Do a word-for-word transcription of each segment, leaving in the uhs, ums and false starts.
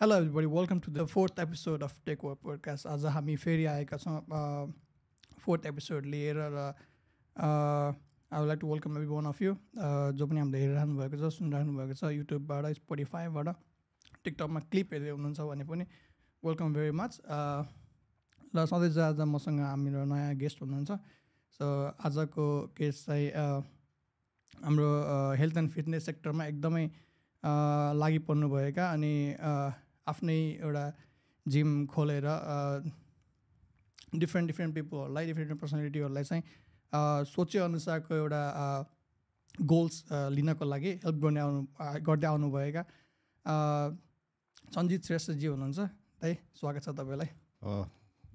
Hello everybody, welcome to the fourth episode of TakeOver Podcast. आज हामी फेरि आएका छौँ फोर्थ एपिसोड लिएर र I would like to welcome every one of you जो पनि हामीले हेरिरहनु भएको छ सुनिरहनु भएको छ युट्युबबाट स्पोटिफाईबाट टिकटकमा क्लिप हेर्दै हुनुहुन्छ भने पनि वेलकम भेरी मच ल सधैँ आज मसँग हाम्रो नयाँ गेस्ट हुनुहुन्छ सो आजको केस चाहिँ हाम्रो हेल्थ एन्ड फिटनेस सेक्टरमा एकदमै लागि पर्नुभएका अनि आफ्नै एउटा जिम खोलेर डिफ्रेन्ट डिफ्रेन्ट पिपलहरूलाई डिफ्रेन्ट डिफ्रेन्ट पर्सनालिटीहरूलाई चाहिँ सोचेअनुसारको एउटा गोल्स लिनको लागि हेल्प गर्ने आउनु गर्दै आउनुभएका सञ्जित श्रेष्ठजी हुनुहुन्छ है स्वागत छ तपाईँलाई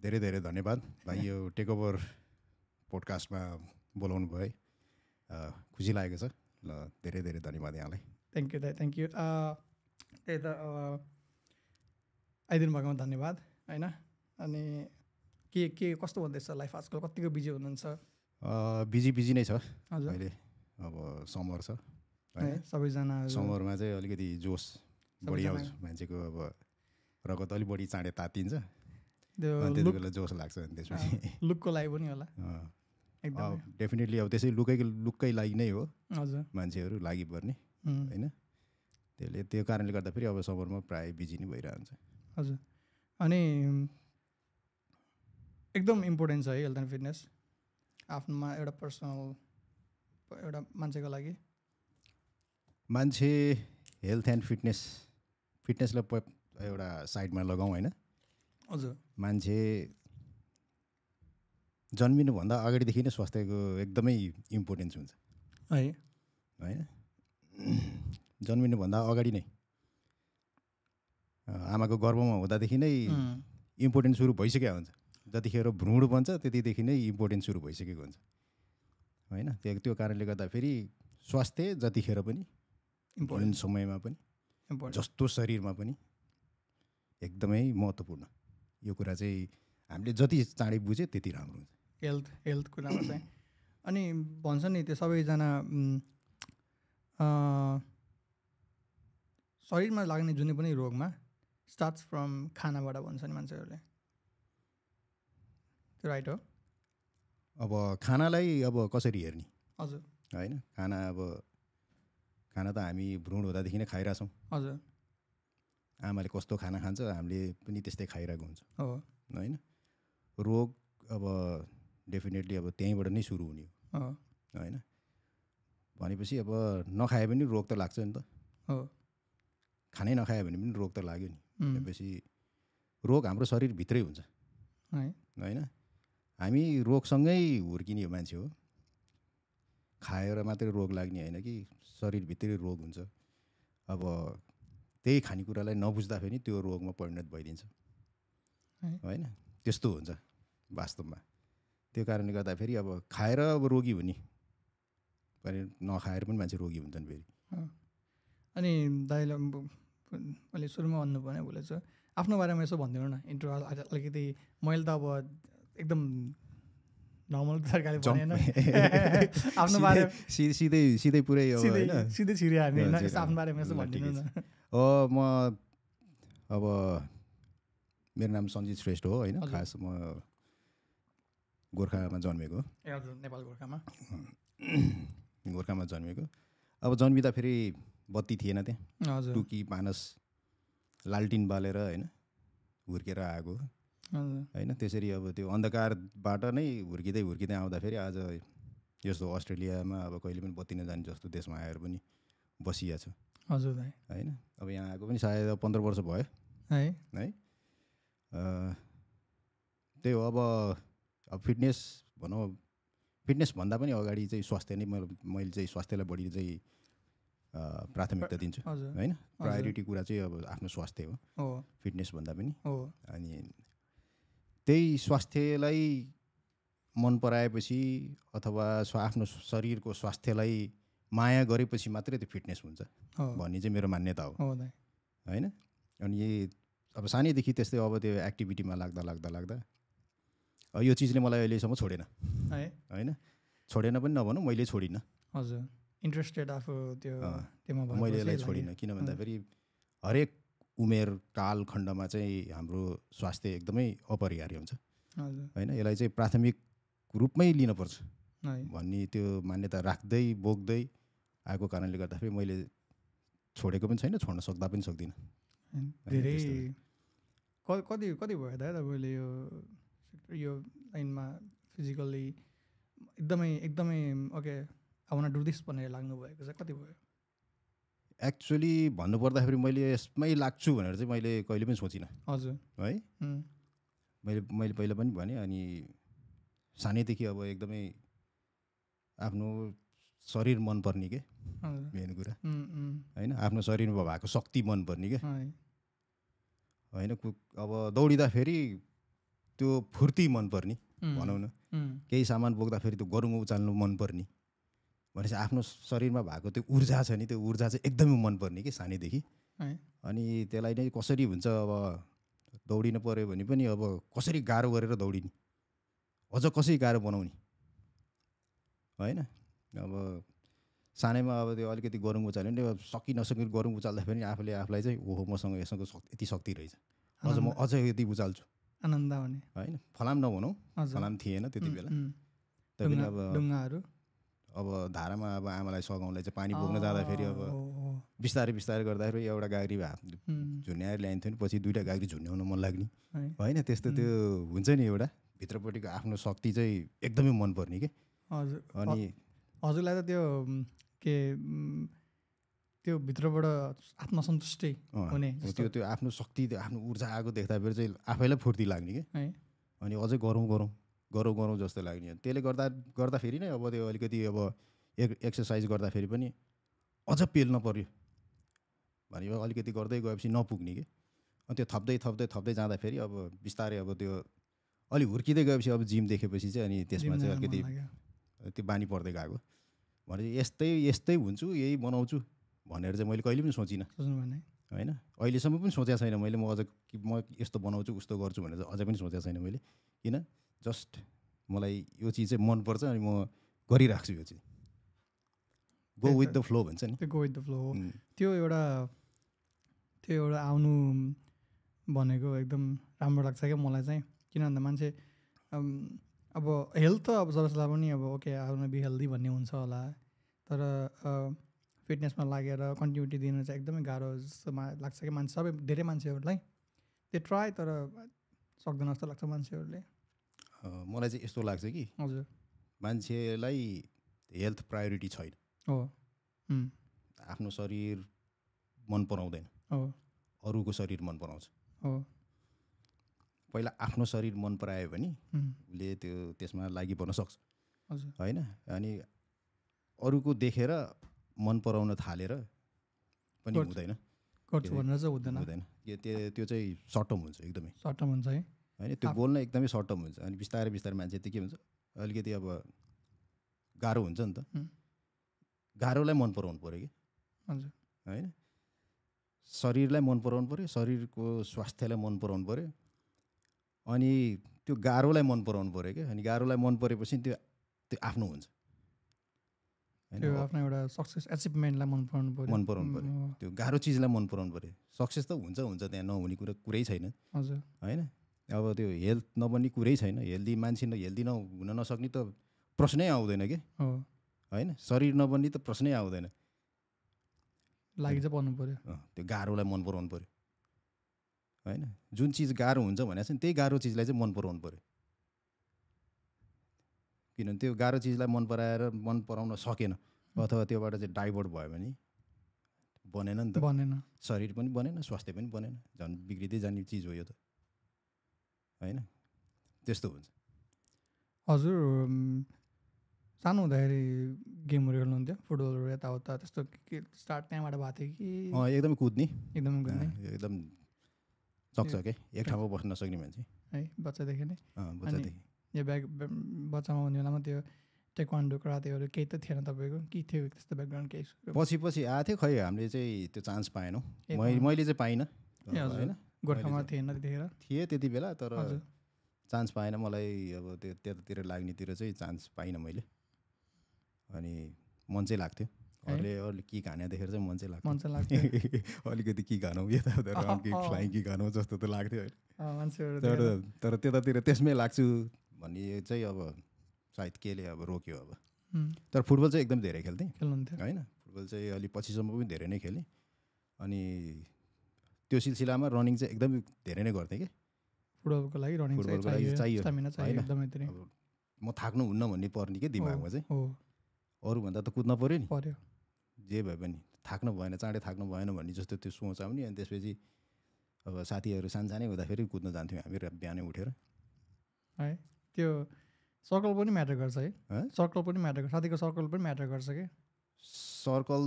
धेरै धेरै धन्यवाद भाइ यो टेकओभर पोडकास्टमा बोलाउनु भयो खुसी लागेको छ ल धेरै धेरै धन्यवाद यहाँलाई थ्याङ्क यू दाइ थ्याङ्क यू त्यही त आइदिनु भएकोमा धन्यवाद होइन अनि के के कस्तो भन्दैछ लाइफ आजकल कतिको बिजी हुनुहुन्छ बिजी बिजी नै छ अहिले अब समर छ सबैजना समरमा चाहिँ अलिकति जोस बढी आउँछ मान्छेको अब रगत अलिक बढी चाँडै तातिन्छ त्यति बेला जोस लाग्छ अनि त्यसपछि लुकको लागि पनि होला एकदम डेफिनेटली अब त्यसै लुकै लुककै लागि नै हो हजुर मान्छेहरू लागि पर्ने होइन त्यसले त्यो कारणले गर्दा फेरि अब समरमा प्रायः बिजी नै भइरहन्छ हजुर अनि एकदम इम्पोर्टेन्ट छ है हेल्थ एन्ड फिटनेस आफ्नोमा एउटा पर्सनल एउटा मान्छेको लागि मान्छे हेल्थ एन्ड फिटनेस फिटनेसलाई एउटा साइडमा लगाउँ होइन हजुर मान्छे जन्मिनुभन्दा अगाडिदेखि नै स्वास्थ्यको एकदमै इम्पोर्टेन्स हुन्छ है होइन जन्मिनुभन्दा अगाडि नै आमाको गर्भमा हुँदादेखि नै इम्पोर्टेन्ट सुरु भइसकेको हुन्छ जतिखेर भ्रूण बन्छ त्यतिदेखि नै इम्पोर्टेन्ट सुरु भइसकेको हुन्छ होइन त्यो त्यो कारणले गर्दा फेरि स्वास्थ्य जतिखेर पनि इम्पोर्टेन्ट समयमा पनि जस्तो शरीरमा पनि एकदमै महत्त्वपूर्ण यो कुरा चाहिँ हामीले जति चाँडै बुझ्यो त्यति राम्रो हुन्छ हेल्थ हेल्थ कुरामा चाहिँ अनि भन्छ नि त्यो सबैजना शरीरमा लाग्ने जुनै पनि रोगमा स्टार्ट्स फ्रम खानाबाट भन्छ नि मान्छेहरूले त्यो राइट हो अब खानालाई अब कसरी हेर्ने हजुर होइन खाना अब खाना त हामी भ्रूण हुँदादेखि नै खाइरहेछौँ हजुर आमाले कस्तो खाना खान्छ हामीले पनि त्यस्तै खाइरहेको हुन्छ हो होइन रोग अब डेफिनेटली अब त्यहीँबाट नै सुरु हुने हो होइन भनेपछि अब नखायो भने रोग त लाग्छ नि त हो खानै नखायो भने पनि रोग त लाग्यो नि भनेपछि रोग हाम्रो शरीरभित्रै हुन्छ होइन हामी रोगसँगै हुर्किने मान्छे हो खाएर मात्रै रोग लाग्ने होइन कि शरीरभित्रै रोग हुन्छ अब त्यही खानेकुरालाई नबुझ्दाखेरि त्यो रोगमा परिणत भइदिन्छ होइन त्यस्तो हुन्छ वास्तवमा त्यो कारणले गर्दा फेरि अब खाएर अब रोगी हुने नखाएर पनि मान्छे रोगी हुन्छन् फेरि अनि दाइले मैले सुरुमा भन्नु पर्ने भुलेछु आफ्नो बारेमा यसो भनिदिनु न इन्ट्रो अलिकति मैले त अब एकदम नर्मल तरिकाले भनेन आफ्नो बारे सिधै सिधै पुरै सिधै छिरे हामी होइन यसो आफ्नो बारेमा यसो भनिदिनु न म अब मेरो नाम सञ्जित श्रेष्ठ हो होइन खास म गोर्खामा जन्मेको ए हजुर नेपाल गोर्खामा गोर्खामा जन्मेको अब जन्मिँदा फेरि बत्ती थिएन त्यहाँ टुकी पानस लालटिन बालेर होइन हुर्केर आएको होइन त्यसरी अब त्यो अन्धकारबाट नै हुर्किँदै हुर्किँदै आउँदाखेरि आज यस्तो अस्ट्रेलियामा अब कहिले पनि बत्ती नजाने जस्तो देशमा आएर पनि बसिया छ हजुर होइन अब यहाँ आएको पनि सायद पन्ध्र वर्ष भयो है है त्यही हो अब अब फिटनेस भनौँ फिटनेस भन्दा पनि अगाडि चाहिँ स्वास्थ्य नै मैले चाहिँ स्वास्थ्यलाई बढी चाहिँ प्राथमिकता दिन्छु होइन प्रायोरिटी कुरा चाहिँ अब आफ्नो स्वास्थ्य हो फिटनेस भन्दा पनि अनि त्यही स्वास्थ्यलाई मन पराएपछि अथवा आफ्नो शरीरको स्वास्थ्यलाई माया गरेपछि मात्रै त्यो फिटनेस हुन्छ भन्ने चाहिँ मेरो मान्यता हो होइन अनि अब सानैदेखि त्यस्तै अब त्यो एक्टिभिटीमा लाग्दा लाग्दा लाग्दा यो चिजले मलाई अहिलेसम्म छोडेन होइन छोडेन पनि नभनौँ मैले छोडिनँ हजुर इन्ट्रेस्टेड आफू त्यो मैले यसलाई छोडिनँ किन भन्दाखेरि हरेक उमेर काल खण्डमा चाहिँ हाम्रो स्वास्थ्य एकदमै अपरिहार्य हुन्छ हैन यसलाई चाहिँ प्राथमिक रूपमै लिन पर्छ भन्ने त्यो मान्यता राख्दै बोक्दै आएको कारणले गर्दा फेरि मैले छोडेको पनि छैन छोड्न सक्दा पनि सक्दिन धेरै कति कति भयो दाइ तपाईले यो सेक्टर यो लाइनमा फिजिकली एकदमै एकदमै okay I want to do this भनेर लाग्नु भएको छ कति भयो एक्चुअली भन्नुपर्दाखेरि मैले यसमै लाग्छु भनेर चाहिँ मैले कहिले पनि सोचिनँ हजुर है मैले मैले पहिला पनि भने अनि सानैदेखि अब एकदमै आफ्नो शरीर मनपर्ने के मेन कुरा हैन आफ्नो शरीरमा भएको शक्ति मनपर्ने के हैन अब दौडिँदा फेरि त्यो फुर्ती मनपर्ने भनौँ न केही सामान बोक्दा फेरि त्यो गरुङ उचाल्नु मनपर्ने भनेपछि आफ्नो शरीरमा भएको त्यो ऊर्जा छ नि त्यो ऊर्जा चाहिँ एकदमै मनपर्ने कि सानैदेखि अनि त्यसलाई नै कसरी हुन्छ अब दौडिन पर्यो भने पनि अब कसरी गाह्रो गरेर दौडिने अझ कसरी गाह्रो बनाउने हैन अब सानैमा अब त्यो अलिकति गरुङ उचाल्यो नि सकि नसकि गरुङ उचाल्दा पनि आफूले आफूलाई चाहिँ ओहो मसँग यसको यति शक्ति रहेछ अझ म अझ यति उचाल्छु आनन्द आउने हैन फलाम नभनौँ फलाम थिएन त्यति बेला तर पनि अब डुङ्गाहरू अब धारामा अब आमालाई सघाउनलाई चाहिँ पानी बोक्न जाँदाखेरि अब बिस्तारै बिस्तारै गर्दाखेरि एउटा गाग्री झुन्याएर ल्याइन्थ्यो नि पछि दुईवटा गाग्री झुन्याउन मन लाग्ने होइन त्यस्तो त्यो हुन्छ नि एउटा भित्रपट्टिको आफ्नो शक्ति चाहिँ एकदमै मनपर्ने के हजुर अनि हजुरलाई त त्यो के त्यो भित्रबाट आत्मसन्तुष्टि हुने त्यो त्यो आफ्नो शक्ति आफ्नो ऊर्जा आएको देख्दाखेरि चाहिँ आफैलाई फुर्ती लाग्ने के अनि अझै गरौँ गरौँ गरौँ गरौँ जस्तो लाग्ने त्यसले गर्दा गर्दाखेरि नै अब त्यो अलिकति अब एक्सर्साइज गर्दाखेरि पनि अझ पेल्न पर्यो भनेर अलिकति गर्दै गएपछि नपुग्ने कि अनि त्यो थप्दै थप्दै थप्दै जाँदाखेरि अब बिस्तारै अब त्यो अलि हुर्किँदै गएपछि अब जिम देखेपछि चाहिँ अनि त्यसमा चाहिँ अलिकति त्यो बानी पर्दै गएको भने यस्तै यस्तै हुन्छु यही बनाउँछु भनेर चाहिँ मैले कहिले पनि सोचिनँ हैन अहिलेसम्म पनि सोचेको छैन मैले म अझ म यस्तो बनाउँछु उस्तो गर्छु भनेर चाहिँ अझै पनि सोचेको छैन मैले किन जस्ट मलाई यो चिज चाहिँ मनपर्छ अनि म गरिराख्छु यो चिज गो विथ द फ्लो भन्छ नि गो विथ द फ्लो त्यो एउटा त्यो एउटा आउनु भनेको एकदम राम्रो लाग्छ क्या मलाई चाहिँ किन भन्दा मान्छे अब हेल्थ त अब जसलाई पनि अब ओके आउनु बी हेल्दी भन्ने हुन्छ होला तर फिटनेसमा लागेर कन्टिन्युटी दिनु चाहिँ एकदमै गाह्रो जस्तो लाग्छ कि मान्छे सबै धेरै मान्छेहरूलाई त्यो ट्राई तर सक्दैन जस्तो लाग्छ मान्छेहरूले मलाई चाहिँ यस्तो लाग्छ कि हजुर मान्छेलाई हेल्थ प्रायोरिटी छैन हो आफ्नो शरीर मन पराउँदैन हो अरूको शरीर मन पराउँछ हो पहिला आफ्नो शरीर मन परायो भने उसले त्यो त्यसमा लागि पर्न सक्छ हजुर हैन अनि अरूको देखेर मन पराउन थालेर पनि हुँदैन गर्छ भनेर चाहिँ हुँदैन हुँदैन त्यो चाहिँ सर्ट टर्म हुन्छ एकदमै सर्ट टर्म हुन्छ है हैन त्यो गोल नै एकदमै सर्ट टर्म हुन्छ अनि बिस्तारै बिस्तारै मान्छे त के हुन्छ अलिकति अब गाह्रो हुन्छ नि त गाह्रोलाई मन पराउनु पर्यो कि हजुर हैन शरीरलाई मन पराउनु पर्यो शरीरको स्वास्थ्यलाई मन पराउनु पर्यो अनि त्यो गाह्रोलाई मन पराउनु पर्यो कि अनि गाह्रोलाई मन परेपछि त्यो त्यो आफ्नो हुन्छ त्यो आफ्नो एउटा सक्सेस एचिभमेन्टलाई मन पराउनु पर्यो मन पराउनु पर्यो त्यो गाह्रो चिजलाई मन पराउनु पर्यो सक्सेस त हुन्छ हुन्छ त्यहाँ नहुने कुरा कुरै छैन हजुर हैन अब त्यो हेल्थ नबन्ने कुरै छैन हेल्दी मान्छे न हेल्दी नहुन नसक्ने त प्रश्नै आउँदैन कि होइन शरीर नबन्ने त प्रश्नै आउँदैन लागि चाहिँ पर्नु पर्यो त्यो गाह्रोलाई मन पराउनु पर्यो हैन जुन चिज गाह्रो हुन्छ भनेको छ नि त्यही गाह्रो चिजलाई चाहिँ मन पराउनु पर्यो किनभने त्यो गाह्रो चिजलाई मन पराएर मन पराउन सकेन अथवा त्योबाट चाहिँ डाइभर्ट भयो भने बनेन नि त बनेन शरीर पनि बनेन स्वास्थ्य पनि बनेन झन् बिग्रिँदै जाने चिज हो यो त हैन त्यस्तो हुन्छ हजुर सानो हुँदाखेरि गेमहरू खेल्नुहुन्थ्यो फुटबलहरू यताउता त्यस्तो स्टार्ट त्यहाँबाट भएको थियो कि एकदम कुद्ने एकदम कुद्ने एकदम सक्छ के एक ठाउँमा बस्न नसक्ने मान्छे है बच्चादेखि नै बच्चादेखि यो ब्याक बच्चामा हुने बेलामा त्यो टेक्वान्डो करातेहरू केही त थिएन तपाईँको के थियो त्यस्तो ब्याकग्राउन्ड केही पछि पछि आएको थियो खै हामीले चाहिँ त्यो चान्स पाएनौँ मैले चाहिँ पाइनँ होइन गोर्खामा थिएन त्यतिखेर थिएँ त्यति बेला तर चान्स पाएन मलाई अब त्यो त्यतातिर लाग्नेतिर चाहिँ चान्स पाइनँ मैले अनि मन चाहिँ लाग्थ्यो अरूले अरूले के खाने देखेर चाहिँ मन चाहिँ लाग्छ मन चाहिँ लाग्छ अलिकति के खानौँ यताउता राउन्ड केक फ्लाइङ के खानौँ जस्तो त लाग्थ्यो हैन मान्छेहरु तर तर त्यतातिर त्यसमै लाग्छु भन्ने चाहिँ अब सायद केले अब रोक्यो अब तर फुटबल चाहिँ एकदम धेरै खेल्थे खेल्नुहुन्थ्यो हैन फुटबल चाहिँ अलि पछिसम्म पनि धेरै नै खेले अनि त्यो सिलसिलामा रनिङ चाहिँ एकदम धेरै नै गर्थे के फुटबलको लागि रनिङ चाहियो स्टामिना चाहियो एकदमै धेरै अब म थाक्नु हुन्न भन्ने पर्ने के दिमागमा चाहिँ हो अरु भन्दा त कुद्न पर्यो नि पर्यो जे भए पनि थाक्नु भएन चाँडै थाक्नु भएन भन्ने जस्तो त्यो सोच आउने अनि त्यसपछि अब साथीहरू सानसानै हुँदाखेरि कुद्न जान्थ्यौँ हामी बिहानै उठेर है त्यो सर्कल पनि म्याटर गर्छ है सर्कल पनि म्याटर गर्छ साथीको सर्कल पनि म्याटर गर्छ के सर्कल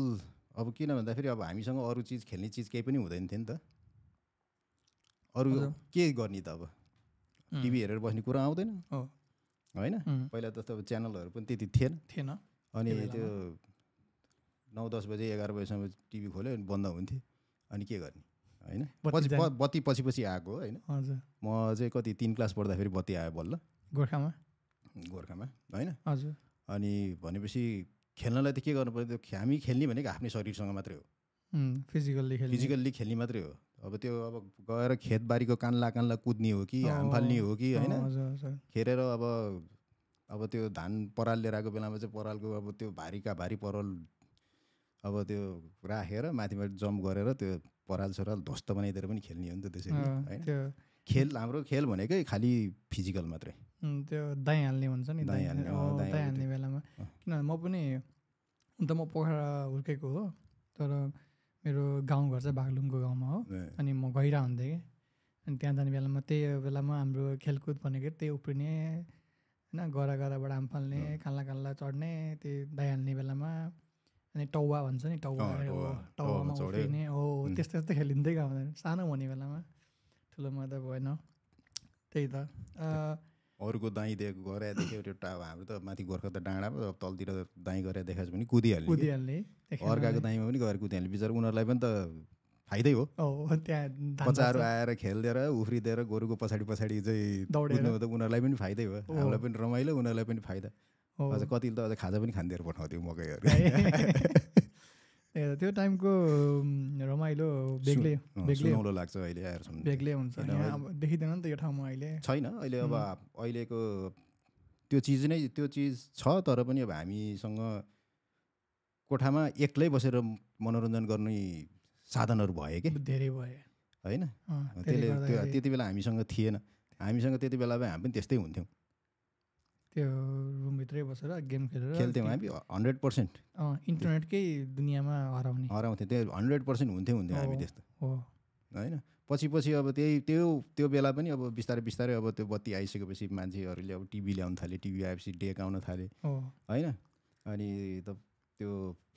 अब किन भन्दाखेरि अब हामीसँग अरू चिज खेल्ने चिज केही पनि हुँदैन थियो नि त अरू के गर्ने त अब टिभी हेरेर बस्ने कुरा आउँदैन हो होइन पहिला त अब च्यानलहरू पनि त्यति थिएन थिएन अनि त्यो नौ दस बजे एघार बजीसम्म टिभी खोल्यो अनि बन्द हुन्थ्यो अनि के गर्ने होइन पछि बत्ती पछि पछि आएको होइन म चाहिँ कति तीन क्लास पढ्दाखेरि बत्ती आयो बल्ल गोर्खामा गोर्खामा होइन हजुर अनि भनेपछि खेल्नलाई त के गर्नु पर्यो त्यो हामी खेल्ने भनेको आफ्नै शरीरसँग मात्रै हो फिजिकल्ली खेल्ने फिजिकल्ली खेल्ने मात्रै हो अब त्यो अब गएर खेतबारीको कान्ला कान्ला कुद्ने हो कि हाम फाल्ने हो कि होइन खेलेर अब अब त्यो धान पराल लिएर आएको बेलामा चाहिँ परालको अब त्यो भारीका भारी पराल अब त्यो राखेर माथिबाट जम्प गरेर त्यो पराल सराल ध्वस्त बनाइदिएर पनि खेल्ने हो नि त त्यसरी होइन खेल हाम्रो खेल भनेकै खालि फिजिकल मात्रै त्यो दाइँ हाल्ने भन्छ नि दाइँ हाल्ने दाइँ हाल्ने बेलामा किनभने म पनि हुन त म पोखरा हुर्केको हो तर मेरो गाउँघर चाहिँ बागलुङको गाउँमा हो अनि म गहिरा हुन्थेँ कि अनि त्यहाँ जाने बेलामा त्यही बेलामा हाम्रो खेलकुद भनेको त्यही उफ्रिने होइन गरा गराबाट हाम फाल्ने कान्ला कान्ला चढ्ने त्यही दाइँ हाल्ने बेलामा अनि टाउवा भन्छ नि टाउवा टाउवामा उफ्रिने हो त्यस्तो त्यस्तो खेलिँदै गाउँदा सानो हुने बेलामा ठुलोमा त भएन त्यही त अरूको दाइँ दिएको गराए देख्यो त्यो टावा हाम्रो त माथि गोर्खा त डाँडामा तलतिर दाइँ गराए देखाएछ भने कुदिहाल्ने कुदिहाल्ने अर्काको दाइँमा पनि गएर कुदिहाल्ने बिचरा उनीहरूलाई पनि त फाइदै हो त्यहाँ बच्चाहरू आएर खेलिदिएर उफ्रिदिएर गोरुको पछाडि पछाडि चाहिँ दौड्नु त उनीहरूलाई पनि फाइदै हो हामीलाई पनि रमाइलो उनीहरूलाई पनि फाइदा अझ कतिले त अझ खाजा पनि खानिदिएर पठाउँथ्यो मकैहरू त्यो टाइमको रमाइलो बेग्लै बेग्लै सुनौलो लाग्छ अहिले आएरसम्म बेग्लै हुन्छ अब देखिँदैन नि त यो ठाउँमा अहिले छैन अहिले अब अहिलेको त्यो चिज नै त्यो चिज छ तर पनि अब हामीसँग कोठामा एक्लै बसेर मनोरञ्जन गर्ने साधनहरू भए कि धेरै भए होइन त्यसले त्यो त्यति बेला हामीसँग थिएन हामीसँग त्यति बेला हामी पनि त्यस्तै हुन्थ्यौँ त्यो रुमभित्रै बसेर गेम खेलेर खेल्थ्यौँ हामी हन्ड्रेड पर्सेन्ट इन्टरनेटकै दुनियाँमा हराउने हराउँथ्यो त्यो हन्ड्रेड पर्सेन्ट हुन्थ्यो हुन्थ्यो हामी त्यस्तो हो होइन पछि पछि अब त्यही त्यो त्यो बेला पनि अब बिस्तारै बिस्तारै अब त्यो बत्ती आइसकेपछि मान्छेहरूले अब टिभी ल्याउनु थाले टिभी आएपछि डेक आउन थाले होइन अनि त त्यो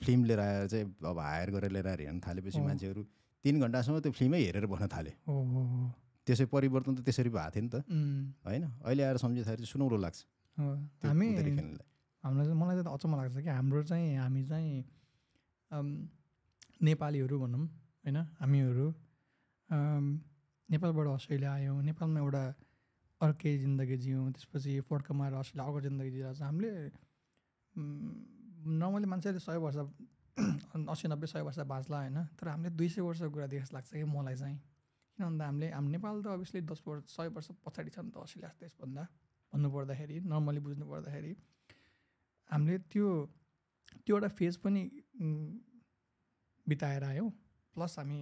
फिल्म लिएर आएर चाहिँ अब हायर गरेर लिएर आएर हेर्न थालेपछि मान्छेहरू तिन घन्टासम्म त्यो फिल्मै हेरेर बस्न थाले त्यसै परिवर्तन त त्यसरी भएको थियो नि त होइन अहिले आएर सम्झिँदाखेरि चाहिँ सुनौलो लाग्छ हामी हामीलाई चाहिँ मलाई चाहिँ अचम्म लाग्छ कि हाम्रो चाहिँ हामी चाहिँ नेपालीहरू भनौँ होइन हामीहरू नेपालबाट अस्ट्रेलिया आयौँ नेपालमा एउटा अर्कै जिन्दगी जियौँ त्यसपछि फड्कमाएर अस्ट्रेलिया अर्को जिन्दगी जिरहेको छ हामीले नर्मली मान्छेले सय वर्ष अस्सी नब्बे सय वर्ष बाँच्ला होइन तर हामीले दुई सय वर्षको कुरा देख्छ लाग्छ कि मलाई चाहिँ किन भन्दा हामीले हाम्रो नेपाल त अभियसली दस वर्ष सय वर्ष पछाडि छ नि त अस्ट्रेलिया त्यसभन्दा भन्नुपर्दाखेरि नर्मली बुझ्नु पर्दाखेरि हामीले त्यो त्यो एउटा फेज पनि बिताएर आयौँ प्लस हामी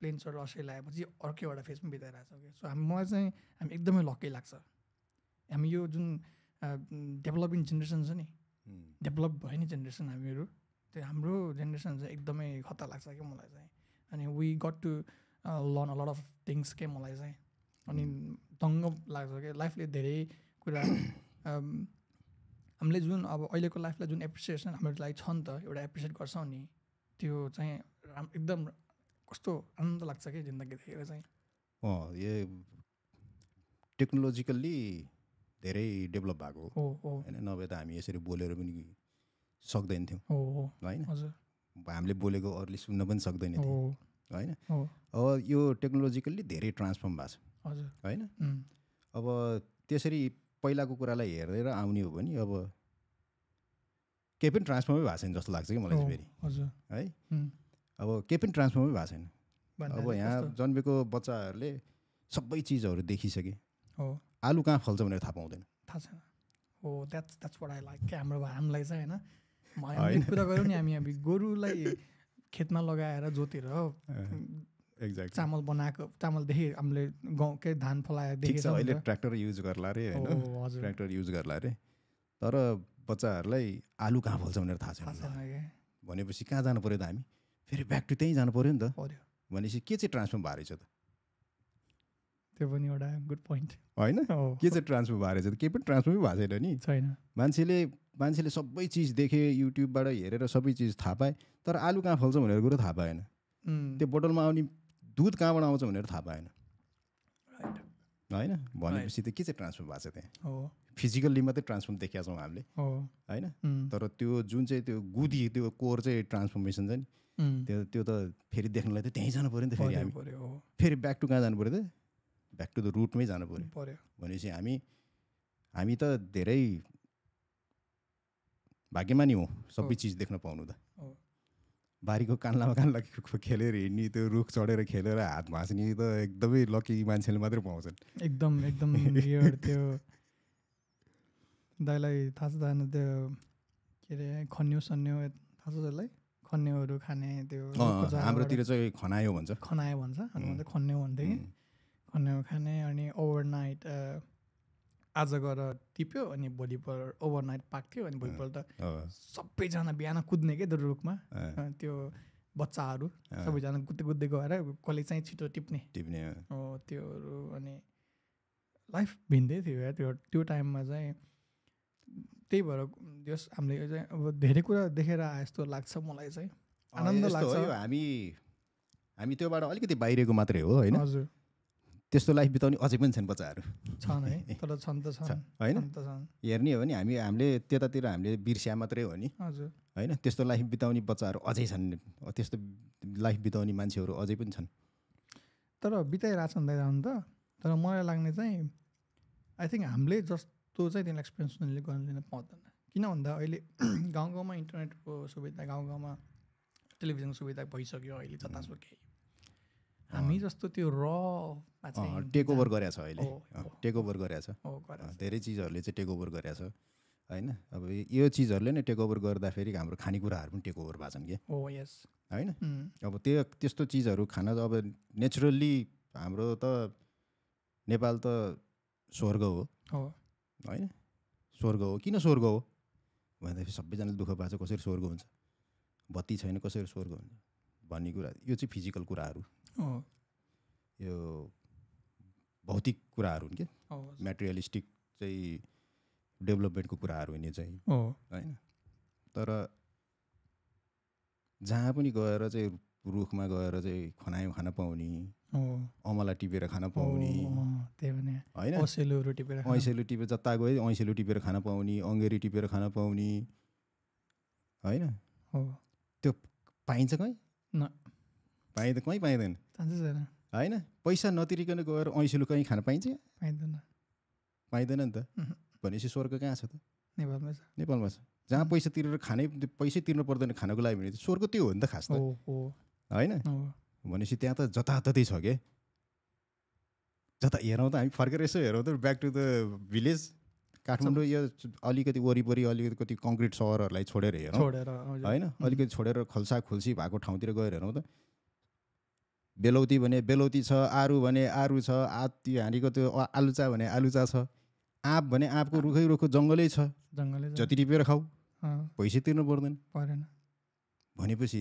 प्लेन्सहरू अस्ट्रेलिया आएपछि अर्को एउटा फेज पनि बिताएर आएको छौँ सो हामी मलाई चाहिँ हामी एकदमै लक्की लाग्छ हामी यो जुन डेभलपिङ जेनेरेसन छ नि डेभलप भयो नि जेनेरेसन हामीहरू त्यो हाम्रो जेनेरेसन चाहिँ एकदमै खतरा लाग्छ क्या मलाई चाहिँ अनि we got to learn a lot of things के मलाई चाहिँ अनि दङ्ग लाग्छ क्या लाइफले धेरै कुरा हामीले जुन अब अहिलेको लाइफलाई जुन एप्रिसिएसन हाम्रो लागि छ नि त एउटा एप्रिसिएट गर्छौँ नि त्यो चाहिँ एकदम कस्तो आनन्द लाग्छ कि जिन्दगी देखेर चाहिँ अँ यो टेक्नोलोजिकल्ली धेरै डेभलप भएको हो होइन नभए त हामी यसरी बोलेर पनि सक्दैन थियौँ होइन हामीले बोलेको अरूले सुन्न पनि सक्दैन थियो होइन अब यो टेक्नोलोजिकल्ली धेरै ट्रान्सफर्म भएको छ होइन अब त्यसरी पहिलाको कुरालाई हेरेर आउने हो भने अब केही पनि ट्रान्सफर्मै भएको छैन जस्तो लाग्छ कि मलाई फेरि है। अब केही पनि ट्रान्सफर्मै भएको छैन। अब यहाँ जन्मेको बच्चाहरूले सबै चिजहरू देखिसके, आलु कहाँ फल्छ भनेर थाहा पाउँदैन, थाहा छैन। हो that's that's what I like. हाम्रो हामीलाई चाहिँ होइन, मैले कुरा गऱ्यौँ नि हामी हामी गोरुलाई खेतमा लगाएर जोतेर एक्ज्याक्ट चामल बनाएको, चामल देखेँ हामीले गाउँकै धान फलाएर देखेको। अहिले ट्र्याक्टर युज गर्ला अरे होइन, ट्र्याक्टर युज गर्ला अरे, तर बच्चाहरूलाई आलु कहाँ फल्छ भनेर थाहा छैन। भनेपछि कहाँ जानु पऱ्यो त हामी? फेरि ब्याक टु त्यहीँ जानु पऱ्यो नि त। भनेपछि के चाहिँ ट्रान्सफर्म भएको रहेछ त? त्यो पनि एउटा गुड पोइन्ट होइन। के चाहिँ ट्रान्सफर्म भएको रहेछ त? केही पनि ट्रान्सफर्मै भएको छैन नि। छैन। मान्छेले मान्छेले सबै चिज देखे, युट्युबबाट हेरेर सबै चिज थाहा पाए, तर आलु कहाँ फल्छ भनेर कुरो थाहा पाएन। त्यो बोतलमा आउने दुध कहाँबाट आउँछ भनेर थाहा पाएन होइन। भनेपछि त के चाहिँ ट्रान्सफर्म भएको छ त्यहाँ? हो फिजिकल्ली मात्रै ट्रान्सफर्म देखेका छौँ हामीले होइन, तर त्यो जुन चाहिँ त्यो गुदी, त्यो कोर चाहिँ ट्रान्सफर्मेसन छ नि, त्यो त्यो त फेरि देख्नलाई त त्यहीँ जानु पऱ्यो नि त। फेरि हामी फेरि ब्याक टु कहाँ जानु पऱ्यो त? ब्याक टु द रुटमै जानु पऱ्यो पऱ्यो भनेपछि हामी हामी त धेरै भाग्यमानी हौँ सबै चिज देख्न पाउनु त। बारीको कान्लामा कान्ला खेलेर हिँड्ने, त्यो रुख चढेर खेलेर हात भाँच्ने त एकदमै लकी मान्छेले मात्रै पाउँछन्। एकदम एकदम त्यो दाइलाई थाहा छ दान, त्यो के अरे खन्यो सन्यो थाहा छ दाइलाई? खन्योहरू खाने त्यो हाम्रोतिर चाहिँ खनायो भन्छ, खनायो भन्छ, अन्त खन्यो भन्थे कि खन्यो खाने। अनि ओभरनाइट आज गएर टिप्यो, अनि भोलिपल्ट ओभरनाइट पाक्थ्यो, अनि भोलिपल्ट सबैजना बिहान कुद्ने के त्यो रुखमा। त्यो बच्चाहरू सबैजना कुद्दै कुद्दै गएर कसले चाहिँ छिटो टिप्ने टिप्ने हो त्योहरू। अनि लाइफ भिन्दै थियो या त्यो त्यो टाइममा चाहिँ। त्यही भएर जस हामीले चाहिँ अब धेरै कुरा देखेर आए जस्तो लाग्छ मलाई चाहिँ, आनन्द लाग्छ। हामी हामी त्योबाट अलिकति बाहिरको मात्रै हो होइन। हजुर, त्यस्तो लाइफ बिताउने अझै पनि छन् बच्चाहरू, छन् है, तर छन् त छन् होइन। हेर्ने हो भने हामी हामीले त्यतातिर हामीले बिर्स्या मात्रै हो नि। हजुर होइन, त्यस्तो लाइफ बिताउने बच्चाहरू अझै छन्, त्यस्तो लाइफ बिताउने मान्छेहरू अझै पनि छन्, तर बिताइरहेछन् दाइजानु त। तर मलाई लाग्ने चाहिँ आई थिङ्क हामीले जस्तो चाहिँ त्यसलाई एक्सपिरियन्स उनीहरूले गर्न दिन पाउँदैन। किन भन्दा अहिले गाउँ गाउँमा इन्टरनेटको सुविधा, गाउँ गाउँमा टेलिभिजनको सुविधा भइसक्यो अहिले जतासुकै। हामी जस्तो त्यो र टेक ओभर गरेको छ अहिले, टेक ओभर गरेको छ धेरै चिजहरूले चाहिँ, टेक ओभर गरेको छ होइन। अब यो चिजहरूले नै टेक ओभर गर्दाखेरि हाम्रो खानेकुराहरू पनि टेक ओभर भएको छन् कि होइन। अब त्यो त्यस्तो चिजहरू खान, अब नेचुरल्ली हाम्रो त नेपाल त स्वर्ग हो होइन, स्वर्ग हो। किन स्वर्ग हो भन्दाखेरि सबैजनाले दुःख पाएको छ, कसरी स्वर्ग हुन्छ? बत्ती छैन कसरी स्वर्ग हुन्छ भन्ने कुरा, यो चाहिँ फिजिकल कुराहरू, यो भौतिक कुराहरू हुन् क्या, मेटेरियलिस्टिक चाहिँ डेभलपमेन्टको कुराहरू हुने चाहिँ होइन। तर जहाँ पनि गएर चाहिँ रुखमा गएर चाहिँ खनायो खान पाउने, अमला टिपेर खान पाउने होइन, ऐसेलु टिपेर ऐसेलु टिपेर जता गयो ऐसेलु टिपेर खान पाउने, अङ्गेरी टिपेर खान पाउने होइन। त्यो पाइन्छ कहीँ न पाइँदैन, कहीँ पाइँदैन, चान्सेस छैन होइन। पैसा नतिरिकन गएर ऐँसिलो कहीँ खान पाइन्छ? पाइँदैन, पाइँदैन नि त। भनेपछि स्वर्ग कहाँ छ त? नेपालमा छ। नेपालमा छ, जहाँ पैसा तिरेर खाने, पैसै तिर्नु पर्दैन खानको लागि, भने स्वर्ग त्यो हो नि त खास त होइन। भनेपछि त्यहाँ त जताततै छ के, जता हेरौँ त हामी फर्केर यसो हेरौँ त, back to the village. Kathmandu यो अलिकति वरिपरि अलिकति कङ्क्रिट सहरहरूलाई छोडेर हेरौँ होइन, अलिकति छोडेर खल्सा खुल्सी भएको ठाउँतिर गएर हेरौँ त, बेलौती भने बेलौती छ, आरू भने आरू छ, आती हानीको त्यो आलुचा भने आलुचा छ, आँप भने आँपको रुखै रुखको जङ्गलै छ, जङ्गलै जति टिपेर खाऊ, पैसा तिर्नु पर्दैन परेन। भनेपछि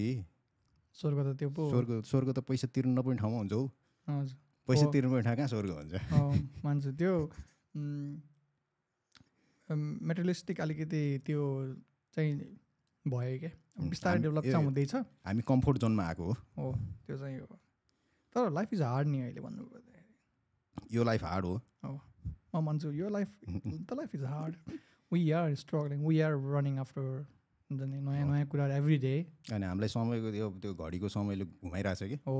स्वर्ग त त्यो स्वर्ग स्वर्ग त पैसा तिर्नु नपर्ने ठाउँमा हुन्छ हौ। हजुर, पैसा तिर्नु पर्ने ठाउँ कहाँ स्वर्ग हुन्छ? मान्छु त्यो मेटेरियलिस्टिक अलिकति त्यो चाहिँ भयो क्या, बिस्तारै डेभलप चाहिँ हुँदैछ। हामी कम्फोर्ट जोनमा आएको हो त्यो चाहिँ हो, तर लाइफ इज हार्ड नि अहिले भन्नु पर्दा। यो लाइफ हार्ड हो, म भन्छु यो life the life is hard. We are struggling, we are running after हुन्छ नि नयाँ नयाँ कुराहरू एभ्री डे। अनि हामीलाई समयको त्यो त्यो घडीको समयले घुमाइरहेछ कि, हो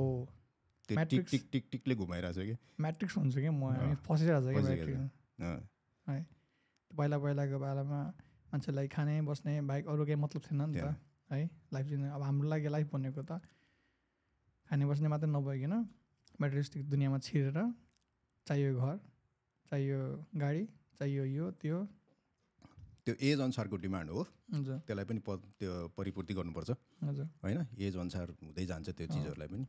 त्यो टिक टिक टिक टिकले घुमाइरहेछ कि, म्याट्रिक्स हुन्छु कि म, हामी फसिरहेछ कि म्याट्रिक्स है। पहिला पहिलाको बेलामा मान्छेलाई खाने बस्ने बाहेक अरू केही मतलब थिएन नि त है लाइफ जिने। अब हाम्रो लागि लाइफ भनेको त खाने बस्ने मात्र नभइकन मेटेरियलिस्टिक दुनियाँमा छिरेर चाहियो घर, चाहियो गाडी, चाहियो यो त्यो, त्यो एज अनुसारको डिमान्ड हो। त्यसलाई पनि त्यो परिपूर्ति गर्नुपर्छ होइन, एज अनुसार हुँदै जान्छ त्यो चिजहरूलाई पनि,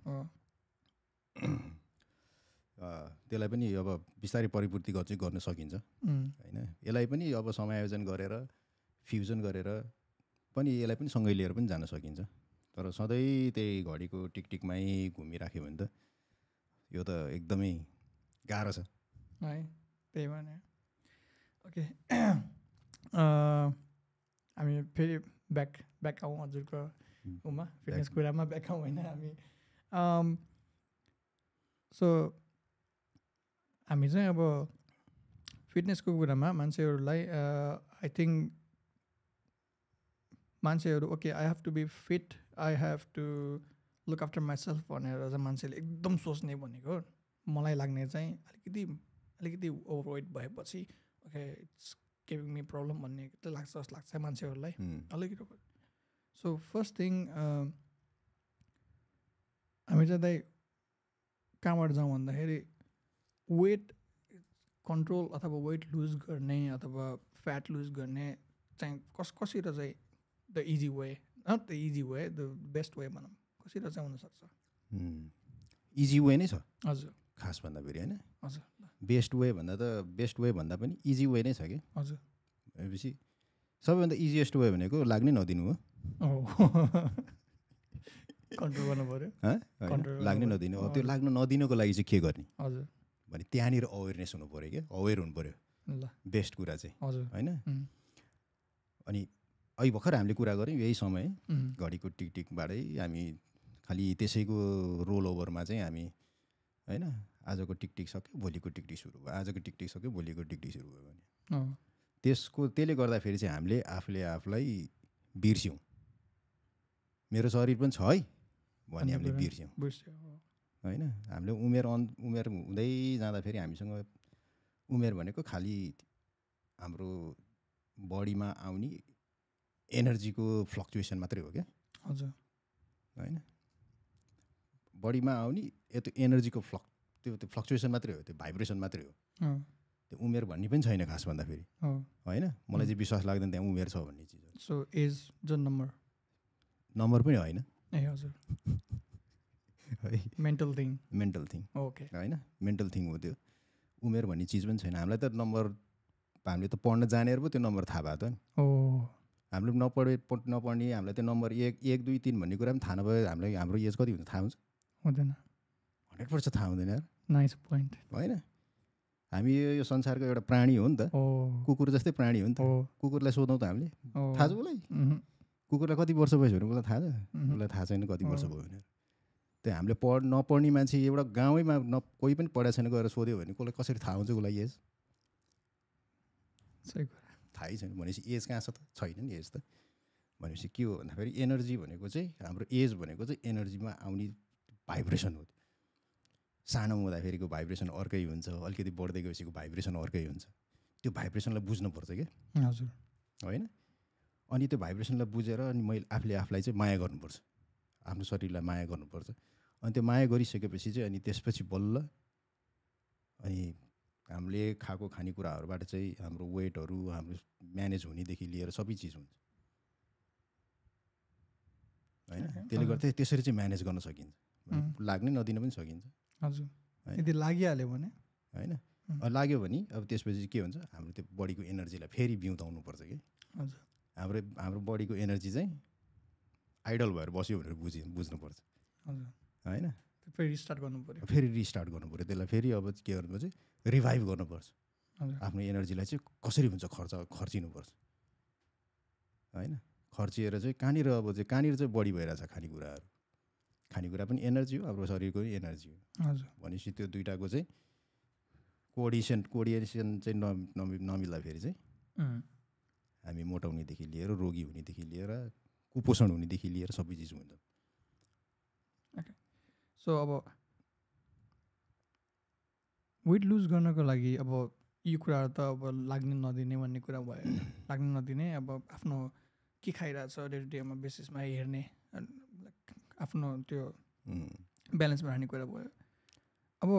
त्यसलाई पनि अब बिस्तारै परिपूर्ति गर्छ गर्न सकिन्छ होइन। यसलाई पनि अब समायोजन गरेर फ्युजन गरेर पनि यसलाई पनि सँगै लिएर पनि जान सकिन्छ। तर सधैँ त्यही घडीको टिकटिकमै घुमिराख्यो भने त यो त एकदमै गाह्रो छ है। त्यही भने ओके हामी फेरि ब्याक ब्याक आउँ हजुरको उमा, फिटनेस कुरामा ब्याक आउँ होइन हामी। सो हामी चाहिँ अब फिटनेसको कुरामा मान्छेहरूलाई आई थिङ्क मान्छेहरू okay I have to be fit, I have to look after myself भनेर चाहिँ मान्छेले एकदम सोच्ने भनेको मलाई लाग्ने चाहिँ अलिकति अलिकति ओभरवेट भएपछि okay it's giving me problem भन्ने लाग्छ जस्तो लाग्छ मान्छेहरूलाई अलिकति। सो फर्स्ट थिङ हामी चाहिँ दाइ कहाँबाट जाउँ भन्दाखेरि वेट कन्ट्रोल अथवा वेट लुज गर्ने अथवा फ्याट लुज गर्ने चाहिँ कस कसरी चाहिँ the easy way, not the easy way, the best way भनौँ, कसरी चाहिँ हुनसक्छ? इजी वे नै छ हजुर खास भन्दा फेरि होइन हजुर, बेस्ट वे भन्दा त बेस्ट वे भन्दा पनि इजी वे नै छ कि हजुर। भनेपछि सबैभन्दा इजिएस्ट वे भनेको लाग्नै नदिनु हो, कन्ट्रोल गर्नु पऱ्यो लाग्नै नदिनु। अब त्यो लाग्नु नदिनुको लागि चाहिँ के गर्ने हजुर भने त्यहाँनिर अवेरनेस हुनु पऱ्यो क्या, अवेर हुनु पऱ्यो बेस्ट कुरा चाहिँ होइन। अनि अहिले भर्खर हामीले कुरा गऱ्यौँ यही समय घडीको टिकटिकबाटै हामी खालि त्यसैको रोल ओभरमा चाहिँ हामी होइन आजको टिकटिक सक्यो भोलिको टिकटिक सुरु भयो, आजको टिकटिक सक्यो भोलिको टिकटिक सुरु भयो भने त्यसको त्यसले गर्दाखेरि चाहिँ हामीले आफूले आफूलाई बिर्स्यौँ। मेरो शरीर पनि छ है भने हामीले बिर्स्यौँ होइन। हामीले उमेर अन् उमेर हुँदै जाँदाखेरि हामीसँग उमेर भनेको खालि हाम्रो बडीमा आउने एनर्जीको फ्लक्चुएसन मात्रै हो क्या हजुर होइन। बडीमा आउने त्यो एनर्जीको फ्लक् त्यो त्यो फ्लक्चुएसन मात्रै हो, त्यो भाइब्रेसन मात्रै हो, त्यो उमेर भन्ने पनि छैन खास भन्दाखेरि होइन। मलाई चाहिँ विश्वास लाग्दैन त्यहाँ उमेर छ भन्ने चिज। सो एज जुन नम्बर नम्बर पनि होइन ए हजुर mental thing mental thing okay होइन मेन्टल थिङ हो त्यो। उमेर भन्ने चिज पनि छैन। हामीलाई त नम्बर हामीले त पढ्न जानेर पो त्यो नम्बर थाहा भएको त नि, हामीले नपढे नपढ्ने हामीलाई त्यो नम्बर एक एक दुई तिन भन्ने कुरा पनि थाहा नभए हामीलाई हाम्रो एज कति हुन्छ थाहा हुन्छ हुँदैन? हन्ड्रेड पर्सेन्ट थाहा हुँदैन यार। नाइस पोइन्ट होइन। हामी यो संसारको एउटा प्राणी हो नि त, कुकुर जस्तै प्राणी हो नि त। कुकुरलाई सोध्नु त हामीले थाहा छ उसलाई कुकुरलाई कति वर्ष भएछ भने उसलाई थाहा छ? उसलाई थाहा छैन कति वर्ष भयो भनेर। त्यो हामीले पढ नपढ्ने मान्छे एउटा गाउँमा न कोही पनि पढाएको छैन गएर सोध्यो भने कसलाई कसरी थाहा हुन्छ उसलाई एज? सही कुरा थाहै छैन। भनेपछि एज कहाँ छ त? छैन नि एज त। भनेपछि के हो भन्दाखेरि एनर्जी भनेको चाहिँ हाम्रो एज भनेको चाहिँ एनर्जीमा आउने भाइब्रेसन हो। सानो हुँदाखेरिको भाइब्रेसन अर्कै हुन्छ, अलिकति बढ्दै गएपछिको भाइब्रेसन अर्कै हुन्छ। त्यो भाइब्रेसनलाई बुझ्नुपर्छ क्या हजुर होइन। अनि त्यो भाइब्रेसनलाई बुझेर अनि मैले आफूले आफूलाई चाहिँ माया गर्नुपर्छ, आफ्नो शरीरलाई माया गर्नुपर्छ। अनि त्यो माया गरिसकेपछि चाहिँ अनि त्यसपछि बल्ल अनि हामीले खाएको खानेकुराहरूबाट चाहिँ हाम्रो वेटहरू हाम्रो म्यानेज हुनेदेखि लिएर सबै चिज हुन्छ होइन। त्यसले गर्दा त्यसरी चाहिँ म्यानेज गर्न सकिन्छ, लाग्नै नदिन पनि सकिन्छ हजुर। यदि लागिहाल्यो भने होइन लाग्यो भने अब त्यसपछि के हुन्छ हाम्रो त्यो बडीको एनर्जीलाई फेरि बिउताउनुपर्छ कि हजुर। हाम्रो हाम्रो बडीको एनर्जी चाहिँ आइडल भएर बस्यो भनेर बुझ्यो बुझ्नुपर्छ होइन। फेरि रिस्टार्ट गर्नु पऱ्यो फेरि रिस्टार्ट गर्नु पऱ्यो त्यसलाई फेरि अब के गर्नुपर्छ? रिभाइभ गर्नुपर्छ। आफ्नो एनर्जीलाई चाहिँ कसरी हुन्छ खर्च खर्चिनुपर्छ होइन। खर्चिएर चाहिँ कहाँनिर अब चाहिँ कहाँनिर चाहिँ बढी भइरहेछ खानेकुराहरू? खानेकुरा पनि एनर्जी हो, हाम्रो शरीरको पनि एनर्जी हो हजुर। भनेपछि त्यो दुइटाको चाहिँ कोर्डिनेसन कोर्डिनेसन चाहिँ नमिल्दाखेरि चाहिँ हामी मोटाउनेदेखि लिएर रोगी हुनेदेखि लिएर कुपोषण हुनेदेखि लिएर सबै चिज हुन्छ। ओके सो अब वेट लुज गर्नको लागि अब यो कुराहरू त अब लाग्ने नदिने भन्ने कुरा भयो लाग्ने नदिने अब आफ्नो के खाइरहेछ डे टु डेमा बेसिसमा हेर्ने आफ्नो त्यो ब्यालेन्समा राख्ने कुरा भयो अब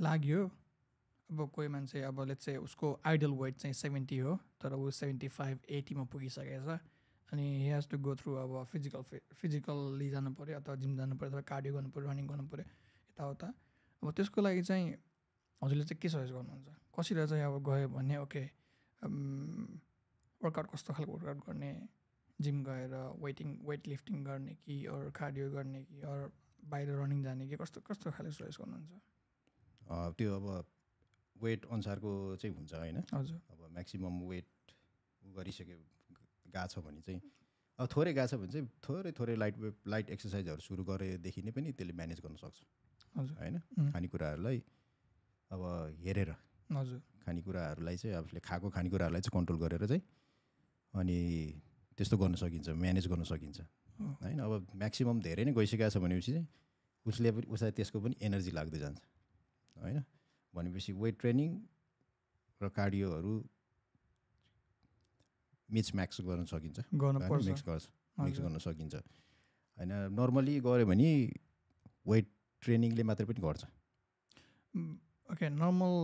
लाग्यो अब कोही मान्छे अब लेट्स से उसको आइडल वेट चाहिँ सेभेन्टी हो तर ऊ सेभेन्टी फाइभ एटीमा पुगिसकेछ अनि he has to go through अब फिजिकल फिजिकल्ली जानु पऱ्यो अथवा जिम जानु पऱ्यो अथवा कार्डियो गर्नु पऱ्यो रनिङ गर्नु पऱ्यो यताउता अब त्यसको लागि चाहिँ हजुरले चाहिँ के सजेस्ट गर्नुहुन्छ कसरी चाहिँ अब गयो भने ओके वर्कआउट कस्तो खालको वर्कआउट गर्ने जिम गएर वेटिङ वेट लिफ्टिङ गर्ने कि अरू कार्डियो गर्ने कि अरू बाहिर रनिङ जाने कि कस्तो कस्तो खालको सजेस्ट गर्नुहुन्छ त्यो अब वेट अनुसारको चाहिँ हुन्छ हैन अब म्याक्सिमम वेट गरिसके गएको छ भने चाहिँ अब थोरै गएको छ भने चाहिँ थोरै थोरै लाइट लाइट एक्सर्साइजहरू सुरु गरेदेखि नै पनि त्यसले म्यानेज गर्न सक्छ हजुर हैन खानेकुराहरूलाई अब हेरेर हजुर खानेकुराहरूलाई चाहिँ आफूले खाएको खानेकुराहरूलाई चाहिँ कन्ट्रोल गरेर चाहिँ अनि त्यस्तो गर्न सकिन्छ म्यानेज गर्न सकिन्छ हैन अब म्याक्सिमम धेरै नै गइसकेको छ भनेपछि चाहिँ उसले पनि उसलाई त्यसको पनि एनर्जी लाग्दै जान्छ हैन भनेपछि वेट ट्रेनिङ र कार्डियोहरू मिक्स म्याक्स गर्न सकिन्छ मिक्स गर्छ मिक्स गर्न सकिन्छ हैन नर्मली गऱ्यो भने वेट ट्रेनिङले मात्र पनि गर्छ ओके नर्मल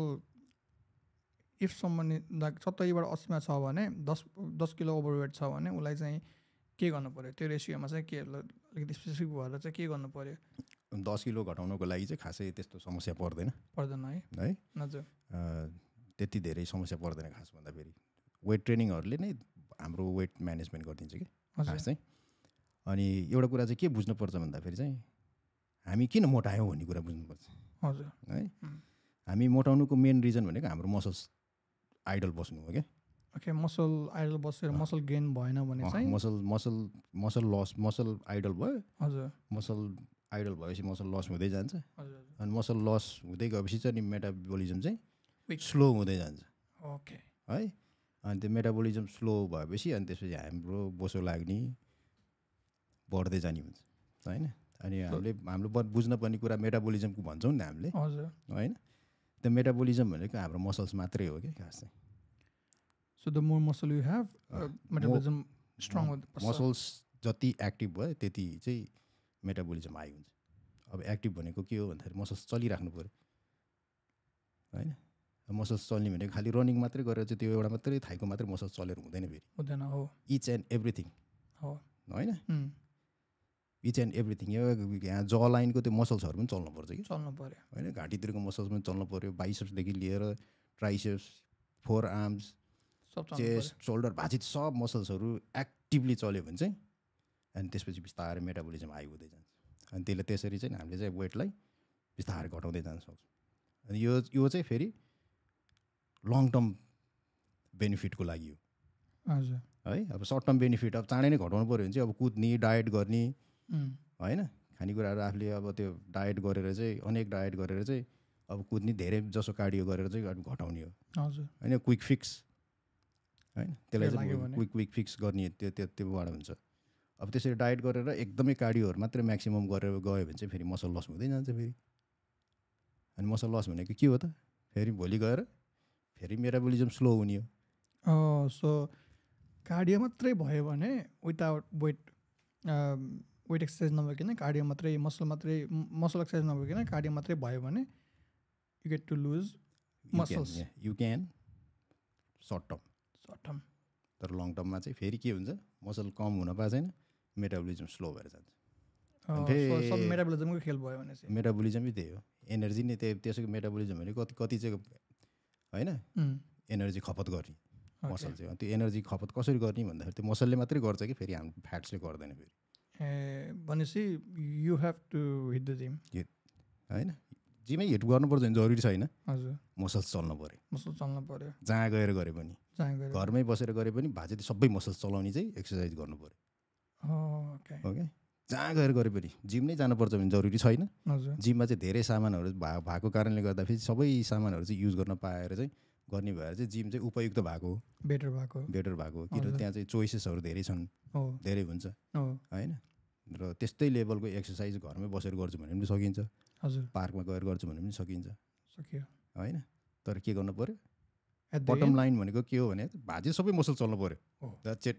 इफ सम्म लाइक सत्तरीबाट अस्सीमा छ भने दस दस किलो ओभरवेट छ भने उसलाई चाहिँ के गर्नु पऱ्यो त्यो रेसियोमा चाहिँ के अलिकति स्पेसिफिक भएर चाहिँ के गर्नु पऱ्यो दस किलो घटाउनको लागि चाहिँ खासै त्यस्तो समस्या पर्दैन पर्दैन है है हजुर त्यति धेरै समस्या पर्दैन खास भन्दाखेरि वेट ट्रेनिङहरूले नै हाम्रो वेट म्यानेजमेन्ट गरिदिन्छ कि खास चाहिँ अनि एउटा कुरा चाहिँ के बुझ्नुपर्छ भन्दाखेरि चाहिँ हामी किन मोटायौँ भन्ने कुरा बुझ्नुपर्छ हजुर है हामी मोटाउनुको मेन रिजन भनेको हाम्रो मसल्स आइडल बस्नु हो क्या ओके मसल आइडल बसेर मसल गेन भएन भने चाहिँ muscle muscle muscle loss muscle idle भयो हजुर मसल आइडल भएपछि मसल लस हुँदै जान्छ हजुर अनि मसल लस हुँदै गएपछि चाहिँ मेटाबोलिजम चाहिँ स्लो हुँदै जान्छ ओके है अनि त्यो मेटाबोलिजम स्लो भएपछि अनि त्यसपछि हाम्रो बोसो लाग्ने बढ्दै जाने हुन्छ हैन अनि हामीले हाम्रो बुझ्नुपर्ने कुरा मेटाबोलिजमको भन्छौँ नि हामीले हजुर हैन त्यो मेटाबोलिजम भनेको हाम्रो मसल्स मात्रै हो के खास चाहिँ So the more muscle you have, uh, metabolism more, strong with the muscles जति एक्टिभ भयो त्यति चाहिँ मेटाबोलिजम हाई हुन्छ अब एक्टिभ भनेको के हो भन्दाखेरि मसल्स चलिराख्नु पऱ्यो हैन मसल्स चल्ने भनेको खालि रनिङ मात्रै गरेर चाहिँ त्यो एउटा मात्रै थाइको मात्रै मसल्स चलेर हुँदैन फेरि हुँदैन हो इच एन्ड एभ्रिथिङ हो हैन इच एन्ड एभ्रिथिङ यहाँ ज लाइनको त्यो मसल्सहरू पनि चल्नु पर्छ कि चल्नु पऱ्यो हैन घाँटीतिरको मसल्स पनि चल्नु पऱ्यो बाइसेप्सदेखि लिएर triceps forearms chest shoulder भाँचित सब मसल्सहरू एक्टिभली चल्यो भने चाहिँ अनि त्यसपछि बिस्तारै मेटाबोलिजम हाई हुँदै जान्छ अनि त्यसले त्यसरी चाहिँ हामीले चाहिँ वेटलाई बिस्तारै घटाउँदै जान सक्छौँ अनि यो यो चाहिँ फेरि लङ टर्म बेनिफिटको लागि हो हजुर है अब सर्ट टर्म बेनिफिट अब चाँडै नै घटाउनु पऱ्यो भने चाहिँ अब कुद्ने डायट गर्ने होइन खानेकुराहरू आफूले अब त्यो डायट गरेर चाहिँ अनेक डायट गरेर चाहिँ अब कुद्ने धेरै जसो कार्डियो गरेर चाहिँ घटाउने हो हजुर होइन क्विक फिक्स हैन त्यसलाई चाहिँ क्विक क्विक फिक्स गर्ने त्यो त्यो त्योबाट हुन्छ अब त्यसरी डायट गरेर एकदमै कार्डियोहरू मात्रै म्याक्सिमम गरेर गयो भने चाहिँ फेरि मसल लस हुँदै जान्छ फेरि अनि मसल लस भनेको के हो त फेरि भोलि गएर फेरि मेटाबोलिजम स्लो हुने हो सो कार्डियो मात्रै भयो भने विदाउट वेट वेट एक्सर्साइज नभइकन कार्डियो मात्रै मसल मात्रै मसल एक्सर्साइज नभइकन कार्डियो मात्रै भयो भने you get to lose muscles you can short term short term तर लङ टर्ममा चाहिँ फेरि के हुन्छ मसल कम हुन पाएको छैन मेटाबोलिजम स्लो भएर जान्छ मेटाबोलिजमको खेल भयो भने चाहिँ मेटाबोलिजमै त्यही हो एनर्जी नै त्यही त्यसको मेटाबोलिजम भनेको कति कति चाहिँ होइन एनर्जी खपत गर्ने मसल चाहिँ त्यो एनर्जी खपत कसरी गर्ने भन्दाखेरि त्यो मसलले मात्रै गर्छ कि फेरि हाम्रो फ्याट्सले गर्दैन फेरि ए भनेपछि you have to hit the gym होइन जिमै हिट गर्नुपर्छ भने जरुरी छैन हजुर मसल्स चल्नु पऱ्यो मसल चल्नु पऱ्यो जहाँ गएर गरे पनि घरमै बसेर गरे पनि भाँचे सबै मसल्स चलाउने चाहिँ एक्सर्साइज गर्नु पऱ्यो ओके ओके जहाँ गएर गरे पनि जिम नै जानुपर्छ भने जरुरी छैन जिममा चाहिँ धेरै सामानहरू भएको कारणले गर्दाखेरि सबै सामानहरू चाहिँ युज गर्न पाएर चाहिँ गर्ने भएर चाहिँ जिम चाहिँ उपयुक्त भएको बेटर भएको बेटर भएको किनभने त्यहाँ चाहिँ चोइसेसहरू धेरै छन् धेरै हुन्छ होइन र त्यस्तै लेभलको एक्सर्साइज घरमै बसेर गर्छु भने पनि सकिन्छ हजुर पार्कमा गएर गर्छु भने पनि सकिन्छ सकियो होइन तर के गर्नु पर्यो बटम लाइन भनेको के हो भने भाजे सबै मसल चल्नु पर्यो द्याट्स इट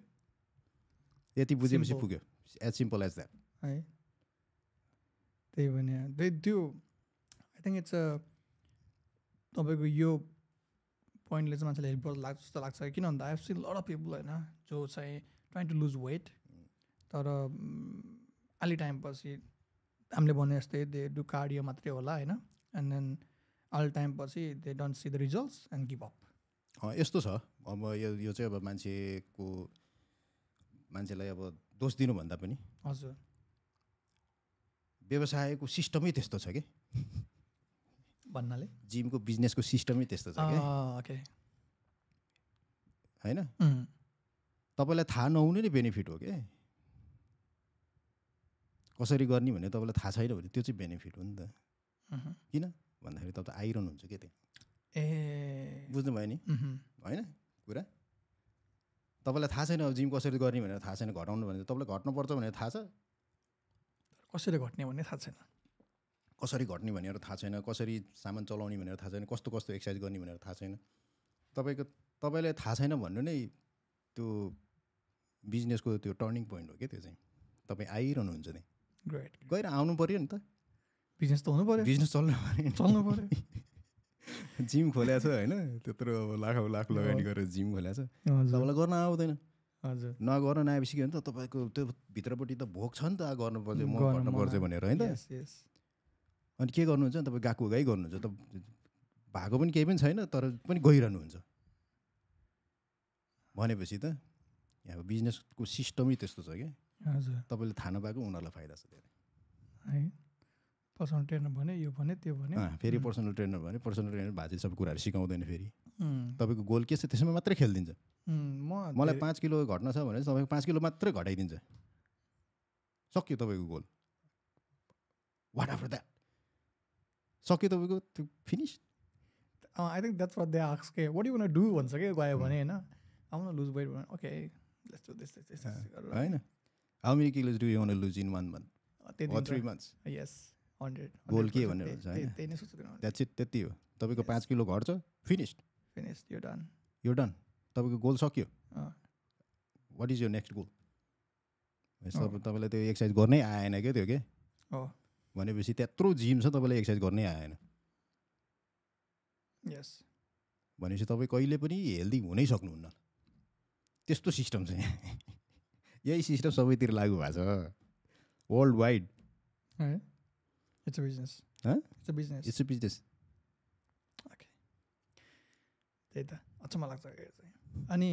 यति बुझेपछि पुग्यो एज सिम्पल एज द्याट है त्यही भने त्यो आई थिंक इट्स अ तपाईँको यो पोइन्टले चाहिँ मान्छेले हेल्प गर्छ लाग्छ जस्तो लाग्छ किन भन्दा I have seen lot of people हैन जो चाहिँ ट्राइङ टु लुज वेट तर अलि टाइम पछि हामीले भने जस्तै दे डु कार्डियो मात्रै होला हैन एन्ड देन अलि टाइम पछि they don't see the results and give up यस्तो छ अब यो यो चाहिँ अब मान्छेको मान्छेलाई अब दोष दिनु भन्दा पनि हजुर व्यवसायको सिस्टमै त्यस्तो छ के भन्नाले जिमको बिजनेसको सिस्टमै त्यस्तो छ के ओके हैन तपाईलाई थाहा नहुने नै बेनिफिट हो के कसरी गर्ने भने तपाईलाई थाहा छैन भने त्यो चाहिँ बेनिफिट हो नि त किन भन्दाखेरि तब त आइरन हुन्छ के त्यो ए बुझ्नु भयो नि हैन कुरा तपाईलाई थाहा छैन अब जिम कसरी गर्ने भनेर थाहा छैन घटाउनु भने तपाईलाई घट्नु पर्छ भनेर थाहा छ कसरी घट्ने भन्ने थाहा छैन कसरी घट्ने भनेर थाहा छैन कसरी सामान चलाउने भनेर थाहा छैन कस्तो कस्तो एक्सर्साइज गर्ने भनेर थाहा छैन तपाईको तपाईलाई थाहा छैन भन्नु नै त्यो बिजनेसको त्यो टर्निङ पोइन्ट हो के त्यो चाहिँ तपाई आइरहनु हुन्छ नि ग्रेट गएर आउनु पर्यो नि त बिजनेस त हुनु पर्यो बिजनेस चल्नु पर्यो चल्नु पर्यो जिम खोलेछ हैन त्यत्रो अब लाखौं लाख लगानी गरेर जिम खोलेछ सबैलाई गर्न आउँदैन हजुर नगर्न नआएपछि के हो नि त तपाईको त्यो भित्रपट्टि त भोक छ नि त गर्नु पर्छ म गर्न पर्छ भनेर हैन यस यस अनि के गर्नुहुन्छ तपाईँ गाको गाई गर्नुहुन्छ त भागो पनि केही पनि छैन तर पनि गइरहनु हुन्छ भनेपछि त अब बिजनेसको सिस्टमै त्यस्तो छ के हजुर तपाईले थाहा नपाएको उनीहरुलाई फाइदा छ धेरै है पर्सनल ट्रेनर भने यो भने त्यो भने फेरि पर्सनल ट्रेनर भने पर्सनल ट्रेनर भाजी सब कुराहरु सिकाउँदैन फेरि तपाईको गोल के छ त्यसमा मात्र खेल्दिन्छ म मलाई पाँच किलो घट्न छ भने तपाईको पाँच किलो मात्र घटाइदिन्छ सक्यो तपाईको गोल वाट आफ्टर दैट सक्यो तपाईको त्यो finish I think that's what they ask के what you want to do भन्छ के गयो भने हैन I want to lose weight okay let's do this this हैन How many kilos do you want to lose in one month? Or three months? Yes, one hundred. Goal ke bhanera huncha haina. That's it, त्यति हो. तपाईको पाँच kilo घट्छ, finished. Finished, you're done. You're done. तपाईको goal सक्यो. What is your next goal? यसो तपाईलाई त्यो एक्सर्साइज गर्नै आएन के त्यो के? हो. भनेपछि त्यत्रो जिम छ तपाईलाई एक्सर्साइज गर्नै आएन. Yes. भनेपछि तपाई कहिले पनि हेल्दी हुनै सक्नुहुन्न. त्यस्तो सिस्टम छ यहाँ. यही सिस्टम सबैतिर लागू भएको छ world wide it's a business it's a business it's a business okay त्यही त अचम्म लाग्छ अनि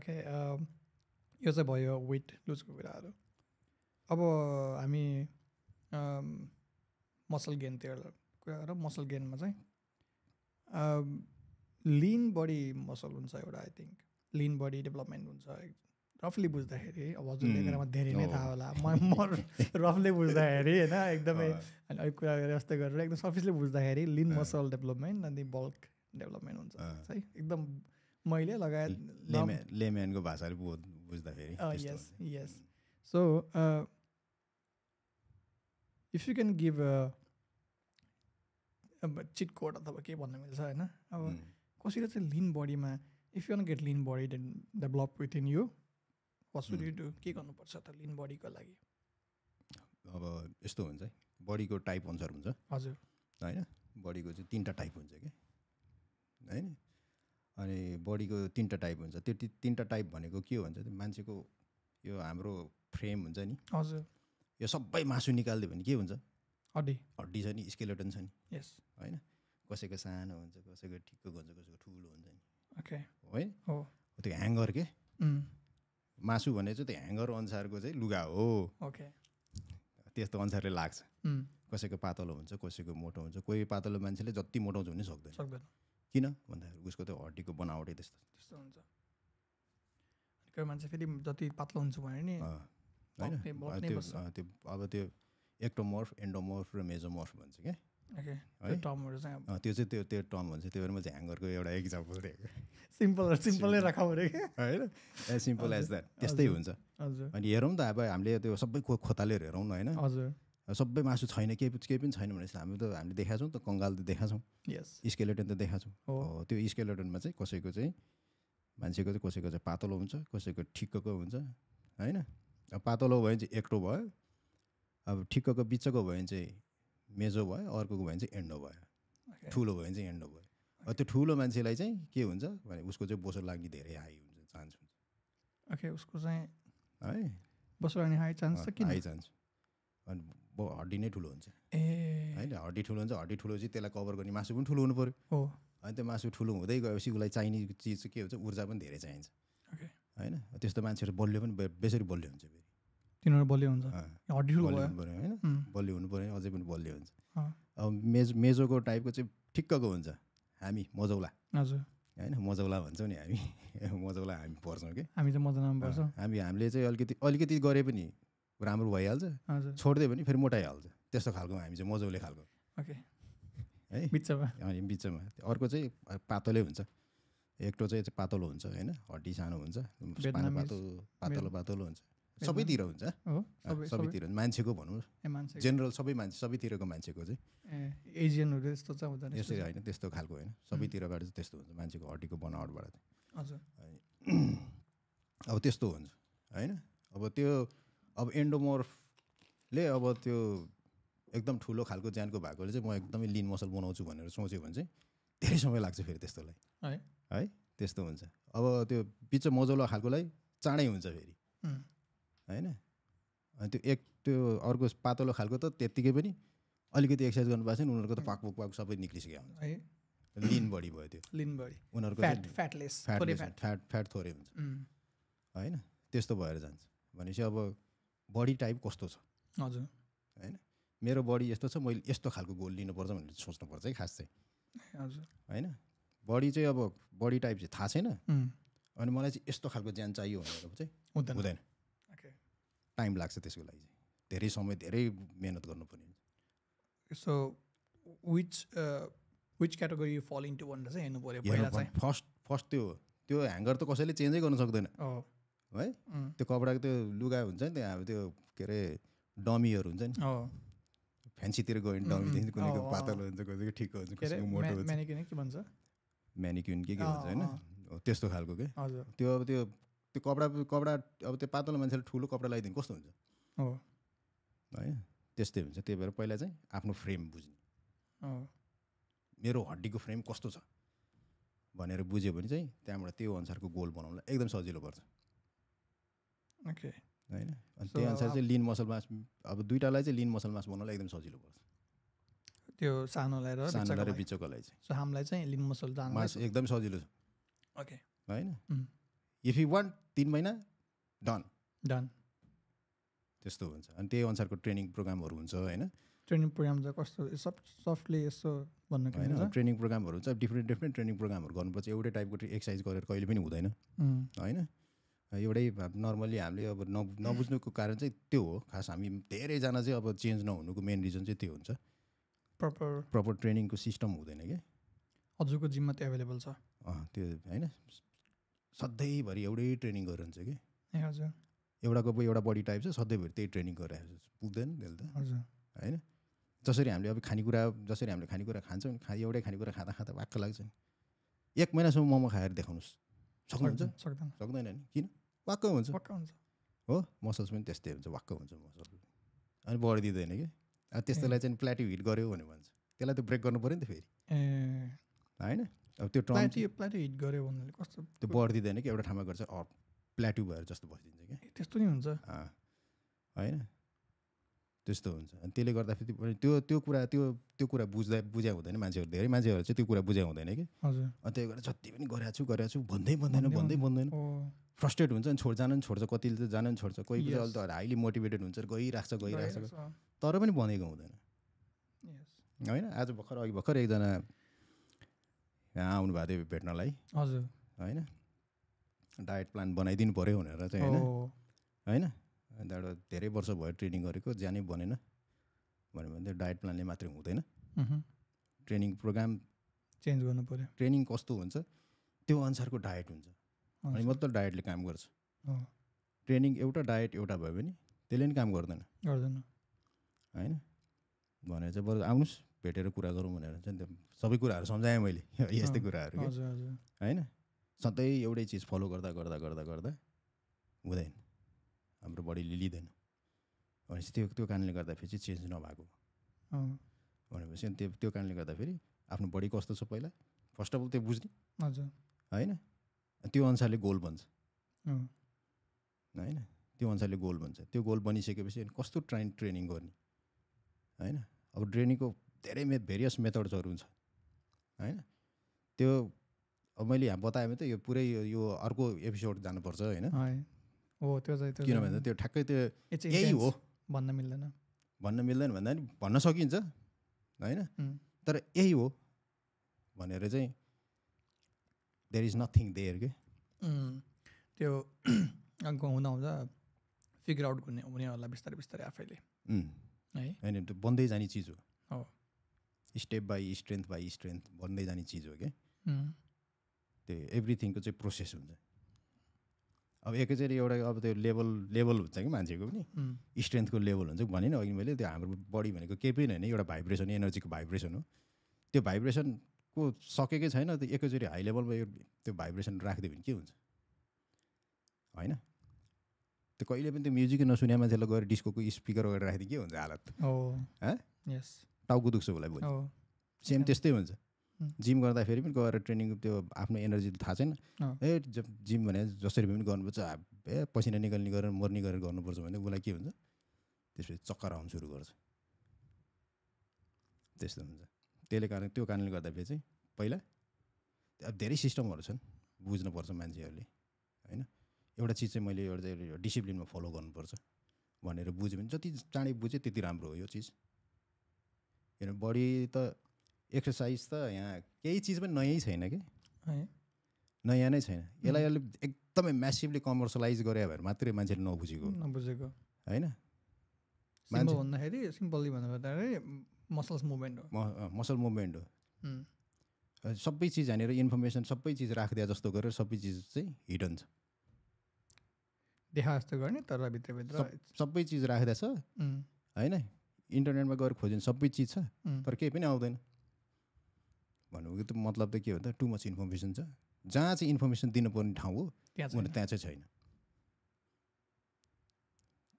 ओके यो चाहिँ भयो वेट लुजको कुराहरू अब हामी मसल गेनतिर कुराहरू मसल गेनमा चाहिँ लिन बडी मसल हुन्छ एउटा I think lean body development हुन्छ रफली बुझ्दाखेरि अब हजुरले कुरामा धेरै नै थाहा होला म रफली बुझ्दाखेरि होइन एकदमै अनि अरू कुरा गरेर यस्तो गरेर एकदम सफिसले बुझ्दाखेरि लिन मसल डेभलपमेन्ट अनि बल्क डेभलपमेन्ट हुन्छ है एकदम मैले लगायत लेम्यानको भाषाले बुझ्दाखेरि yes yes so if you can give अब चिट कोड अथवा के भन्न मिल्छ होइन अब कसरी चाहिँ लिन बडीमा if you can get lean body develop within you What should you do? के गर्नुपर्छ त लिन बडीको लागि अब यस्तो हुन्छ है बडीको टाइप अनुसार हुन्छ हजुर हैन बडीको चाहिँ तीनटा टाइप हुन्छ के हैन अनि बडीको तीनटा टाइप हुन्छ त्यो तीनटा टाइप भनेको के हो भन्छ त मान्छेको यो हाम्रो फ्रेम हुन्छ नि हजुर यो सबै मासु निकाल्दियो भने के हुन्छ हड्डी हड्डी छ नि स्केलेटन छ नि यस हैन कसैको सानो हुन्छ कसैको ठिकको हुन्छ कसैको ठुलो हुन्छ नि ओके हैन हो त्यो ह्याङ्गर के मासु भने चाहिँ त्यो ह्याङ्गर अनुसारको चाहिँ लुगा हो ओके त्यस्तो अनुसारले लाग्छ कसैको पातलो हुन्छ कसैको मोटो हुन्छ कोही पातलो मान्छेले जति मोटाउँछ हुनै सक्दैन सक्दैन किन भन्दाखेरि उसको त्यो हड्डीको बनावटै त्यस्तो त्यस्तो हुन्छ अनि कोही मान्छे फेरि जति पातलो हुन्छ भने नि त्यो अब त्यो एक्टोमोर्फ एन्डोमोर्फ र मेजोमोर्फ भन्छ क्या ओके त्यो टर्महरु चाहिँ त्यो चाहिँ त्यो त्यो टर्म हुन्छ त्यो भएर म चाहिँ ह्याङ्गरको एउटा एक्जाम्पल दिएको सिम्पल सिम्पलै राखौँ रे के हैन एज सिम्पल एज द्याट त्यस्तै हुन्छ हजुर अनि हेरौँ त अब हामीले त्यो सबै खोतालेर हेरौँ न हैन हजुर सबै मासु छैन के के पनि छैन भनेपछि हामी त हामीले देखाछौ त कंगाल त देखाछौ यस स्केलेटन त देखाछौ हो त्यो स्केलेटनमा चाहिँ कसैको चाहिँ मान्छेको चाहिँ कसैको चाहिँ पातलो हुन्छ कसैको ठिक्कको हुन्छ हैन अब पातलो भए चाहिँ एक्टो भयो अब ठिक्कको बिचको भए चाहिँ मेजो भयो अर्कोको भए चाहिँ एन्डो भयो ठुलो भए चाहिँ एन्डो भयो अब त्यो ठुलो मान्छेलाई चाहिँ के हुन्छ भने उसको चाहिँ बोसो लाग्ने धेरै हाई हुन्छ चान्स हुन्छ ओके उसको चाहिँ है बोसो लाग्ने हाई चान्स छ किन हाई चान्स अनि हड्डी नै ठुलो हुन्छ ए हैन हड्डी ठुलो हुन्छ हड्डी ठुलो चाहिँ त्यसलाई कभर गर्ने मासु पनि ठुलो हुनु पर्यो हो अनि त्यो मासु ठुलो हुँदै गएपछि उसलाई चाहिने चिज के हुन्छ ऊर्जा पनि धेरै चाहिन्छ ओके हैन त्यस्तो मान्छेहरू बलियो पनि बेसरी बलियो हुन्छ फेरि तिनीहरू बलियो हुन्छ हड्डी ठुलो भयो हैन बलियो हुनु पर्यो अझै पनि बलियो हुन्छ अब मेज मेजोको टाइपको चाहिँ ठिक्कको हुन्छ हामी मजौला हजुर हैन मजौला भन्छौ नि हामी मजौला हामी पर्छौँ के हामी चाहिँ मजौलामा पर्छौँ हामी हामीले चाहिँ अलिकति अलिकति गरे पनि राम्रो भइहाल्छ छोड्दियो भने फेरि मोटाइहाल्छ त्यस्तो खालको हामी चाहिँ मजौले खालको ओके है बिचमा अनि बिचमा अर्को चाहिँ पातलै हुन्छ एक्टो चाहिँ पातलो हुन्छ हैन हड्डी सानो हुन्छ पातो पातलो पातलो हुन्छ सबैतिर हुन्छ हो सबैतिर मान्छेको भनौँ जेनरल सबै मान्छे सबैतिरको मान्छेको चाहिँ एजियनहरु त्यस्तो चाहिँ हुँदैन यसरी हैन त्यस्तो खालको हैन सबैतिरबाट चाहिँ त्यस्तो हुन्छ मान्छेको हड्डीको बनावटबाट चाहिँ हजुर अब त्यस्तो हुन्छ हैन अब त्यो अब एन्डोमोर्फले अब त्यो एकदम ठुलो खालको ज्यानको भएकोले चाहिँ म एकदमै लिन मसल बनाउँछु भनेर सोच्यो भने चाहिँ धेरै समय लाग्छ फेरि त्यस्तोलाई है है त्यस्तो हुन्छ अब त्यो बिच मजौलो खालकोलाई चाँडै हुन्छ फेरि हैन अनि त्यो एक त्यो अर्को पातलो खालको त त्यतिकै पनि अलिकति एक्सर्साइज गर्नुपर्छ नि उनीहरूको त पाक पुक पाक सबै निक्लिसक्यो हुन्छ है लिन बडी भयो त्यो लिन बडी उनीहरूको फ्याटलेस थोरै फ्याट फ्याट थोरै हुन्छ हैन त्यस्तो भएर जान्छ भनेपछि अब बडी टाइप कस्तो छ हजुर हैन मेरो बडी यस्तो छ मैले यस्तो खालको गोल लिनुपर्छ भनेर सोच्नुपर्छ है खास चाहिँ हजुर हैन बडी चाहिँ अब बडी टाइप चाहिँ थाहा छैन अनि मलाई चाहिँ यस्तो खालको ज्यान चाहियो भनेर चाहिँ हुँदैन ओके टाइम लाग्छ त्यसको लागि चाहिँ धेरै समय धेरै मेहनत गर्नुपर्ने हुन्छ so which which category you fall into भनेर चाहिँ हेर्नु पर्यो पहिला चाहिँ फर्स्ट फर्स्ट त्यो त्यो ह्याङ्गर त कसैले चेन्जै गर्न सक्दैन है त्यो कपडाको त्यो लुगा हुन्छ नि त्यहाँ अब त्यो के अरे डमीहरू हुन्छ नि फ्यान्सीतिर गयो भने डमी देखिन्छ कसैको पातलो हुन्छ कसैको ठिक हुन्छ कसैको मोटो हुन्छ म्यानिक्युन के भन्छ म्यानिक्युन के के भन्छ होइन त्यस्तो खालको के त्यो अब त्यो त्यो कपडा कपडा अब त्यो पातलो मान्छेले ठुलो कपडा लगाइदिनु कस्तो हुन्छ हो है त्यस्तै हुन्छ त्यही भएर पहिला चाहिँ आफ्नो फ्रेम बुझ्ने मेरो हड्डीको फ्रेम कस्तो छ भनेर बुझ्यो भने चाहिँ त्यहाँबाट त्यो अनुसारको गोल बनाउनलाई एकदम सजिलो पर्छ ओके हैन अनि त्यही अनुसार चाहिँ लिन मसल मास अब दुईटालाई चाहिँ लिन मसल मास बनाउनलाई एकदम सजिलो पर्छ त्यो सानोलाई र सानोलाई बिचकोलाई चाहिँ सो हामीलाई चाहिँ लिन मसल जान मास एकदम सजिलो छ ओके हैन इफ यु वान्ट तीन महिना डन डन त्यस्तो हुन्छ अनि त्यही अनुसारको ट्रेनिङ प्रोग्रामहरु हुन्छ हैन ट्रेनिङ प्रोग्राम चाहिँ कस्तो सफ्ट सफ्टली यस्तो भन्न किन हैन ट्रेनिङ प्रोग्रामहरु हुन्छ डिफरेन्ट डिफरेन्ट ट्रेनिङ प्रोग्रामहरु गर्नुपर्छ एउटै टाइपको एक्सर्साइज गरेर कहिले पनि हुँदैन हैन एउटै नर्मली हामीले अब नबुझ्नुको कारण चाहिँ त्यो हो खास हामी धेरैजना चाहिँ अब चेन्ज नहुनुको मेन रिजन चाहिँ त्यो हुन्छ प्रपर प्रपर ट्रेनिङको सिस्टम हुँदैन क्या हजुरको जिममा त्यो एभाइलेबल छ त्यो होइन सधैँभरि एउटै ट्रेनिङ गरिरहन्छ कि ए हजुर एउटाको एउटा बडी टाइप छ सधैँभरि त्यही ट्रेनिङ गरिरहेको छ पुग्दैन त्यसले त हजुर होइन जसरी हामीले अब खानेकुरा जसरी हामीले खानेकुरा खान्छौँ खा एउटै खानेकुरा खाँदा खाँदा वाक्क लाग्छ नि एक महिनासम्म मोमो खाएर देखाउनुहोस् सक्नुहुन्छ सक्दैन सक्दैन नि किन वाक्क हुन्छ वाक्क हुन्छ हो मसल्स पनि त्यस्तै हुन्छ वाक्क हुन्छ मसल अनि बढिदिँदैन कि अब त्यस्तोलाई चाहिँ प्लाटिउ हिट गर्यो भने भन्छ त्यसलाई त ब्रेक गर्नु पऱ्यो नि त फेरि ए हैन अब त्यो प्लाटिउ प्लाटिउ हिट गर्यो भन्नाले कस्तो त्यो बढिदिँदैन कि एउटा ठाउँमा गर्छ प्लाटिउ भएर जस्तो बसिदिन्छ क्या त्यस्तो नि हुन्छ हैन त्यस्तो हुन्छ अनि त्यसले गर्दाखेरि त्यो त्यो कुरा त्यो त्यो कुरा बुझ्दा बुझ्या हुँदैन मान्छेहरू धेरै मान्छेहरू चाहिँ त्यो कुरा बुझ्या हुँदैन कि हजुर अनि त्यही गरेर जति पनि गरेको छु गरेको छु भन्दै भन्दैन भन्दै भन्दैन फ्रस्ट्रेट हुन्छ नि छोड जान नि छोड्छ कतिले त जान नि छोड्छ कोही बेला त हाइली मोटिभेटेड हुन्छ गइराख्छ गइराख्छ तर पनि भनेको हुँदैन होइन आज भर्खर अघि भर्खर एकजना यहाँ आउनुभएको थियो भेट्नलाई हजुर होइन डायट प्लान बनाइदिनु पऱ्यो भनेर चाहिँ होइन होइन अनि त्यहाँबाट धेरै वर्ष भयो ट्रेनिङ गरेको ज्यानै बनेन भन्यो भने डायट प्लानले मात्रै हुँदैन ट्रेनिङ प्रोग्राम चेन्ज गर्नु पऱ्यो ट्रेनिङ कस्तो हुन्छ त्यो अनुसारको डायट हुन्छ अनि मात्र डायटले काम गर्छ ट्रेनिङ एउटा डायट एउटा भयो भने त्यसले नि काम गर्दैन गर्दैन हैन भनेर चाहिँ बरु आउनुस् भेटेर कुरा गरौँ भनेर चाहिँ त्यो सबै कुराहरु सम्झाएँ मैले यस्तै कुराहरु के हैन सधैँ एउटै चीज फलो गर्दा गर्दा गर्दा गर्दा हुँदैन हाम्रो बडीले लिदैन भनेपछि त्यो त्यो कारणले गर्दा फेरि चेन्ज नभाको अ भनेपछि त्यो त्यो कारणले गर्दा फेरि आफ्नो बडी कस्तो छ पहिला फर्स्ट अफ अल त्यो बुझ्नु हजुर हैन त्यो अनुसारले गोल बन्छ अ हैन त्यो अनुसारले गोल बन्छ त्यो गोल बनिसकेपछि अनि कस्तो ट्रेन ट्रेनिङ गर्ने हैन अब ट्रेनिङको धेरै मे भेरियस मेथड्सहरु हुन्छ हैन त्यो अब मैले यहाँ बताएँ त यो पुरै यो अर्को एपिसोड जानुपर्छ हैन हो त्यो चाहिँ त्यो किनभने त्यो ठ्याक्कै त्यो यही हो भन्न मिल्दैन भन्न मिल्दैन भन्दा नि भन्न सकिन्छ हैन तर यही हो भनेर चाहिँ देयर इज नथिङ देयर के त्यो अङ्क हुँदा हुँदा फिगर आउट गर्ने हुने होला बिस्तारै बिस्तारै आफैले है हैन त्यो बन्दै जाने चिज हो हो step by strength by strength बन्दै जाने चिज हो के त्यो एभ्रिथिङको चाहिँ प्रोसेस हुन्छ अब एकैचोटि एउटा अब त्यो लेभल लेभल हुन्छ कि मान्छेको पनि स्ट्रेन्थको लेभल हुन्छ भने नि अघि मैले त्यो हाम्रो बडी भनेको केही पनि होइन एउटा भाइब्रेसन एनर्जीको भाइब्रेसन हो त्यो भाइब्रेसनको सकेकै छैन त्यो एकैचोटि हाई लेभलमा त्यो भाइब्रेसन राखिदियो भने के हुन्छ हैन त्यो कहिले पनि त्यो म्युजिक नसुने मान्छेलाई गएर डिस्कोको स्पिकर गरेर राखिदियो के हुन्छ हालत हो ह यस टाउको दुख्छ उसलाई भोलि सेम त्यस्तै हुन्छ जिम गर्दाखेरि पनि गएर ट्रेनिङ त्यो आफ्नो एनर्जी थाहा छैन ए जिम भने जसरी पनि गर्नुपर्छ ए पसिना निकाल्ने गरेर मर्ने गरेर गर्नुपर्छ भने उसलाई के हुन्छ त्यसपछि चक्कर आउन सुरु गर्छ त्यस्तो हुन्छ त्यसले कारण त्यो कारणले गर्दाखेरि चाहिँ पहिला अब धेरै सिस्टमहरू छन् बुझ्नुपर्छ मान्छेहरूले हैन एउटा चिज चाहिँ मैले एउटा डिसिप्लिनमा फलो गर्नुपर्छ भनेर बुझ्यो भने जति चाँडै बुझ्यो त्यति राम्रो हो यो चिज किन बडी त एक्सर्साइज त यहाँ केही चिज पनि नयाँ छैन कि नयाँ नै छैन यसलाई अहिले एकदमै म्यासिभली कमर्सियलाइज गरे भएर मात्रै मान्छेले नबुझेको नबुझेको होइन सिम्पल भन्दाखेरि सिम्पली भन्दाखेरि मसल्स मुभमेन्ट हो मसल मुभमेन्ट हो सबै चिज हानेर इन्फर्मेसन सबै चिज राखिदिया जस्तो गरेर सबै चिज चाहिँ हिडन छ देखा जस्तो गर्ने तर भित्रभित्र सबै चिज राखिदिया छ होइन इन्टरनेटमा गएर खोज्यो सबै चिज छ तर केही पनि आउँदैन भन्नुभयो त मतलब त के हो त टु मच इन्फर्मेसन छ जहाँ चाहिँ इन्फर्मेसन दिनुपर्ने ठाउँ हो त्यहाँ त्यहाँ चाहिँ छैन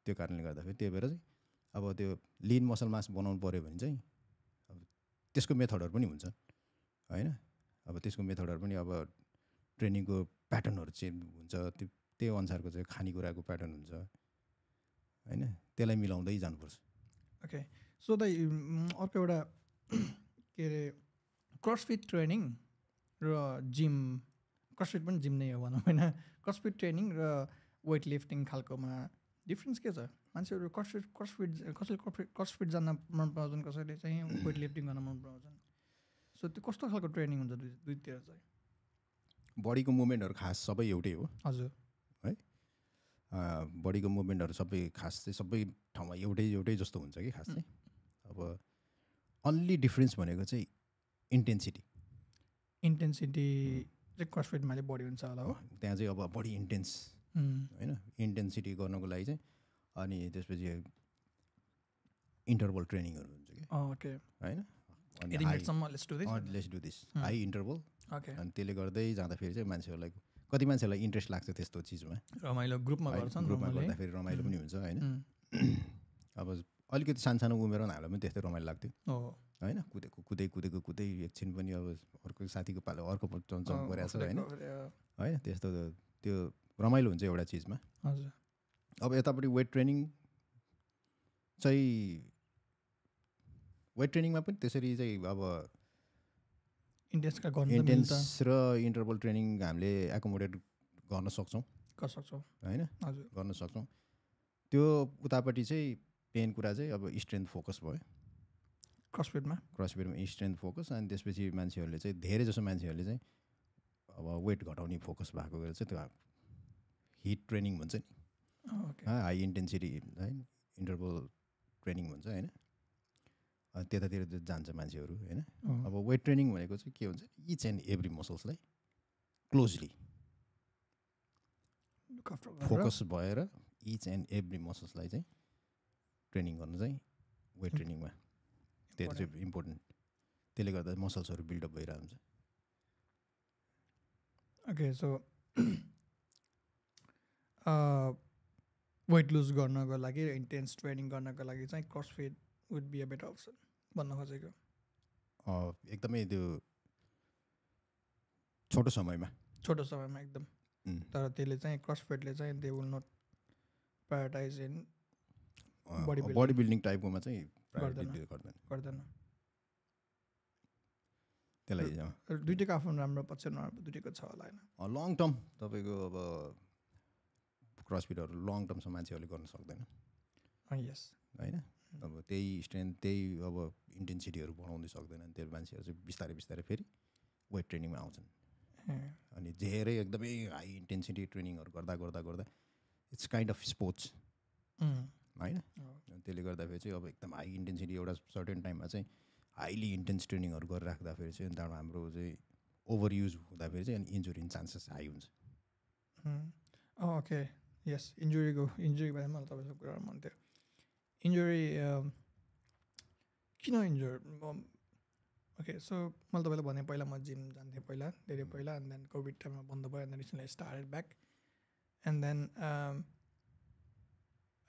त्यो कारणले गर्दाखेरि त्यही भएर चाहिँ अब त्यो लिन मसल मास बनाउनु पऱ्यो भने चाहिँ अब त्यसको मेथडहरू पनि हुन्छ हैन अब त्यसको मेथडहरू पनि अब ट्रेनिङको प्याटर्नहरू चेन्ज हुन्छ त्यो त्यही अनुसारको चाहिँ खानेकुराको प्याटर्न हुन्छ हैन त्यसलाई मिलाउँदै जानुपर्छ ओके सो दाइ अर्को एउटा के अरे क्रसफिट ट्रेनिङ र जिम क्रसफिट पनि जिम नै हो भनौँ होइन क्रसफिट ट्रेनिङ र वेट लिफ्टिङ खालकोमा डिफ्रेन्स के छ मान्छेहरू क्रसफिट क्रसफिट कसैले क्रसफिट क्रसफिट जान्न मन पराउँछन् कसैले चाहिँ वेट लिफ्टिङ गर्न मन पराउँछन् सो त्यो कस्तो खालको ट्रेनिङ हुन्छ दुई दुईतिर चाहिँ बडीको मुभमेन्टहरू खास सबै एउटै हो हजुर है बडीको मुभमेन्टहरू सबै खास चाहिँ सबै ठाउँमा एउटै एउटै जस्तो हुन्छ कि खास चाहिँ अब अन्ली डिफ्रेन्स भनेको चाहिँ इन्टेन्सिटी इन्टेन्सिटी चाहिँ क्रसफिटमा चाहिँ बढी हुन्छ होला हो त्यहाँ चाहिँ अब बढी इन्टेन्स हैन इन्टेन्सिटी गर्नको लागि चाहिँ अनि त्यसपछि इन्टरभल ट्रेनिङहरू हुन्छ कि ओके हैन हाई इन्टरभल ओके अनि त्यसले गर्दै जाँदाखेरि चाहिँ मान्छेहरूलाई कति मान्छेहरूलाई इन्ट्रेस्ट लाग्छ त्यस्तो चिजमा रमाइलो ग्रुपमा गर्छन् ग्रुपमा गर्दाखेरि रमाइलो पनि हुन्छ हैन अब अलिकति सानसानो उमेरमा हामीलाई पनि त्यस्तै रमाइलो लाग्थ्यो हो हैन कुदेको कुदै कुदेको कुदै एकछिन पनि अब अर्को साथीको पालो अर्को जम्प गरेको छ हैन हैन त्यस्तो त्यो रमाइलो हुन्छ एउटा चिजमा हजुर अब यतापट्टि वेट ट्रेनिङ चाहिँ वेट ट्रेनिङमा पनि त्यसरी चाहिँ अब इन्टेन्सका गर्न इन्टेन्स र इन्टरभल ट्रेनिङ हामीले एकोमोडेट गर्न सक्छौँ गर्न सक्छौँ हैन हजुर गर्न सक्छौँ त्यो उतापट्टि चाहिँ पेन कुरा चाहिँ अब स्ट्रेन्थ फोकस भयो क्रसफिटमा क्रसफिटमा स्ट्रेन्थ फोकस अनि त्यसपछि मान्छेहरूले चाहिँ धेरै जसो मान्छेहरूले चाहिँ अब वेट घटाउने फोकस भएको गरेर चाहिँ त्यो हिट ट्रेनिङ भन्छ नि हाई इन्टेन्सिटी है इन्टरभल ट्रेनिङ भन्छ होइन त्यतातिर जान्छ मान्छेहरू होइन अब वेट ट्रेनिङ भनेको चाहिँ के हुन्छ इच एन्ड एभ्री मसल्सलाई क्लोजली फोकस भएर इच एन्ड एभ्री मसल्सलाई चाहिँ ट्रेनिङ गर्नु चाहिँ वेट ट्रेनिङमा त्यो चाहिँ इम्पोर्टेन्ट, त्यसले गर्दा मसल्सहरू बिल्डअप भइरहेको हुन्छ. ओके, सो वेट लुज गर्नको लागि इन्टेन्स ट्रेनिङ गर्नको लागि चाहिँ CrossFit would be a better option भन्न खोजेको. एकदमै त्यो छोटो समयमा छोटो समयमा एकदम. तर त्यसले चाहिँ क्रसफिटले चाहिँ they will not prioritise in body building टाइपकोमा चाहिँ गर्दैन. त्यसलाई दुइटैको आफ्नो राम्रो पक्ष नराम्रो दुइटैको छ होला होइन. लङ टर्म तपाईँको अब क्रसफिटहरू लङ टर्मसम्म मान्छेहरूले गर्न सक्दैन होइन. अब त्यही स्ट्रेन्थ त्यही अब इन्टेन्सिटीहरू बनाउनै सक्दैन. त्यो मान्छेहरू चाहिँ बिस्तारै बिस्तारै फेरि वेट ट्रेनिङमा आउँछन् अनि धेरै एकदमै हाई इन्टेन्सिटी ट्रेनिङहरू गर्दा गर्दा गर्दा इट्स काइन्ड अफ स्पोर्ट्स होइन. त्यसले गर्दाखेरि चाहिँ अब एकदम हाई इन्टेन्सिटी एउटा सर्टेन टाइममा चाहिँ हाइली इन्टेन्स ट्रेनिङहरू गरिराख्दाखेरि चाहिँ अन्त हाम्रो चाहिँ ओभर युज हुँदाखेरि चाहिँ इन्जुरी चान्सेस हाई हुन्छ. Okay, yes. इन्जुरीको इन्जुरीको बारेमा मलाई तपाईँको कुरा मन थियो. इन्जुरी किन इन्जुर? ओके, सो मैले तपाईँलाई भने पहिला म जिम जान्थेँ पहिला धेरै पहिला, एन्ड देन कोभिड टाइममा बन्द भयो, and then recently I started back. And then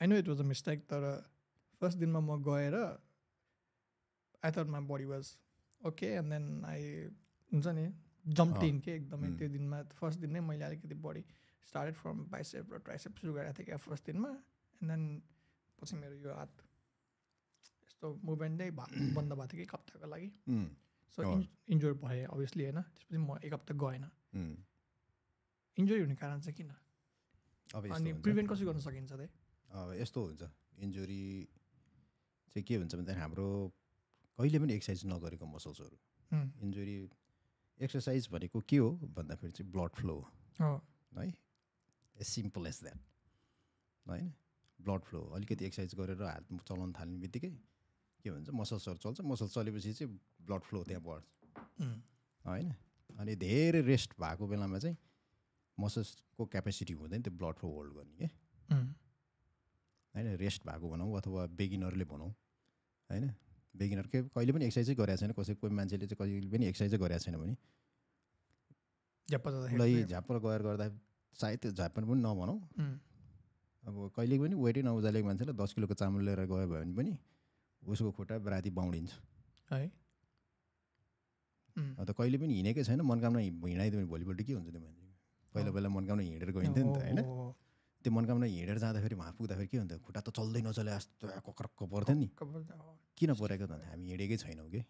I know it was a mistake, तर फर्स्ट दिनमा म गएर I thought my body was okay. And then I हुन्छ नि जम्पिङ के एकदमै त्यो दिनमा फर्स्ट दिन नै मैले अलिकति बडी स्टार्टेड फ्रम बाइसेप र ट्राइसेप सुरु गरेको थिएँ क्या फर्स्ट दिनमा. एन्ड देन पछि मेरो यो हात यस्तो मुभमेन्ट नै बन्द भएको थियो कि एक हप्ताको लागि. सो इन्जोर भएँ अभियसली होइन. त्यसपछि म एक हप्ता गएन. इन्जोरी हुने कारण चाहिँ किन अनि प्रिभेन्ट कसरी गर्न सकिन्छ त्यही? यस्तो हुन्छ इन्जुरी चाहिँ के हुन्छ भन्दाखेरि हाम्रो कहिले पनि एक्सर्साइज नगरेको मसल्सहरू इन्जुरी. एक्सर्साइज भनेको के हो भन्दाखेरि चाहिँ ब्लड फ्लो हो है, एज सिम्पल एज द्याट होइन. ब्लड फ्लो अलिकति एक्सर्साइज गरेर हात चलाउनु थाल्ने बित्तिकै के भन्छ मसल्सहरू चल्छ. मसल चलेपछि चाहिँ ब्लड फ्लो त्यहाँ बढ्छ होइन. अनि धेरै रेस्ट भएको बेलामा चाहिँ मसल्सको क्यापेसिटी हुँदैन त्यो ब्लड फ्लो होल्ड गर्ने के होइन. रेस्ट भएको भनौँ अथवा बेगिनरले भनौँ होइन. बेगिनर के कहिले पनि एक्सर्साइजै गरेको छैन कसै कोही मान्छेले चाहिँ कहिले पनि एक्सर्साइजै गरेको छैन भने झ्याप्पलाई झ्याप्प गएर गर्दा सायद त्यो झ्याप्प पनि नभनौँ. अब कहिले पनि वेटै नउजालेको मान्छेलाई दस किलोको चामल लिएर गयो भयो भने पनि उसको खुट्टा राति बाउडिन्छ है. अन्त कहिले पनि हिँडेकै छैन मनकामना हिँडाइदियो भने भोलिपल्ट के हुन्छ त्यो मान्छे? पहिला पहिला मनकामना हिँडेर गइन्थ्यो नि त होइन. त्यो मनकामना हिँडेर जाँदाखेरि वहाँ पुग्दाखेरि के हुन्थ्यो? खुट्टा त चल्दै नचले जस्तो कक्रक्क पर्थ्यो नि. किन परेको त? हामी हिँडेकै छैनौँ कि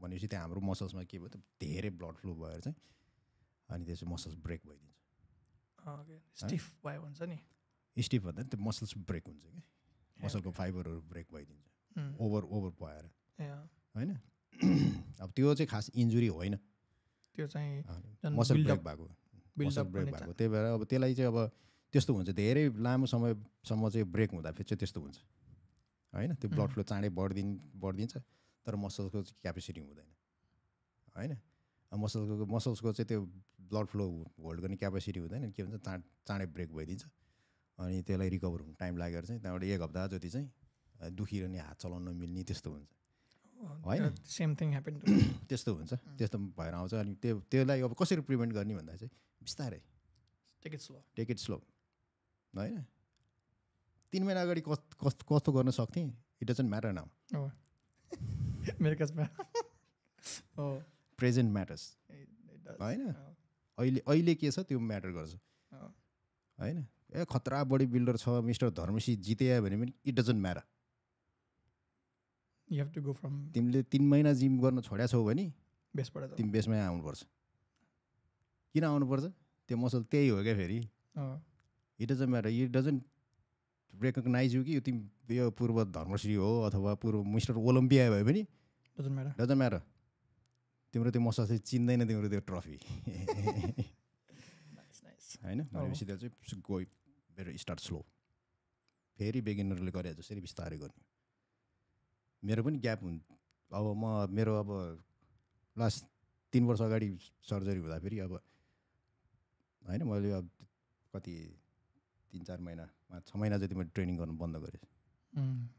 भनेपछि त्यहाँ हाम्रो मसल्समा के भयो त? धेरै ब्लड फ्लो भएर चाहिँ अनि त्यसपछि मसल्स ब्रेक भइदिन्छ. स्टिफ भयो भन्छ नि. स्टिफ भन्दा त्यो मसल्स ब्रेक हुन्छ कि मसलको फाइबरहरू ब्रेक भइदिन्छ ओभर ओभर भएर होइन. अब त्यो चाहिँ खास इन्जुरी होइन, त्यो चाहिँ मसल ब्रेक भएको मसल ब्रेक भएको. त्यही भएर अब त्यसलाई चाहिँ अब त्यस्तो हुन्छ धेरै लामो समयसम्म चाहिँ ब्रेक हुँदाखेरि चाहिँ त्यस्तो हुन्छ होइन. त्यो ब्लड फ्लो चाँडै बढिदिन् बढिदिन्छ तर मसल्सको चाहिँ क्यापेसिटी हुँदैन होइन. मसल्सको मसल्सको चाहिँ त्यो ब्लड फ्लो होल्ड गर्ने क्यापेसिटी हुँदैन के भन्छ चाँड चाँडै ब्रेक भइदिन्छ. अनि त्यसलाई रिकभर हुनु टाइम लागेर चाहिँ त्यहाँबाट एक हप्ता जति चाहिँ दुखिरहने हात चलाउन नमिल्ने त्यस्तो हुन्छ होइन. सेम थिङ ह्यापन त्यस्तो हुन्छ त्यस्तो भएर आउँछ. अनि त्यो त्यसलाई अब कसरी प्रिभेन्ट गर्ने भन्दा चाहिँ बिस्तारै take it slow take it slow होइन. तिन महिना अगाडि कस्तो कस्तो गर्न सक्थेँ इट डजन्ट म्याटर नाउ. मेरो काजमा प्रेजेन्ट म्याटर्स होइन. अहिले अहिले के छ त्यो म्याटर गर्छ होइन. ए खतरा बडी बिल्डर छ मिस्टर धर्मसी जित्या भने पनि it doesn't matter. You have to go from तिमीले तिन महिना जिम गर्न छोड्या छौ भने बेसबाट तिमी बेसमै आउनुपर्छ. किन आउनुपर्छ? त्यो मसल त्यही हो क्या फेरि. It doesn't matter. It doesn't recognize you कि यो तिमी यो पूर्व धर्मश्री हो अथवा पूर्व मिस्टर ओलम्पिया भयो भने डजन्ट म्याटर डजन्ट म्याटर. तिम्रो त्यो मसल चाहिँ चिन्दैन तिम्रो त्यो ट्रफी होइन. भनेपछि त्यो चाहिँ गो बेटर स्टार्ट स्लो. फेरि बेगिनरले गरे जसरी बिस्तारै गर्ने. मेरो पनि ग्याप हुन् अब म मेरो अब लास्ट तिन वर्ष अगाडि सर्जरी हुँदाखेरि अब होइन मैले अब कति तिन चार महिना छ महिना जति मैले ट्रेनिङ गर्नु बन्द गरेँ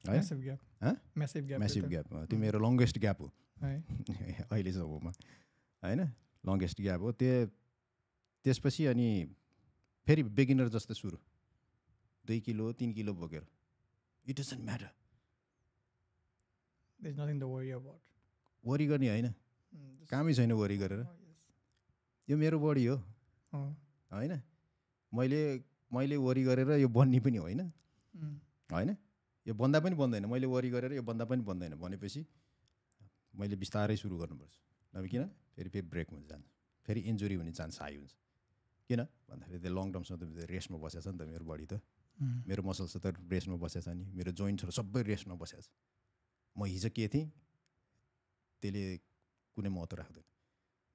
Massive gap. Huh? Massive gap. Massive gap. That's my longest gap. Right. I listen to him. I know. Longest gap. Oh, that. That's why I mean, very beginner just the start. Two kilo, three kilo, whatever. It doesn't matter. There's nothing to worry about. Worry करनी आई ना. काम ही सही ना worry कर रहा. ये मेरा body हो. आई ना. मायले मायले worry कर रहा ये बंद नहीं पनी आई ना. आई ना. ये बंदा पनी बंदा है ना. मायले worry कर रहा ये बंदा पनी बंदा है ना. बने पैसी मायले बिस्तारे शुरू करना पड़ेगा. ना भी क्या ना. फिर फिर break में जाना. फिर injury होने चांस आई होने. क्या ना. बंदा फिर long term से तो फिर rest में बसेसा ना मेरा body तो. मेरे muscles से तो rest में बसेसा नहीं. मेरे joints से सब भी rest में बसेसा. मैं हिज़ा किए थी, तेले कुने मौत रख देना।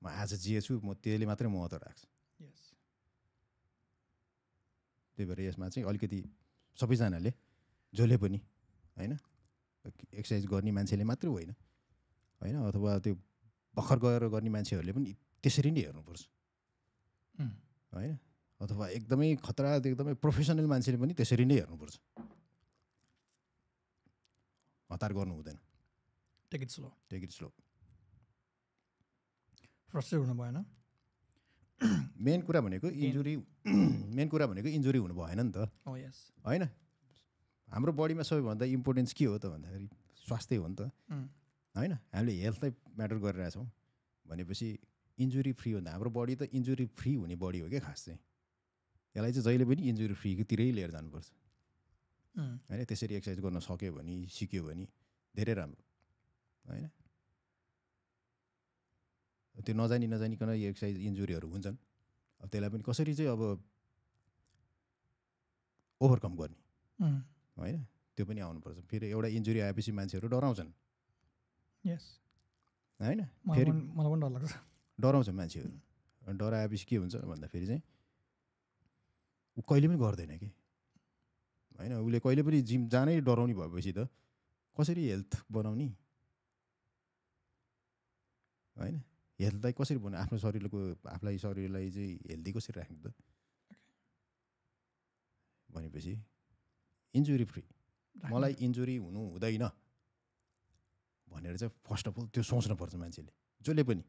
मैं आज जीएसयू मो तेले मात्रे मौत रख। Yes। ते बरे यस मानसिंग ऑल के दी सभी जाना ले, जोले बनी, आई ना? एक्सरसाइज गौरनी मानसिले मात्रे हुई ना, आई ना? अथवा ते बखर गौर गौरनी मानसिले ले बनी तीसरी नहीं है उन्होंने, आई ना? अथवा एकदम ही खतरा एकदम ही प्रोफेशनल मानसिले बनी तीसरी नहीं है उन्होंने। Take it slow. Take it slow. Frustrated होना बाय ना? Main कुरा बने को injury, main कुरा बने को injury होना बाय ना तो? Oh yes. आई ना? हमरो body में सभी बंदा importance क्यों होता बंदा? हरी स्वास्थ्य होना तो? आई ना? हमले health लाइफ matter कर रहा है सो। बने पे सी injury free होना। हमरो body तो injury free होनी body होगे खास से। यार ऐसे ज़ाइले बनी injury free के तीरे ही लेयर जान पड़ता। I know this exercise going to soccer when he seek you when he did it. I'm the nose and as any kind of exercise injury or wounds on of the eleven causes of overcome good. Why to be on person period injury I P C man zero thousand. Yes, I know my one dollar dollars a man zero and Dora I P C given on the face. Coiling Gordon again. I know we call every gym Johnny Doroni Babasida. Cosity health bononi. I know. Yet like Cosibon, I'm sorry, look, apply sorry, lazy, eldicosi ranked. One busy injury free. Molly injury, no, Daina. One is a first of all two sons of Portmanchil. Jolibony.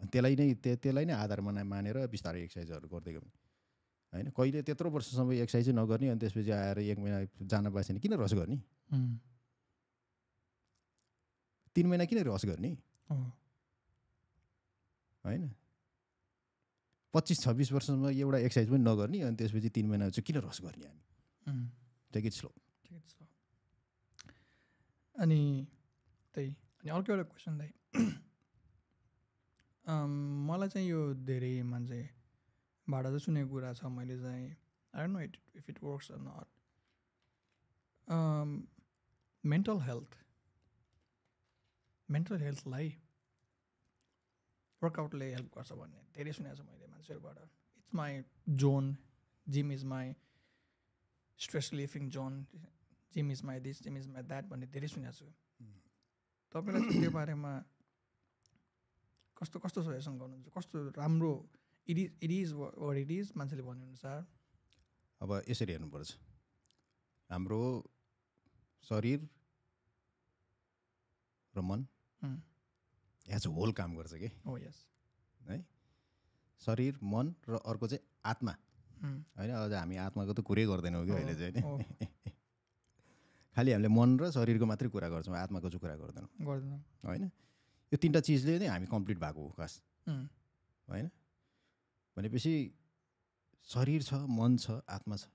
Until I need tell any other manner, pistary exercise or Gordigan. I know. कोई ले तेरो परसों समय exercise ना करनी अंत इसमें जा रही एक महीना जाना बात से नहीं किन्ह रोज़ करनी तीन महीना किन्ह रोज़ करनी आई ना पच्चीस छब्बीस वर्षों में ये बड़ा एक्सरसाइज़ में ना करनी अंत इसमें जी तीन महीना जो किन्ह रोज़ करनी आनी take it slow take it slow अनि ते अनि और क्या वाला क्वेश्चन था माला चाहिए यो देरी मंजे I don't know it, if it works or not. Um, mental health. Mental health lie. Workout lay help karsa bhanne. धेरै सुने छ मैले मान्छेहरुबाट. It's my zone. Gym is my stress relieving zone. Gym is my this, gym is my that भन्ने धेरै सुने छु. तपाईलाई चाहिँ त्यो बारेमा कस्तो कस्तो सजेसन गर्नुहुन्छ? कस्तो राम्रो It is, it is what it is. Manseli bani unsa. Aba iseri anu parch. Amro, sharir, raman. Yah jo whole kaam kar sake. Oh yes. Nahi. Sharir, man, ra aur kuch atma. Aina aaj hami atma ko to kure kar dena hoga hele jane. Khali hamle man ra sharir ko matra kura garchhau. Atma ko jo kura gar dena. Gar dena. Aina. Yo tinta cheez le ne hami complete bhako khas. Aina. भनेपछि शरीर छ मन छ आत्मा छ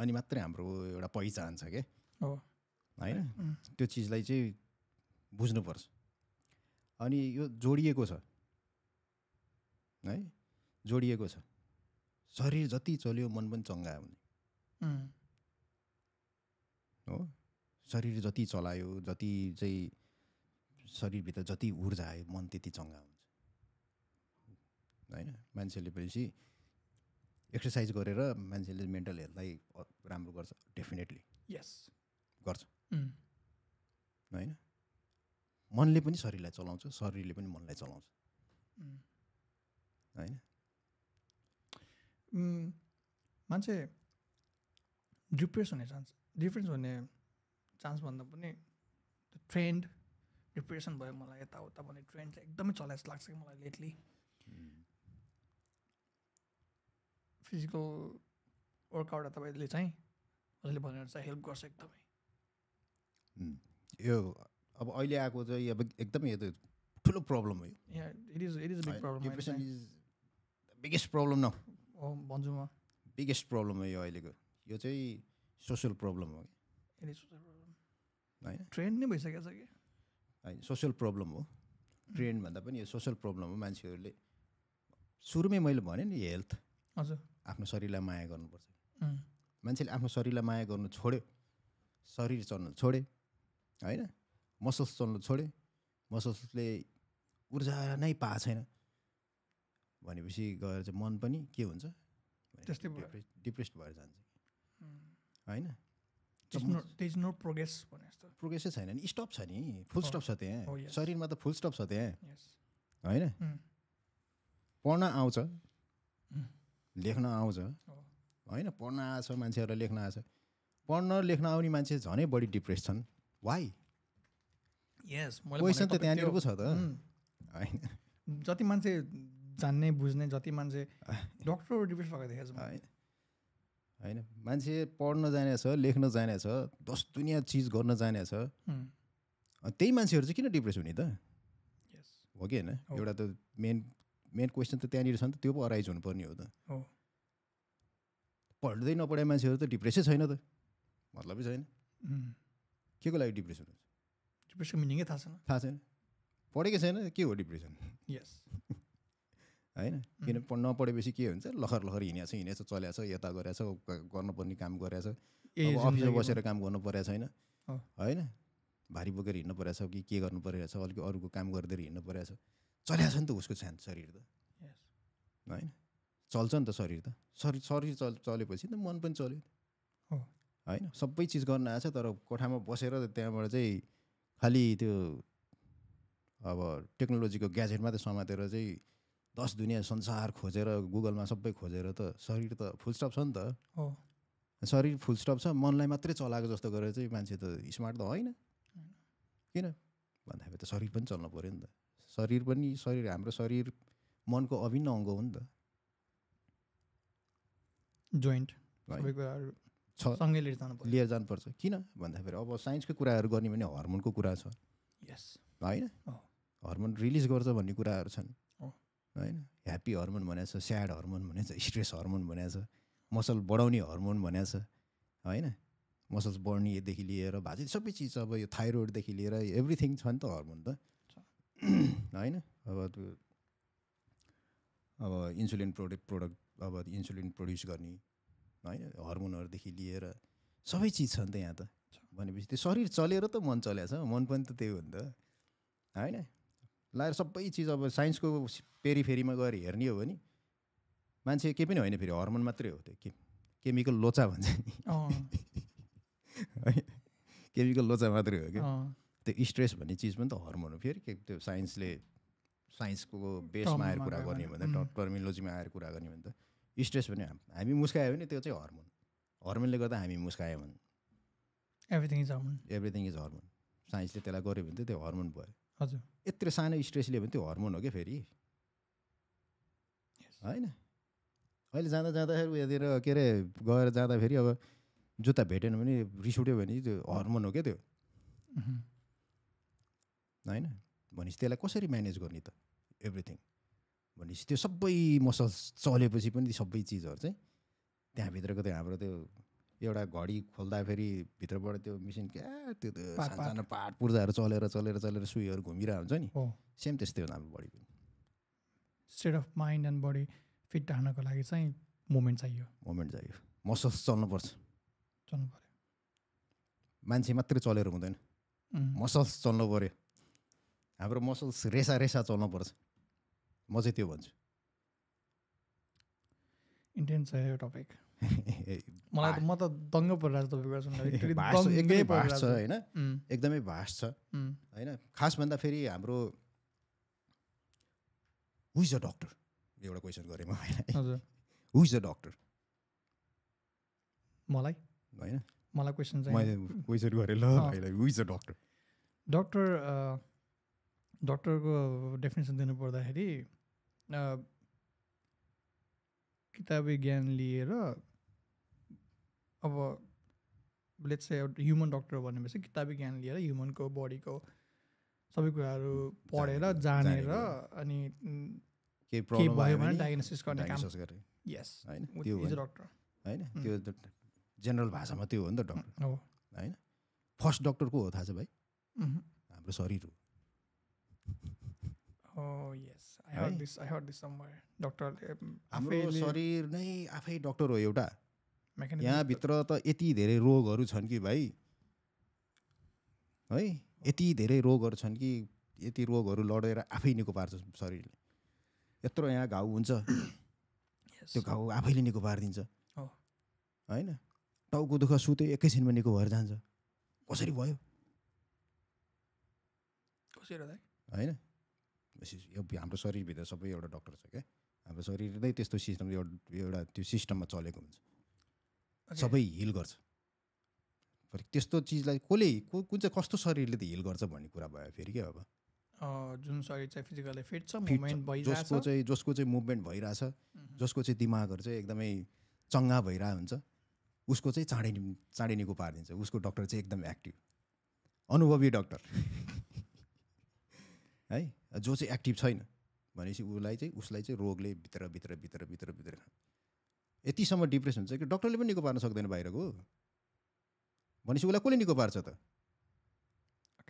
अनि मात्रै हाम्रो एउटा पहिचान छ के हो हैन त्यो चीजलाई चाहिँ बुझ्नु पर्छ अनि यो जोडिएको छ है जोडिएको छ शरीर जति चल्यो मन पनि चंगा हुने हो शरीर जति चलायो जति चाहिँ शरीर भित्र जति ऊर्जा आयो मन त्यति चंगा हुन्छ होइन मान्छेले पनि एक्सरसाइज गरेर मान्छेले मेन्टल हेल्थलाई राम्रो गर्छ डेफिनेटली यस गर्छ हैन मनले पनि शरीरलाई चलाउँछ शरीरले पनि मनलाई चलाउँछ हैन मान्छे डिप्रेस हुने चान्स डिफ्रेन्स हुने चान्स भन्दा पनि त्यो ट्रेन्ड डिप्रेसन भयो मलाई यताउता भन्ने ट्रेन्ड चाहिँ एकदमै चलाएको जस्तो लाग्छ कि मलाई लेटली. फिजिकल वर्कआउट तपाईँले चाहिँ अझै भनेर चाहिँ हेल्प गर्छ एकदमै. यो अब अहिले आएको चाहिँ अब एकदमै यो त ठुलो प्रब्लम हो. It is it is big problem. Depression is biggest problem न भन्छु म. बिगेस्ट प्रब्लम हो यो अहिलेको. यो चाहिँ सोसियल प्रब्लम हो कि होइन ट्रेन्ड नै भइसकेको छ कि होइन सोसियल प्रब्लम हो. ट्रेन्ड भन्दा पनि यो सोसियल प्रब्लम हो. मान्छेहरूले सुरुमै मैले भनेँ नि हेल्थ हजुर आफ्नो शरीरलाई माया गर्नुपर्छ. मान्छेले आफ्नो शरीरलाई माया गर्नु छोड्यो शरीर चल्नु छोड्यो होइन मसल्स चल्नु छोड्यो मसल्सले ऊर्जा नै पाएको छैन भनेपछि गएर चाहिँ मन पनि के हुन्छ डिप्रेस्ड भएर जान्छ होइन. देयर इज नो प्रोग्रेस भने जस्तो प्रोग्रेसै छैन नि. स्टप छ नि फुल स्टप छ त्यहाँ शरीरमा त फुल स्टप छ त्यहाँ होइन. पढ्न आउँछ लेख्न आउँछ होइन. पढ्न आएछ मान्छेहरूलाई लेख्न आएछ. पढ्न लेख्न आउने मान्छे झनै बढी डिप्रेस छन्. वाइ क्वेसन त त्यहाँनिर पो छ त होइन. जति मान्छे जान्ने बुझ्ने जति मान्छे डक्टर डिप्रेस भएको देखेको छ होइन. मान्छे पढ्न जाने छ लेख्न जाने छ दस दुनियाँ चिज गर्न जाने छ त्यही मान्छेहरू चाहिँ किन डिप्रेस हुने त हो कि होइन. एउटा त मेन मेन क्वेसन त त्यहाँनिर छ नि त. त्यो पो अराइज हुनुपर्ने हो त. पढ्दै नपढाइ मान्छेहरू त डिप्रेसै छैन त. मतलबै छैन. के को लागि डिप्रेस हुनुहुन्छ? डिप्रेसनको मिनिङै थाहा छैन. थाहा छैन. पढेकै छैन के हो डिप्रेसन होइन. किन नपढेपछि के हुन्छ लखर लखर हिँडेको छ हिँडेको छ चलेको छ यता गरेछ गर्नुपर्ने काम गरेछ अब अफिसमा बसेर काम गर्नु परेको छैन होइन. भारी बोकेर हिँड्नु परेको छ कि के गर्नु परिरहेछ अलिक अरूको काम गरिदिएर हिँड्नु परेको छ. चलेको छ नि त उसको छान शरीर त होइन. चल्छ नि त शरीर त. शरीर शरीर चल चलेपछि त मन पनि चल्यो होइन. सबै चिज गर्न आएछ तर कोठामा बसेर त्यहाँबाट चाहिँ खालि त्यो अब टेक्नोलोजीको ग्याजेटमा त समातेर चाहिँ दस दुनियाँ संसार खोजेर गुगलमा सबै खोजेर त शरीर त फुल स्टप छ नि त. शरीर फुल स्टप छ मनलाई मात्रै चलाएको जस्तो गरेर चाहिँ मान्छे त स्मार्ट त होइन. किन भन्दाखेरि त शरीर पनि चल्नु पऱ्यो नि त. शरीर पनि शरीर हाम्रो शरीर मनको अभिन्न अङ्ग हो नि त. जोइन्ट छ लिएर जानुपर्छ. किन भन्दाखेरि अब साइन्सको कुराहरू गर्ने भने हर्मोनको कुरा छ होइन. हर्मोन रिलिज गर्छ भन्ने कुराहरू छन् होइन. ह्याप्पी हर्मोन भनेको छ स्याड हर्मोन भनेको छ स्ट्रेस हर्मोन भनेको छ मसल बढाउने हर्मोन भनेको छ होइन. मसल्स बढ्नेदेखि लिएर भाजी सबै चिज अब यो थाइरोइडदेखि लिएर एभ्रिथिङ छ नि त हर्मोन त होइन. अब त्यो अब इन्सुलिन प्रोडक्ट प्रोडक्ट अब इन्सुलिन प्रड्युस गर्ने होइन हर्मोनहरूदेखि लिएर सबै चिज छ नि त यहाँ त. भनेपछि त्यो शरीर चलेर त मन चलेको छ. मन पनि त त्यही हो नि त होइन. लाएर सबै चिज अब साइन्सको पेरिफेरीमा गएर हेर्ने हो भने मान्छे केही पनि होइन. फेरि हर्मोन मात्रै हो त्यो. के केमिकल लोचा भन्छ नि केमिकल लोचा मात्रै हो क्या. त्यो स्ट्रेस भन्ने चिज पनि त हर्मोन हो. फेरि के त्यो साइन्सले साइन्सको बेसमा आएर कुरा गर्ने हो भने टर्मिनोलोजीमा आएर कुरा गर्ने भने त स्ट्रेस भने हामी मुस्कायो भने त्यो चाहिँ हर्मोन. हर्मोनले गर्दा हामी मुस्कायो भने everything is hormone. Everything is hormone. साइन्सले त्यसलाई गऱ्यो भने त त्यो हर्मोन भयो. हजुर यत्रो सानो स्ट्रेस लियो भने त्यो हर्मोन हो क्या. फेरि होइन अहिले जाँदा जाँदाखेरि उयोतिर के अरे गएर जाँदाखेरि अब जुत्ता भेटेन भने रिस उठ्यो भने त्यो हर्मोन हो क्या त्यो होइन. भनेपछि त्यसलाई कसरी म्यानेज गर्ने त एभ्रिथिङ. भनेपछि त्यो सबै मसल्स चलेपछि पनि सबै चिजहरू चाहिँ त्यहाँभित्रको त्यो हाम्रो त्यो एउटा घडी खोल्दाखेरि भित्रबाट त्यो मेसिन क्या त्यो सानो पाट पूर्जाहरू चलेर चलेर चलेर सुईहरू घुमिरहेको हुन्छ नि. सेम त्यस्तै हो हाम्रो बडी पनि. State of mind and body fit राख्नको लागि चाहिँ मुभमेन्ट चाहियो. मुभमेन्ट चाहियो. मसल्स चल्नुपर्छ. चल्नु पऱ्यो. मान्छे मात्रै चलेर हुँदैन. मसल्स चल्नु पऱ्यो. हाम्रो मसल्स रेसा रेसा चल्नुपर्छ. म चाहिँ त्यो भन्छु. इन्टेन्स छ यो टपिक. मलाई त म त दङ्ग परिरहेको छ तपाईँको भाष छ होइन. एकदमै भाष छ होइन. खास भन्दा फेरि हाम्रो हु इज अ डक्टर एउटा क्वेसन गरेँ म. हु इज अ डक्टर मलाई होइन मलाई क्वेशन चाहिँ मैले विजट गरे ल भाइलाई Vij a doctor doctor doctor को डेफिनेसन दिनु पर्दाखेरि किताबी ज्ञान लिएर अब लेट्स से ह्युमन डाक्टर भनेपछि किताबी ज्ञान लिएर ह्युमन को बॉडी को सबै कुराहरु पढेर जानेर अनि के प्रब्लम भयो भने डायग्नोसिस गर्ने काम गरे यस हैन त्यो इज डाक्टर हैन त्यो जनरल भाषामा त्यो हो नि त डाक्टर हो हैन फर्स्ट डाक्टर को हो थाहा छ भाइ हाम्रो शरीर हो oh yes i heard this i heard this somewhere doctor आफै शरीर नै आफै डाक्टर हो एउटा यहाँ भित्र त यति धेरै रोगहरु छन् कि भाइ है यति धेरै रोगहरु छन् कि यति रोगहरु लडेर आफै निको पार्छ शरीरले यत्रो यहाँ घाउ हुन्छ त्यो घाउ आफैले निको पारिदिन्छ हैन टाउको दुख सुते एकैछिनमा निको भएर जान्छ कसरी भयो कसरी दाइ हैन हाम्रो शरीर भित्र सबै एउटा डाक्टर छ के हाम्रो शरीर नै त्यस्तो सिस्टम एउटा त्यो सिस्टममा चलेको हुन्छ सबै हिल गर्छ पर त्यस्तो चीजलाई कोले कुन चाहिँ कस्तो शरीरले त हिल गर्छ भन्ने कुरा भयो फेरि के अब जुन शरीर चाहिँ फिजिकली फिट छ मुभमेन्ट भइराछ जसको चाहिँ जसको चाहिँ मुभमेन्ट भइराछ जसको चाहिँ दिमागहरु चाहिँ एकदमै चंगा भइरा हुन्छ उसको चाहिँ चाँडै चाँडै निको पारिदिन्छ उसको डाक्टर चाहिँ एकदम एक्टिभ अनुभवी डाक्टर है जो चाहिँ एक्टिभ छैन भनेपछि उलाई चाहिँ उसलाई चाहिँ रोगले भित्र भित्र भित्र भित्र भित्र यतिसम्म डिप्रेस हुन्छ कि डाक्टरले पनि निको पार्न सक्दैन बाहिरको भनेपछि उसलाई कसले निको पार्छ त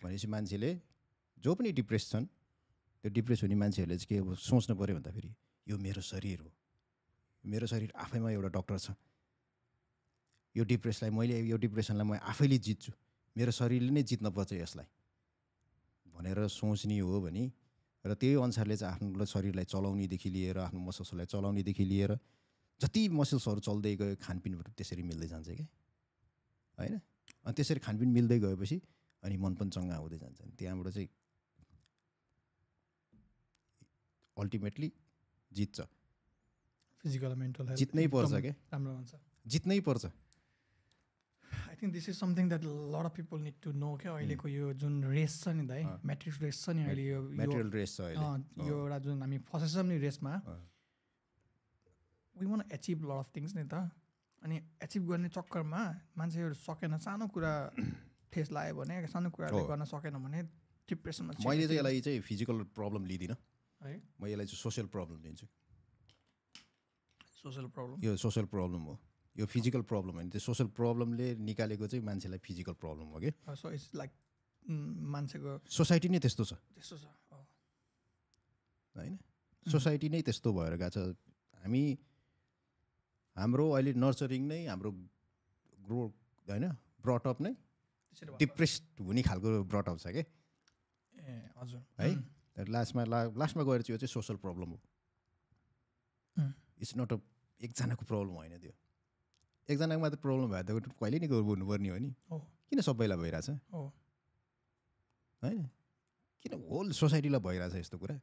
भनेपछि मान्छेले जो पनि डिप्रेस छन् त्यो डिप्रेस हुने मान्छेहरूले चाहिँ के सोच्नु पर्यो भन्दाखेरि यो मेरो शरीर हो मेरो शरीर आफैमा एउटा डाक्टर छ यो डिप्रेसलाई मैले यो डिप्रेसनलाई म आफैले जित्छु मेरो शरीरले नै जित्न पर्छ यसलाई भनेर सोच्ने हो भने र त्यही अनुसारले चाहिँ आफ्नो शरीरलाई चलाउनेदेखि लिएर आफ्नो मसल्सलाई चलाउनेदेखि लिएर जति मसल्सहरू चल्दै गयो खानपिनबाट त्यसरी मिल्दै जान्छ क्या हैन अनि त्यसरी खानपिन मिल्दै गएपछि अनि मन पनि चंगा हुँदै जान्छ त्यहाँबाट चाहिँ अल्टिमेटली जित्छ फिजिकल मेन्टल हेल्थ जित्नै पर्छ के राम्रो हुन्छ जित्नै पर्छ I think this is something that lot of people need to know के अहिलेको यो जुन रेस छ नि दाइ मेट्रिक्स रेस छ नि अहिले यो मेटेरियल रेस छ अहिले यो एउटा जुन हामी फसेछौँ नि रेसमा we want to achieve lot of things नि त अनि अचिभ गर्ने चक्करमा मान्छेहरु सकेन सानो कुरा ठेस लाग्यो भने सानो कुराले गर्न सकेन भने डिप्रेसनमा छ मैले चाहिँ यसलाई चाहिँ फिजिकल प्रब्लम लिदिन है म यसलाई चाहिँ सोशल प्रब्लम लिन्छु सोशल प्रब्लम यो सोशल प्रब्लम हो यो फिजिकल प्रब्लम हैन त्यो सोशल प्रब्लमले निकालेको चाहिँ मान्छेलाई फिजिकल प्रब्लम हो के सो इट्स लाइक मान्छेको सोसाइटी नै त्यस्तो छ त्यस्तो छ हैन सोसाइटी नै त्यस्तो भएर गएको छ हामी हाम्रो अहिले नर्चरिङ नै हाम्रो ग्रो हैन ब्रटअप नै डिप्रेस्ड हुने खालको ब्रटअप छ के ए हजुर है लास्टमा लास्टमा गएर चाहिँ यो चाहिँ सोशल प्रब्लम हो इट्स नट अ एकजनाको प्रब्लम होइन त्यो एकजनाको मात्र प्रब्लम भए त कहिले निको हुनुपर्ने हो नि किन सबैलाई भइरहेछ होइन किन होल सोसाइटीलाई भइरहेछ यस्तो कुरा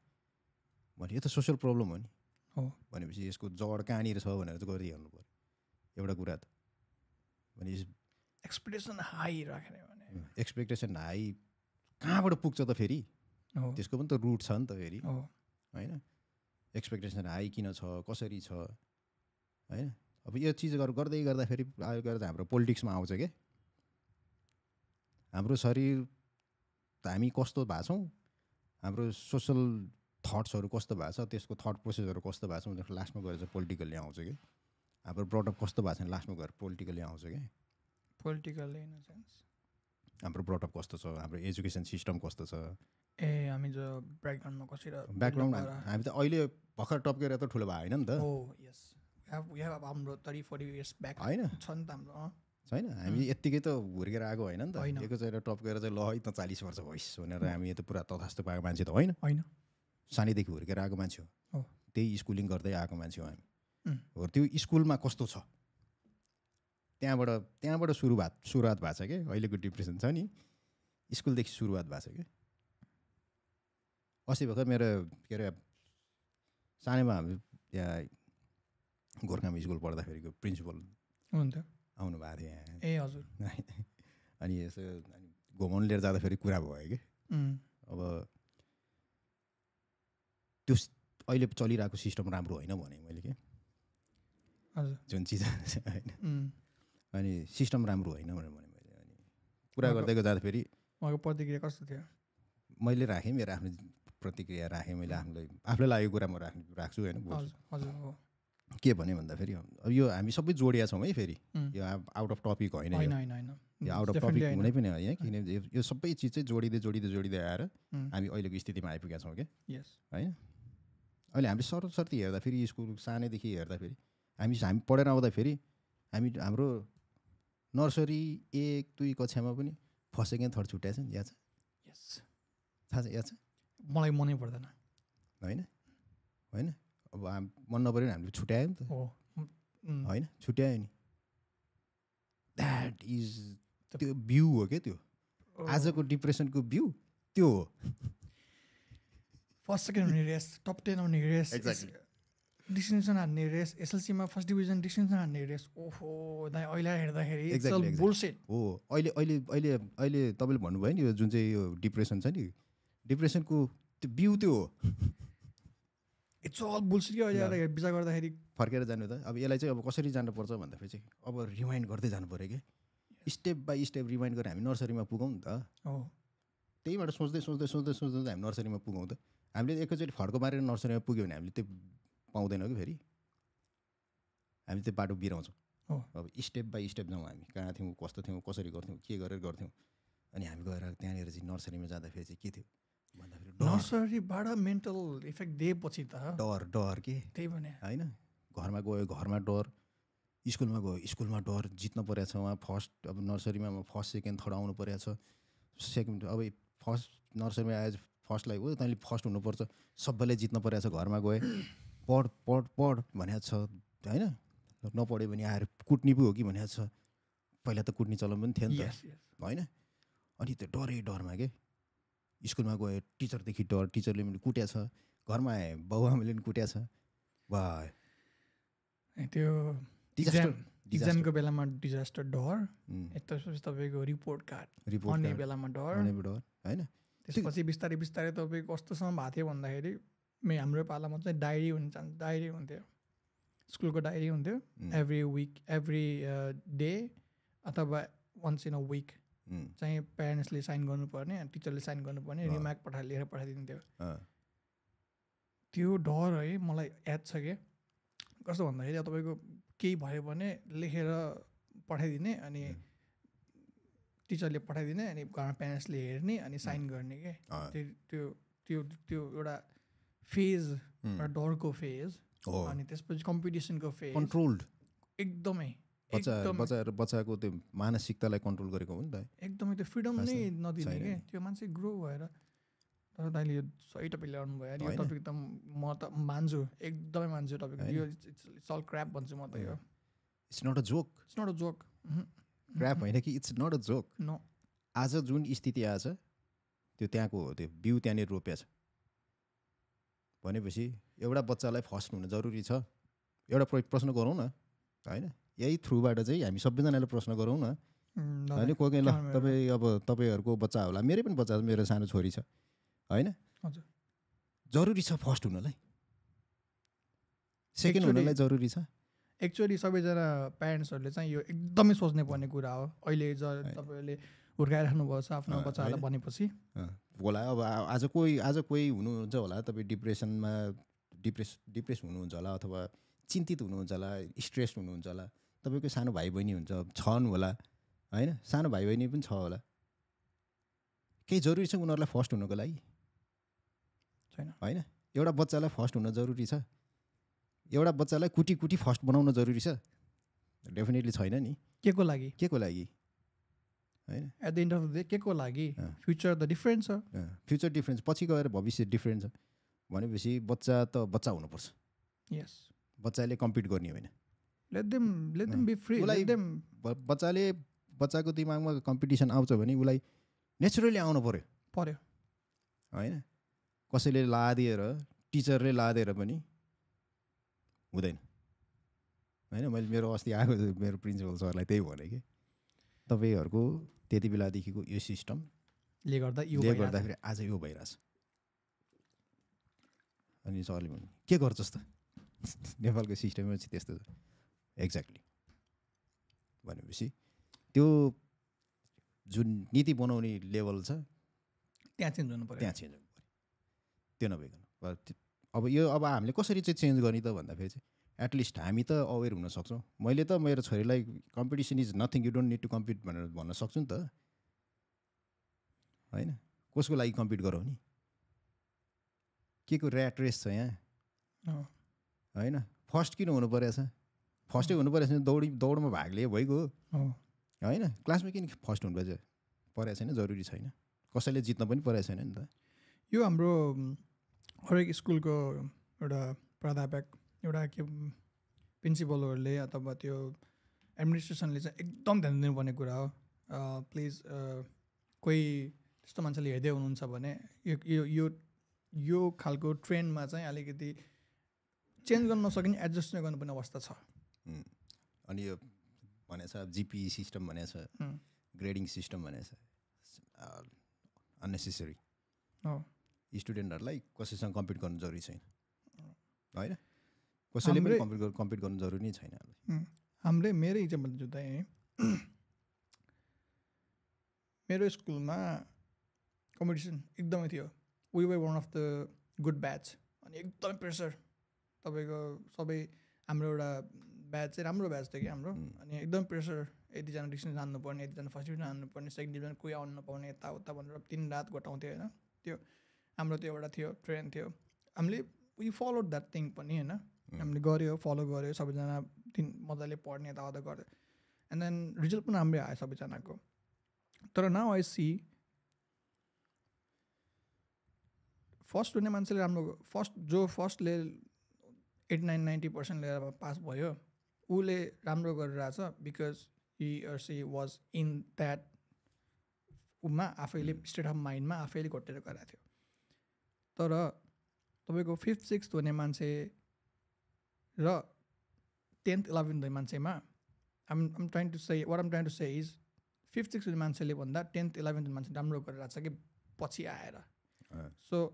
भने यो त सोसल प्रब्लम हो नि हो भनेपछि यसको जड कहाँनिर छ भनेर चाहिँ गरिहाल्नु पर्यो एउटा कुरा त भनेपछि एक्सपेक्टेसन हाई राख्ने भने एक्सपेक्टेसन हाई कहाँबाट पुग्छ त फेरि त्यसको पनि त रुट छ नि त फेरि हैन एक्सपेक्टेसन हाई किन छ कसरी छ हैन अब यो चिजहरू गर्दै गर्दाखेरि आयो गर्दा हाम्रो पोलिटिक्समा आउँछ के हाम्रो शरीर हामी कस्तो भाछौं हाम्रो सोशल थट्सहरू कस्तो भाछ त्यसको थट प्रोसेसहरू कस्तो भाछ त्यसको लास्टमा गएर चाहिँ पोलिटिकली आउँछ के हाम्रो ब्रटअप कस्तो भाछ नि लास्टमा गएर पोलिटिकली आउँछ के पोलिटिकल इन सेन्स हाम्रो ब्रटअप कस्तो छ हाम्रो एजुकेसन सिस्टम कस्तो छ ए हामी जो ब्याकग्राउन्डमा कसरी ब्याकग्राउन्ड हामी त अहिले भर्खर टपकेर त ठुलो भए हैन नि त हो यस वी हैव हाम्रो थर्टी फोर्टी इयर्स ब्याक हैन छन् त हाम्रो छैन हामी यतिकै त हुर्केर आएको हैन नि त एकैचोटि चाहिँ टपकेर चाहिँ ल है त चालीस वर्ष भइस भनेर हामी त पुरा तथास्थ पाएको मान्छे त होइन हैन सानैदेखि हुर्केर आएको मान्छे हो त्यही स्कुलिङ गर्दै आएको मान्छे हो हामी हो त्यो स्कुलमा कस्तो छ त्यहाँबाट त्यहाँबाट सुरुवात सुरुवात भएको छ कि अहिलेको डिप्रेसन छ नि स्कुलदेखि सुरुवात भएको छ कि अस्ति भर्खर मेरो के अरे सानैमा हामी त्यहाँ गोर्खामा स्कुल पढ्दाखेरिको प्रिन्सिपल हुनुहुन्थ्यो आउनु भएको थियो यहाँ। ए हजुर। अनि यसो घुमाउनु लिएर जाँदा फेरि कुरा भयो के। अब त्यो अहिले चलिरहेको सिस्टम राम्रो होइन भने मैले के हजुर जुन चिज हैन अनि सिस्टम राम्रो होइन भनेर भने मैले अनि कुरा गर्दै गर्दा फेरि उहाँको प्रतिक्रिया कस्तो थियो? मैले राखेँ मेरो आफ्नो प्रतिक्रिया राखेँ मैले आफूलाई आफूलाई लागेको कुरा म राख्नु राख्छु हैन हजुर हो के भने भन्दा फेरि अब यो हामी सबै जोडिया छौँ है फेरि यो आउट अफ टपिक होइन यो आउट अफ टपिक हुनै पनि होइन किनभने यो सबै चिज चाहिँ जोडिँदै जोडिँदै जोडिँदै आएर हामी अहिलेको स्थितिमा आइपुगेका छौँ के होइन। अहिले हामी सरस्वती हेर्दा फेरि स्कुल सानैदेखि हेर्दा फेरि हामी हामी पढेर आउँदा फेरि हामी हाम्रो नर्सरी एक दुई कक्षामा पनि फर्स्ट सेकेन्ड थर्ड छुट्याएछ नि याद छ? यस थाहा छ याद छ? मलाई मनै पर्दैन होइन होइन अब मन नपऱ्यो भने हामीले छुट्यायो नि त होइन छुट्यायो नि द्याट इज त्यो भ्यू हो क्या त्यो आजको डिप्रेसनको भ्यू त्यो हो फर्स्ट सेकेन्ड हुने रेस टप टेन आउने रेस डिस्टिङसन हान्ने रेस एसएलसीमा फर्स्ट डिभिजन डिस्टिङसन हान्ने रेस ओहो दाइ अहिले हेर्दाखेरि बुलसेट हो। अहिले अहिले अहिले अहिले तपाईँले भन्नुभयो नि यो जुन चाहिँ यो डिप्रेसन छ नि डिप्रेसनको त्यो बिउ त्यो हो इट्स अल बुलसेट कि अहिले विचार गर्दाखेरि फर्केर जानु त अब यसलाई चाहिँ अब कसरी जानुपर्छ भन्दाखेरि चाहिँ अब रिमाइन्ड गर्दै जानु पऱ्यो कि स्टेप बाई स्टेप रिमाइन्ड गरेर हामी नर्सरीमा पुगौँ नि त हो त्यहीबाट सोच्दै सोच्दै सोच्दै सोच्दै हामी नर्सरीमा पुगौँ त हामीले एकैचोटि फड्को मारेर नर्सरीमा पुग्यो भने हामीले त्यो पाउँदैनौँ कि फेरि हामी त्यो बाटो बिराउँछौँ। अब स्टेप बाई स्टेप जाउँ हामी कहाँ थियौँ कस्तो थियौँ कसरी गर्थ्यौँ के गरेर गर्थ्यौँ अनि हामी गएर त्यहाँनिर चाहिँ नर्सरीमा जाँदाखेरि चाहिँ के थियो भन्दाखेरि नर्सरीबाट मेन्टल इफेक्ट दिएपछि त डर डर के त्यही भने होइन घरमा गयो घरमा डर स्कुलमा गयो स्कुलमा डर जित्नु परेको छ उहाँ फर्स्ट अब नर्सरीमा फर्स्ट सेकेन्ड थर्ड आउनु परेको छ सेकेन्ड अब फर्स्ट नर्सरीमा आएछ फर्स्टलाई हो तैँले फर्स्ट हुनुपर्छ सबैले जित्नु परेको छ घरमा गए पढ पढ पढ भनेको छ होइन नपढ्यो भने आएर कुट्ने पो हो कि भनेको छ पहिला त कुट्ने चलन पनि थिएन त होइन अनि त्यो डरै डरमा के स्कुलमा गयो टिचरदेखि डर टिचरले पनि कुट्या छ घरमा आएँ बाउआमाले पनि कुट्या छ भाइ त्यो इक्जामको बेलामा डिजास्टर डर त्यसपछि तपाईँको रिपोर्ट कार्ड रिपोर्ट गर्ने बेलामा डर डर होइन त्यसपछि बिस्तारै बिस्तारै तपाईँको कस्तोसम्म भएको थियो भन्दाखेरि मे हाम्रो पालामा चाहिँ डायरी हुन्छ डायरी हुन्थ्यो स्कुलको डायरी हुन्थ्यो एभ्री विक एभ्री डे अथवा वन्स इन अ विक चाहिँ प्यारेन्ट्सले साइन गर्नुपर्ने टिचरले साइन गर्नुपर्ने रिमार्क पठाएर लेखेर पठाइदिन्थ्यो त्यो डर है मलाई याद छ क्या कस्तो भन्दाखेरि तपाईँको केही भयो भने लेखेर पठाइदिने अनि टिचरले पठाइदिने अनि घरमा प्यारेन्ट्सले हेर्ने अनि साइन गर्ने के त्यो त्यो त्यो त्यो एउटा फेज एउटा डरको फेज अनि त्यसपछि कम्पिटिसनको फेज कन्ट्रोल्ड एकदमै बच्चाको त्यो मानसिकतालाई कन्ट्रोल गरेको हो नि त एकदमै त्यो फ्रिडम नै नदिने के त्यो मान्छे ग्रो भएर तर दाइले यो सही टपिक ल्याउनु भयो यो टपिक त म त मान्छु एकदमै मान्छु टपिक यो इट्स अल क्र्याप भन्छु म त यो it's not a joke it's not a joke crap होइन कि it's not a joke no आज जुन स्थिति आएछ त्यो त्यहाँको हो त्यो बिउ त्यहाँनिर रोप्या छ भनेपछि एउटा बच्चालाई फर्स्ट हुनु जरुरी छ एउटा प्रश्न गरौँ न होइन यही थ्रुबाट चाहिँ हामी सबैजनालाई प्रश्न गरौँ न होइन कोही कोही ल तपाईँ अब तपाईँहरूको बच्चा होला मेरै पनि बच्चा मेरो सानो छोरी छ होइन हजुर जरुरी छ फर्स्ट हुनलाई सेकेन्ड हुनलाई जरुरी छ एक्चुअली सबैजना प्यारेन्ट्सहरूले चाहिँ यो एकदमै सोच्नै पर्ने कुरा हो अहिले ज तपाईँहरूले हुर्काइराख्नुभएको छ आफ्नो बच्चाहरूलाई भनेपछि होला अब आज कोही आज कोही हुनुहुन्छ होला तपाईँ डिप्रेसनमा डिप्रेस डिप्रेस हुनुहुन्छ होला अथवा चिन्तित हुनुहुन्छ होला स्ट्रेस हुनुहुन्छ होला तपाईँको सानो भाइ बहिनी हुन्छ छन् होला होइन सानो भाइ बहिनी पनि छ होला केही जरुरी छ उनीहरूलाई फर्स्ट हुनुको लागि छैन होइन एउटा बच्चालाई फर्स्ट हुन जरुरी छ एउटा बच्चालाई कुटी कुटी फर्स्ट बनाउन जरुरी छ डेफिनेटली छैन नि के को लागि के को लागि होइन at the end of the day के को लागि फ्युचर त डिफ्रेन्ट छ फ्युचर डिफ्रेन्ट पछि गएर भविष्य डिफ्रेन्ट छ भनेपछि बच्चा त बच्चा हुनुपर्छ यस बच्चाले कम्पिट गर्ने होइन let them let them be free let them बच्चाले बच्चाको दिमागमा कम्पिटिसन आउँछ भने उसलाई नेचुरली आउनु पर्यो पर्यो होइन कसैले लादिएर टिचरले लादिएर पनि हुँदैन हैन मैले मेरो अस्ति आएको मेरो प्रिन्सिपल सरलाई त्यही भने के तपाईहरुको त्यति बेलादेखिको यो सिस्टम ले गर्दा यो गर्दाखेरि आज यो भइराछ अनि सरले भन्नु के गर्छस् त नेपालको सिस्टममा चाहिँ त्यस्तो एक्ज्याक्टली भनेपछि त्यो जुन नीति बनाउने लेभल छ त्यहाँ चेन्ज हुनु पर्यो त्यहाँ चेन्ज हुनु पर्यो त्यो नभएको अब यो अब हामीले कसरी चाहिँ चेन्ज गर्ने त भन्दाखेरि चाहिँ एटलिस्ट हामी त अवेर हुन सक्छौँ मैले त मेरो छोरीलाई competition is nothing you don't need to compete भनेर भन्न सक्छु नि त हैन कसको लागि कम्पिट गरौँ नि के को ऱ्याट रेस छ यहाँ हैन फर्स्ट किन हुनु परेछ फर्स्टै हुनु परेछ दौडी दौडमा भाग लिए भइगयो हैन क्लासमा किन फर्स्ट हुनु पर्छ परेछ हैन जरुरी छैन कसैले जित्न पनि परेछ हैन नि त यो हाम्रो हरेक स्कुलको एउटा प्राध्यापक एउटा के प्रिन्सिपलहरूले अथवा त्यो एडमिनिस्ट्रेसनले चाहिँ एकदम ध्यान दिनुपर्ने कुरा हो प्लिज कोही त्यस्तो मान्छेले हेर्दै हुनुहुन्छ भने यो यो यो खालको ट्रेन्डमा चाहिँ अलिकति चेन्ज गर्न नसकिने एडजस्ट नै गर्नुपर्ने अवस्था छ अनि यो भनेछ जिपिई सिस्टम भनेछ ग्रेडिङ सिस्टम भनेछ अननेसेसरी हो स्टुडेन्टहरूलाई कसैसँग कम्पिट गर्नु जरुरी छैन होइन कसैले पनि कम्पिट गर्नु कम्पिट गर्नु जरुरी नै छैन हामीले मेरो इक्जाम्पल जुत्ता मेरो स्कुलमा कम्पिटिसन एकदमै थियो we were one of the good batch अनि एकदमै प्रेसर तपाईँको सबै हाम्रो एउटा ब्याच चाहिँ राम्रो ब्याच थियो कि हाम्रो अनि एकदम प्रेसर यतिजना डिभिजन जान्नुपर्ने यतिजना फर्स्ट डिभिजन जान्नुपर्ने सेकेन्ड डिभिजन कोही आउनु नपाउने यताउता भनेर दिन रात घटाउँथ्यो होइन त्यो हाम्रो त्यो एउटा थियो ट्रेन थियो हामीले वी फलो द्याट थिङ पनि होइन हामीले गऱ्यो फलो गऱ्यो सबैजना दिन मजाले पढ्ने यताउता गर्थ्यो एन्ड देन रिजल्ट पनि राम्रै आयो सबैजनाको तर नाउ आई सी फर्स्ट हुने मान्छेले राम्रो फर्स्ट जो फर्स्टले एट नाइन नाइन्टी पर्सेन्ट लिएर पास भयो उसले राम्रो गरिरहेछ because he or she was in that उमा आफैले स्टेट अफ माइन्डमा आफैले घोटेर गराएको थियो तर तपाईँको फिफ्थ सिक्स्थ हुने मान्छे र टेन्थ इलेभेन्थ हुने मान्छेमा I'm I'm trying to say what I'm trying to say is fifth six हुने मान्छेले भन्दा टेन्थ इलेभेन्थ हुने मान्छे राम्रो गरिरहेछ कि पछि आएर सो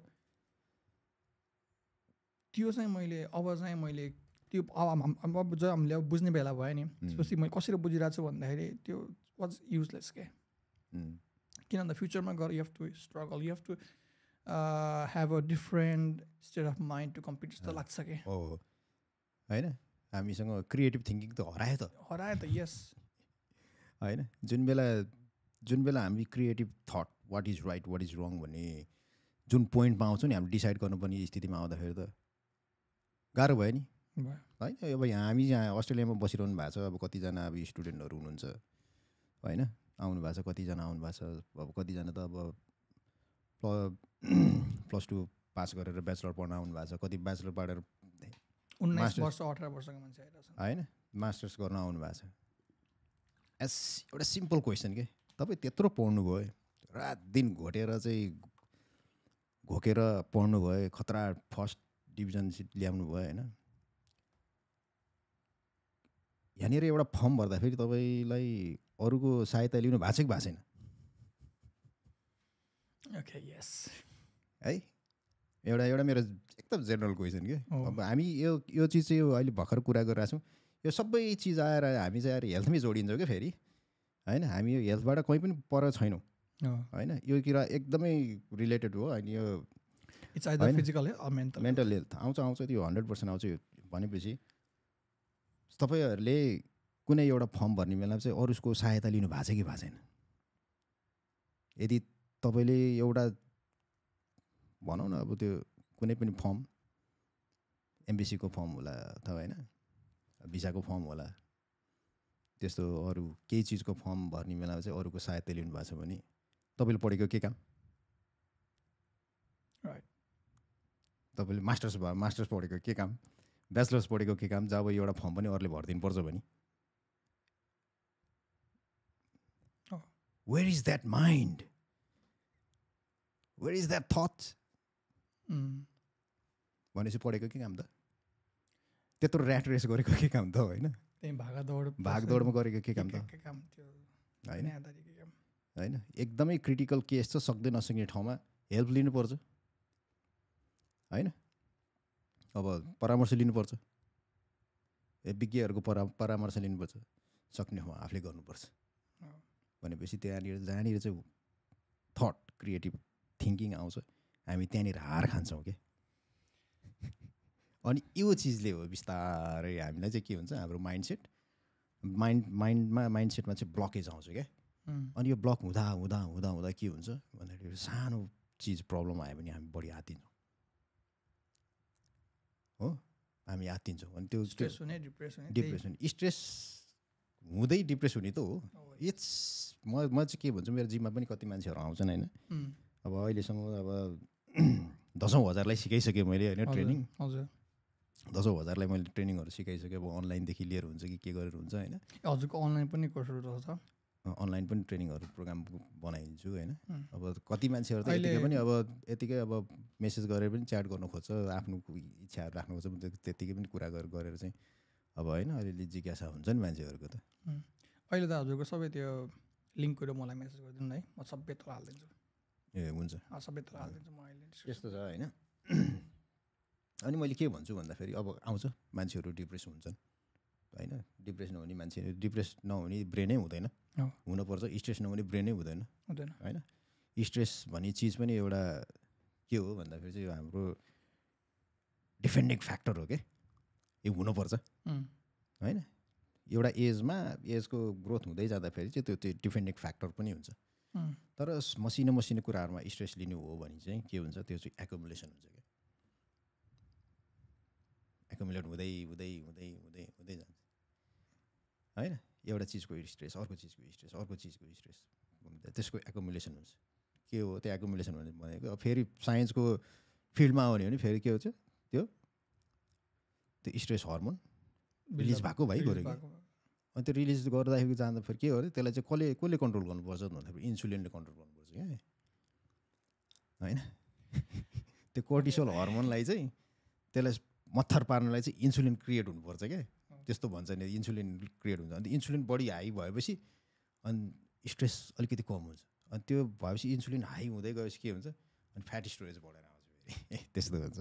त्यो चाहिँ मैले अब चाहिँ मैले त्यो अब जो हामीले अब बुझ्ने बेला भयो नि त्यसपछि मैले कसरी बुझिरहेको छु भन्दाखेरि त्यो वाज युजलेस के किन भन्दा फ्युचरमा गएर you have to struggle you have to have a different state of mind to compete जस्तो लाग्छ कि होइन हामीसँग क्रिएटिभ थिङ्किङ त हरायो त हरायो त यस होइन जुन बेला जुन बेला हामी creative thought what is right what is wrong भन्ने जुन पोइन्टमा आउँछौँ नि हामी डिसाइड गर्नुपर्ने स्थितिमा आउँदाखेरि त गाह्रो भयो नि होइन अब यहाँ हामी यहाँ अस्ट्रेलियामा बसिरहनु भएको छ अब कतिजना अब स्टुडेन्टहरू हुनुहुन्छ होइन आउनु भएको छ कतिजना आउनु भएको छ अब कतिजना त अब प्लस टू पास गरेर ब्याचलर पढ्न आउनु भएको छ कति ब्याचलर पढेर उन्नाइस वर्ष अठार वर्षको मान्छे होइन मास्टर्स गर्न आउनु भएको छ एस एउटा सिम्पल क्वेसन के तपाईँ त्यत्रो पढ्नुभयो रात दिन घोटेर चाहिँ घोकेर पढ्नुभयो खतरा फर्स्ट डिभिजन ल्याउनु भयो होइन यहाँनिर एउटा फर्म भर्दाखेरि तपाईँलाई अरूको सहायता लिनु भएको छ कि भएको छैन ओके यस है एउटा एउटा मेरो एकदम जेनरल क्वेसन के अब हामी यो यो चिज चाहिँ यो अहिले भर्खर कुरा गरिरहेको छौँ यो सबै चिज आएर हामी चाहिँ आएर हेल्थमै जोडिन्छौँ क्या फेरि होइन हामी यो हेल्थबाट कहीँ पनि पर छैनौँ होइन यो कुरा एकदमै रिलेटेड हो अनि यो it's either physical health mental mental health आउँछ आउँछ त्यो हन्ड्रेड पर्सेन्ट आउँछ यो भनेपछि तपाईँहरूले कुनै एउटा फर्म भर्ने बेलामा चाहिँ अरूको सहायता लिनु भएको छ कि भएको छैन यदि तपाईले एउटा भनौँ न अब त्यो कुनै पनि फर्म एमबिसीको फर्म होला अथवा होइन भिसाको फर्म होला त्यस्तो अरू केही चिजको फर्म भर्ने बेलामा चाहिँ अरूको सहायता लिनु भएको छ भने तपाईँले पढेको के काम राइट तपाईँले मास्टर्स भयो मास्टर्स पढेको के काम ब्याचलर्स पढेको के काम जब एउटा फर्म पनि अरूले भरिदिनुपर्छ भने where is that mind Where is that thought? भनेपछि पढेको के काम त त्यत्रो ऱ्याट रेस गरेको के काम त होइन त्यही भागदौड भागदौडमा गरेको के काम के काम थियो हैन आधारित काम हैन एकदमै क्रिटिकल केस छ सक्दै नसक्ने ठाउँमा हेल्प लिनु पर्छ हैन अब परामर्श लिनु पर्छ एबिकेहरुको परामर्श लिनु पर्छ सक्ने हो आफूले गर्नु पर्छ भनेपछि त्यहाँनिर जानेर चाहिँ थट क्रिएटिभ थिंकिङ आउँछ हामी त्यहाँनिर हार खान्छौँ के अनि यो चीजले हो बिस्तारै हामीलाई चाहिँ के हुन्छ हाम्रो माइन्डसेट माइन्ड माइन्डमा माइन्डसेटमा चाहिँ ब्लकेज आउँछ के अनि यो ब्लक हुँदा हुँदा हुँदा हुँदा के हुन्छ भन्दाखेरि सानो चीज प्रब्लम आयो भने हामी बढी आत्तिन्छौँ हो हामी आत्तिन्छौँ अनि त्यो डिप्रेसन डिप्रेसन स्ट्रेस हुँदै डिप्रेस हुने त हो इट्स म म चाहिँ के भन्छु मेरो जिममा पनि कति मान्छेहरू आउँछन् हैन अब अहिलेसम्म अब दसौँ हजारलाई सिकाइसकेँ मैले हैन ट्रेनिङ हजुर दसौँ हजारलाई मैले ट्रेनिङहरू सिकाइसकेँ अब अनलाइनदेखि लिएर हुन्छ कि के गरेर हुन्छ हैन हजुरको अनलाइन पनि कोर्सहरू छ अनलाइन पनि ट्रेनिङहरू प्रोग्राम बनाइदिन्छु हैन अब कति मान्छेहरू त यतिकै पनि अब यतिकै अब मेसेज गरेर पनि च्याट गर्न खोज्छ आफ्नो इच्छाहरू राख्नु खोज्छ त्यतिकै पनि कुरा गरेर चाहिँ अब हैन अलिअलि जिज्ञासा हुन्छ नि मान्छेहरूको त अहिले त हजुरको सबै त्यो लिङ्कहरू मलाई मेसेज गरिदिनु न है म सबै थोर हालिदिन्छु ए हुन्छ सबै थोर हालिदिन्छु म अहिले त्यस्तो छ हैन अनि मैले के भन्छु भन्दाखेरि अब आउँछ मान्छेहरू डिप्रेस हुन्छन् हैन डिप्रेस नहुने मान्छे डिप्रेस नहुने ब्रेनै हुँदैन हुनुपर्छ स्ट्रेस नहुने ब्रेनै हुँदैन हुँदैन हैन स्ट्रेस भन्ने चिज पनि एउटा के हो भन्दाखेरि चाहिँ हाम्रो डिफेन्डिङ फ्याक्टर हो के यो हुनुपर्छ हैन एउटा एजमा एजको ग्रोथ हुँदै जाँदाखेरि चाहिँ त्यो त्यो डिफेन्डिङ फ्याक्टर पनि हुन्छ तर मसिनो मसिनो कुराहरूमा स्ट्रेस लिनु हो भने चाहिँ के हुन्छ त्यो चाहिँ एकुमुलेसन हुन्छ क्या एकुमुलेट हुँदै हुँदै हुँदै हुँदै हुँदै जान्छ हैन एउटा चिजको स्ट्रेस अर्को चिजको स्ट्रेस अर्को चिजको स्ट्रेस त्यसको एकुमुलेसन हुन्छ के हो त्यो एकुमुलेसन भनेको अब फेरि साइन्सको फिल्डमा आउने हो भने फेरि के हुन्छ त्यो त्यो स्ट्रेस हर्मोन रिलिज भएको भाइ गरेको अनि त्यो रिलिज गर्दाखेरि जाँदा फेरि के हो अरे त्यसलाई चाहिँ कसले कसले कन्ट्रोल गर्नुपर्छ भन्दाखेरि इन्सुलिनले कन्ट्रोल गर्नुपर्छ क्या होइन त्यो कोर्टिसोल हर्मोनलाई चाहिँ त्यसलाई मत्थर पार्नलाई चाहिँ इन्सुलिन क्रिएट हुनुपर्छ क्या त्यस्तो भन्छ नि इन्सुलिन क्रिएट हुन्छ अन्त इन्सुलिन बढी हाई भएपछि अनि स्ट्रेस अलिकति कम हुन्छ अनि त्यो भएपछि इन्सुलिन हाई हुँदै गएपछि के हुन्छ अनि फ्याट स्टोरेज बढेर आउँछ फेरि त्यस्तो हुन्छ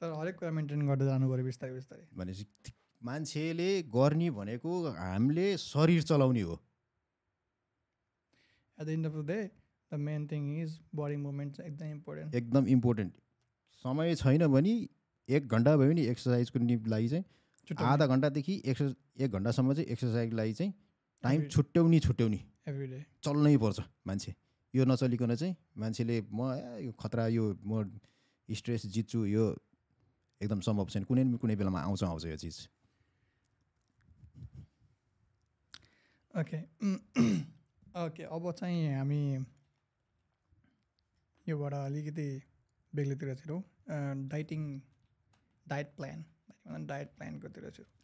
तर हरेक कुरा मेन्टेन गर्दै जानु पऱ्यो बिस्तारै बिस्तारै भनेपछि मान्छेले गर्ने भनेको हामीले शरीर चलाउने हो at the end of the day the main thing is body movement एकदम इम्पोर्टेन्ट एकदम इम्पोर्टेन्ट समय छैन भने एक घन्टा भयो भने एक्सर्साइजको लागि चाहिँ आधा घन्टादेखि एक्सर एक घन्टासम्म चाहिँ एक्सर्साइजको लागि चाहिँ टाइम छुट्याउने छुट्याउने एभ्री डे चल्नै पर्छ मान्छे यो नचलिकन चाहिँ मान्छेले म यो खतरा यो म स्ट्रेस जित्छु यो एकदम सम्भव छैन कुनै न कुनै बेलामा आउँछ आउँछ यो चिज ओके ओके अब चाहिँ हामी योबाट अलिकति बेग्लैतिर छिरौँ डाइटिङ डाइट प्लान डाइट प्लानकोतिर छिरौँ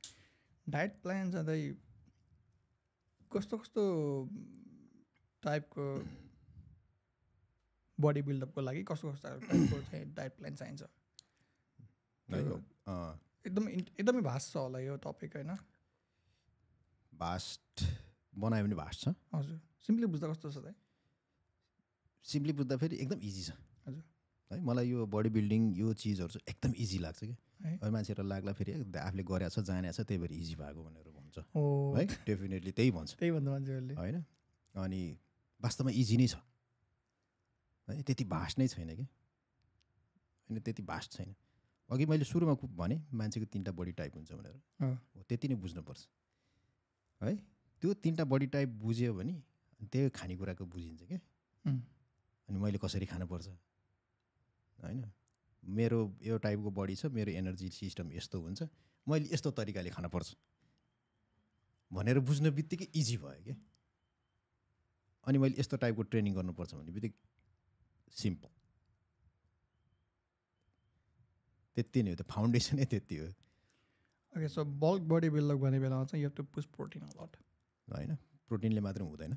डाइट प्लान जाँदै कस्तो कस्तो टाइपको बडी बिल्डअपको लागि कस्तो कस्तो टाइपको चाहिँ डाइट प्लान चाहिन्छ एकदम एकदमै भास्ट छ होला यो टपिक हैन भास्ट बनायो भने भास्ट छ हजुर सिम्पली बुझ्दा कस्तो छ त सिम्पली बुझ्दा फेरि एकदम इजी छ हजुर है मलाई यो बडी बिल्डिङ यो चीजहरु चाहिँ एकदम इजी लाग्छ के अनि मान्छेहरु लाग्ला फेरि आफूले गरेछ जानेछ त्यही भएर इजी भएको भनेर भन्छ है डेफिनेटली त्यही भन्छ त्यही भन्छ मान्छेहरुले हैन अनि वास्तवमा इजी नै छ है त्यति भास्ट नै छैन के हैन त्यति भास्ट छैन अघि मैले सुरुमा भने मान्छेको तिनवटा बडी टाइप हुन्छ भनेर हो त्यति नै बुझ्नुपर्छ है त्यो तिनवटा बडी टाइप बुझ्यो भने त्यही खानेकुराको बुझिन्छ क्या अनि मैले कसरी खानुपर्छ होइन मेरो यो टाइपको बडी छ मेरो एनर्जी सिस्टम यस्तो हुन्छ मैले यस्तो तरिकाले खानुपर्छ भनेर बुझ्ने बित्तिकै इजी भयो क्या अनि मैले यस्तो टाइपको ट्रेनिङ गर्नुपर्छ भन्ने बित्तिकै सिम्पल त्यति नै हो त फाउन्डेसनै त्यति हो okay so bulk body build गर्ने बेलामा चाहिँ you have to push protein a lot हैन प्रोटिनले मात्र हुँदैन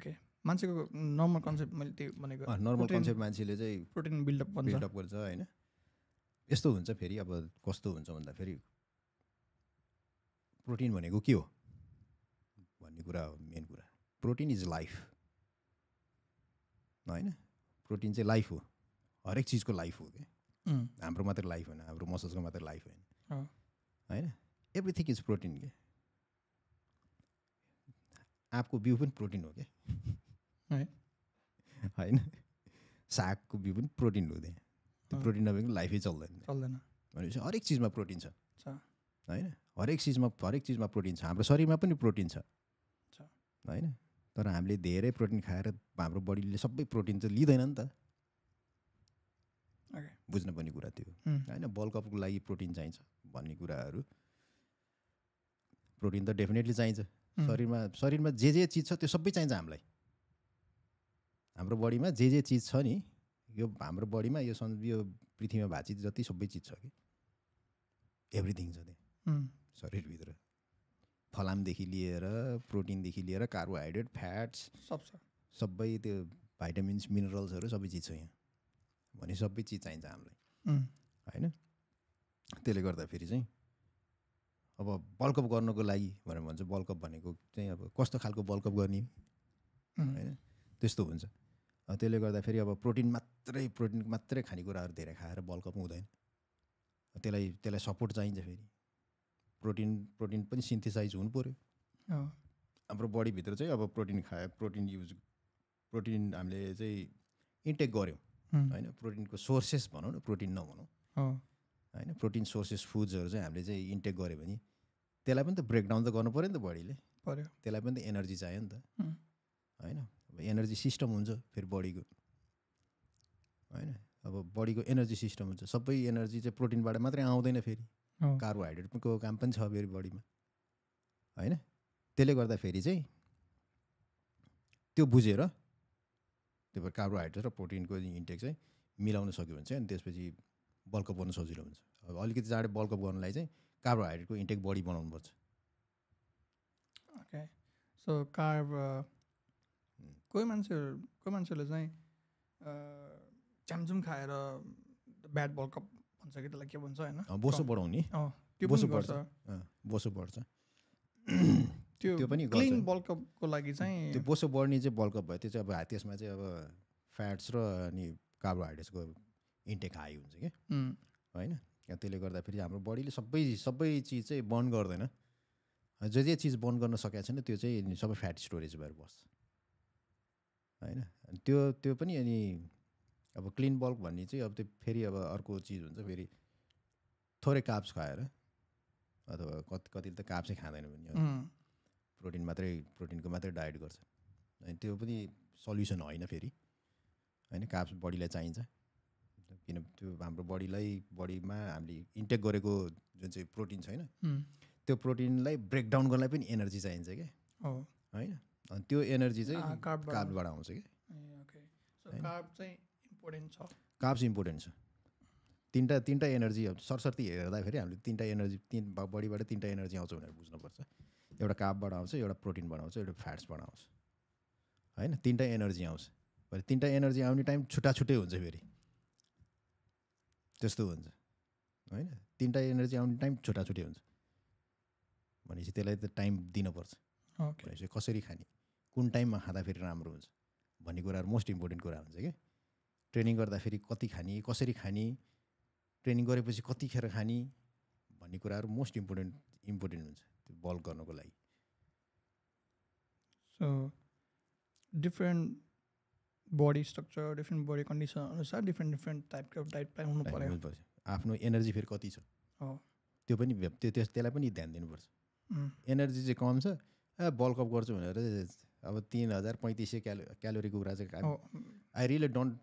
ओके मान्छेको नर्मल कन्सेप्ट मैले त्यो भनेको नर्मल कन्सेप्ट मान्छेले चाहिँ प्रोटिन बिल्डअप भन्छ बिल्डअप गर्छ हैन यस्तो हुन्छ फेरि अब कस्तो हुन्छ भन्दा फेरि प्रोटिन भनेको के हो भन्ने कुरा हो मेन कुरा. प्रोटिन इज लाइफ हैन. प्रोटिन चाहिँ लाइफ हो, हरेक चीजको लाइफ हो के. हाम्रो मात्र लाइफ हैन, हाम्रो मसल्सको मात्र लाइफ हैन हैन. एभ्रिथिङ इज प्रोटिन के. आपको बिउ पनि प्रोटिन हो के हैन. सागको बिउ पनि प्रोटिन हो त्यहाँ. त्यो प्रोटिन नभएको लाइफै चल्दैन चल्दैन. भनेपछि हरेक चीजमा प्रोटिन छ हैन. हरेक चीजमा हरेक चीजमा प्रोटिन छ. हाम्रो शरीरमा पनि प्रोटिन छ हैन. तर हामीले धेरै प्रोटिन खाएर हाम्रो बडीले सबै प्रोटिन चाहिँ लिँदैन नि त. बुझ्नुपर्ने कुरा त्यो हैन. बल्क अपको लागि प्रोटिन चाहिन्छ भन्ने कुराहरू. प्रोटिन त डेफिनेटली चाहिन्छ शरीरमा. शरीरमा जे जे चिज छ त्यो सबै चाहिन्छ हामीलाई. हाम्रो बडीमा जे जे चिज छ नि, यो हाम्रो बडीमा यो यो पृथ्वीमा भाँचित जति सबै चिज छ कि, एभ्रिथिङ छ त्यहाँ शरीरभित्र. फलामदेखि लिएर प्रोटिनदेखि लिएर कार्बोहाइड्रेट फ्याट्स सब छ. सबै त्यो भाइटामिन्स मिनरल्सहरू सबै चिज छ यहाँ. भने सबै चिज चाहिन्छ हामीलाई होइन. त्यसले गर्दाखेरि चाहिँ अब बल्कअप गर्नको लागि भनेर भन्छ. बल्कअप भनेको चाहिँ अब कस्तो खालको बल्कअप गर्ने होइन, त्यस्तो हुन्छ. त्यसले गर्दाखेरि अब प्रोटिन मात्रै प्रोटिन मात्रै खानेकुराहरू धेरै खाएर बल्कअप हुँदैन. त्यसलाई त्यसलाई सपोर्ट चाहिन्छ. फेरि प्रोटिन प्रोटिन पनि सिन्थेसाइज हुनु पऱ्यो हाम्रो बडीभित्र चाहिँ. अब प्रोटिन खायो, प्रोटिन युज प्रोटिन हामीले चाहिँ इन्टेक गऱ्यौँ होइन. प्रोटिनको सोर्सेस भनौँ न, प्रोटिन नभनौँ होइन. प्रोटिन सोर्सेस फुड्सहरू चाहिँ हामीले चाहिँ इन्टेक गऱ्यो भने त्यसलाई पनि त ब्रेकडाउन त गर्नु पऱ्यो नि त बडीले. पऱ्यो. त्यसलाई पनि त एनर्जी चाहियो नि त होइन. एनर्जी सिस्टम हुन्छ फेरि बडीको होइन. अब बडीको एनर्जी सिस्टम हुन्छ. सबै एनर्जी चाहिँ प्रोटिनबाट मात्रै आउँदैन. फेरि कार्बोहाइड्रेटको काम पनि छ फेरि बडीमा होइन. त्यसले गर्दाखेरि चाहिँ त्यो बुझेर त्यही भएर कार्बोहाइड्रेट र प्रोटिनको इन्टेक चाहिँ मिलाउन सक्यो भने चाहिँ अनि त्यसपछि बल्कअप गर्नु सजिलो हुन्छ. अब अलिकति चाँडै बल्कअप गर्नलाई चाहिँ कार्बोहाइड्रेटको इन्टेक बढी बनाउनुपर्छ. ओके. सो कार्ब कोही मान्छेहरू कोही मान्छेले चाहिँ च्यामचुम खाएर ब्याड बल्कअप भन्छ कि त्यसलाई के भन्छ होइन. बोसो बढाउने त्यो बोसो बढ्छ. बोसो बढ्छ त्यो त्यो पनि क्लिन बल्कअपको लागि चाहिँ त्यो बोसो बढ्ने चाहिँ बल्कअप भयो. त्यो चाहिँ अब त्यसमा चाहिँ अब फ्याट्स र अनि कार्बोहाइड्रेट्सको इन्टेक हाई हुन्छ कि होइन. त्यसले गर्दाखेरि हाम्रो बडीले सबै सबै चिज चाहिँ बर्न गर्दैन. जे जे चिज बर्न गर्न सकेको छैन त्यो चाहिँ सबै फ्याट स्टोरेज भएर बस्छ होइन. त्यो त्यो पनि. अनि अब क्लिन बल्क भन्ने चाहिँ अब त्यो फेरि अब अर्को चिज हुन्छ. फेरि थोरै कार्ब्स खाएर अथवा कति कतिले त कार्ब्सै खाँदैन भने प्रोटिन मात्रै प्रोटिनको मात्रै डायट गर्छ. अनि त्यो पनि सल्युसन होइन फेरि होइन. कार्ब्स बडीलाई चाहिन्छ किन त्यो हाम्रो बडीलाई बडीमा हामीले इन्टेक गरेको जुन चाहिँ प्रोटिन छैन त्यो प्रोटिनलाई ब्रेकडाउन गर्नलाई पनि एनर्जी चाहिन्छ क्या होइन. अनि त्यो एनर्जी चाहिँ कार्बबाट आउँछ कि. कार्ब चाहिँ इम्पोर्टेन्ट छ. कार्ब्स इम्पोर्टेन्ट छ. तिनवटा तिनवटा एनर्जी सरसर्ती हेर्दाखेरि हामीले तिनवटा एनर्जी तिन बडीबाट तिनवटा एनर्जी आउँछ भनेर बुझ्नुपर्छ. एउटा कार्बबाट आउँछ, एउटा प्रोटिनबाट आउँछ, एउटा फ्याट्सबाट आउँछ होइन. तिनवटा एनर्जी आउँछ. भरे तिनवटा एनर्जी आउने टाइम छुट्टा छुट्टै हुन्छ. फेरि त्यस्तो हुन्छ होइन. तिनवटा एनर्जी आउने टाइम छुट्टा छुट्टै हुन्छ भनेपछि त्यसलाई त टाइम दिनुपर्छ. भनेपछि कसरी खाने, कुन टाइममा खाँदाखेरि राम्रो हुन्छ भन्ने कुराहरू मोस्ट इम्पोर्टेन्ट कुरा हुन्छ कि. ट्रेनिङ गर्दाखेरि कति खाने, कसरी खाने, ट्रेनिङ गरेपछि कतिखेर खाने भन्ने कुराहरू मोस्ट इम्पोर्टेन्ट इम्पोर्टेन्ट हुन्छ त्यो बल्क गर्नको लागि. So different body structure, different body condition अनुसार डिफ्रेन्ट डिफ्रेन्ट टाइपको डाइट प्लान हुनु पर्यो. आफ्नो एनर्जी फेरि कति छ त्यो पनि त्यो त्यसलाई पनि ध्यान दिनुपर्छ. एनर्जी चाहिँ कम छ ए बल्कअप गर्छु भनेर अब तीन हजार पैँतिस सय क्यालो क्यालोरीको कुरा चाहिँ I really don't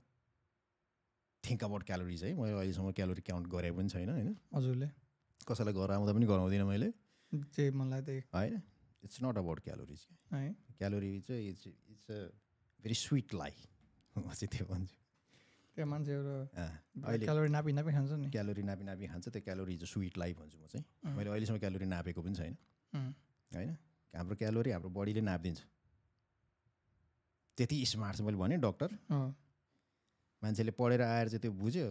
think about calories है. मैले अहिलेसम्म क्यालोरी काउन्ट गरे पनि छैन होइन. हजुरले कसैलाई गराउँदा पनि गराउँदिनँ मैले मलाई त होइन. It's not about calories. Calorie चाहिँ it's it's a very sweet life म चाहिँ त्यो भन्छु. त्यो मान्छेहरू अहिले क्यालोरी नापी नापी खान्छ नि. क्यालोरी नापी नापी खान्छ. त्यो calorie is a sweet life भन्छु म चाहिँ. मैले अहिलेसम्म क्यालोरी नापेको पनि छैन होइन. हाम्रो क्यालोरी हाम्रो बडीले नापिदिन्छ. त्यति स्मार्ट मैले भने डक्टर मान्छेले पढेर आएर चाहिँ त्यो बुझ्यो.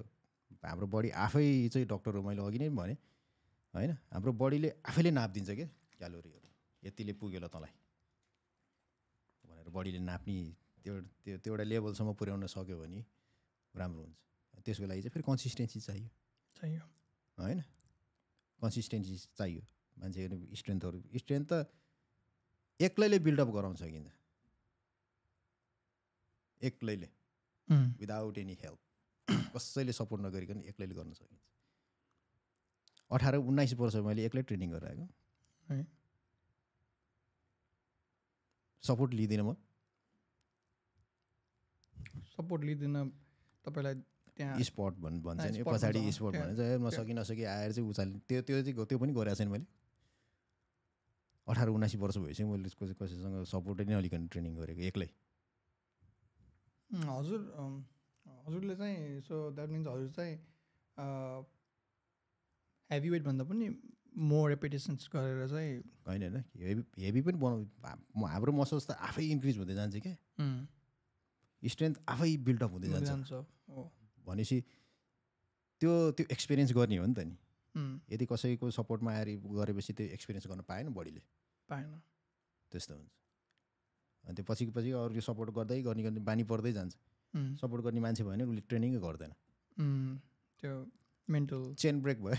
हाम्रो बडी आफै चाहिँ डक्टर हो मैले अघि नै पनि भने होइन. हाम्रो बडीले आफैले नापिदिन्छ क्या क्यालोरीहरु यतिले पुग्यो ल तलाई भनेर बडीले नाप्ने त्यो त्यो एउटा लेभलसम्म पुर्याउन सक्यो भने राम्रो हुन्छ। त्यसको लागि चाहिँ फेरि कन्सिस्टेन्सी चाहियो चाहियो हैन, कन्सिस्टेन्सी चाहियो। मान्छेको स्ट्रेन्थहरु स्ट्रेन्थ त एक्लैले बिल्डअप गराउन सकिन्छ, एक्लैले विदाउट एनी हेल्प कसैले सपोर्ट नगरिकन एक्लैले गर्न सकिन्छ। अठारह उन्नाइस वर्ष मैले एक्लै ट्रेनिङ गराएको, सपोर्ट लिदिनँ, म सपोर्ट लिदिनँ। तपाईलाई त्यहाँ स्पोर्ट भन् भन्छ नि, पछाडि स्पोर्ट भन्छ म सकि नसकि आएर चाहिँ उचाल्ने त्यो त्यो चाहिँ त्यो पनि गरेको छैन मैले। अठारह उन्नाइस वर्ष भएपछि मैले कसैसँग सपोर्टै नलिकन ट्रेनिङ गरेको एक्लै। हजुर हजुरले चाहिँ सो द्याट मिन्स हजुर चाहिँ हेभी वेट भन्दा पनि मोर रेपिटेसन्स गरेर चाहिँ होइन होइन हेभी हेभी पनि बनाउ हाम्रो मसल्स त आफै इन्क्रिज हुँदै जान्छ क्या, स्ट्रेन्थ आफै बिल्डअप हुँदै जान्छ। भनेपछि त्यो त्यो एक्सपिरियन्स गर्ने हो नि त नि, यदि कसैको सपोर्टमा आएर गरेपछि त्यो एक्सपिरियन्स गर्न पाएन बडीले पाएन त्यस्तो हुन्छ। अनि त्यो पछि पछि अरू यो सपोर्ट गर्दै गर्ने गर्ने बानी पर्दै जान्छ। सपोर्ट गर्ने मान्छे भयो भने उसले ट्रेनिङै गर्दैन, त्यो मेन्टल चेन ब्रेक भयो।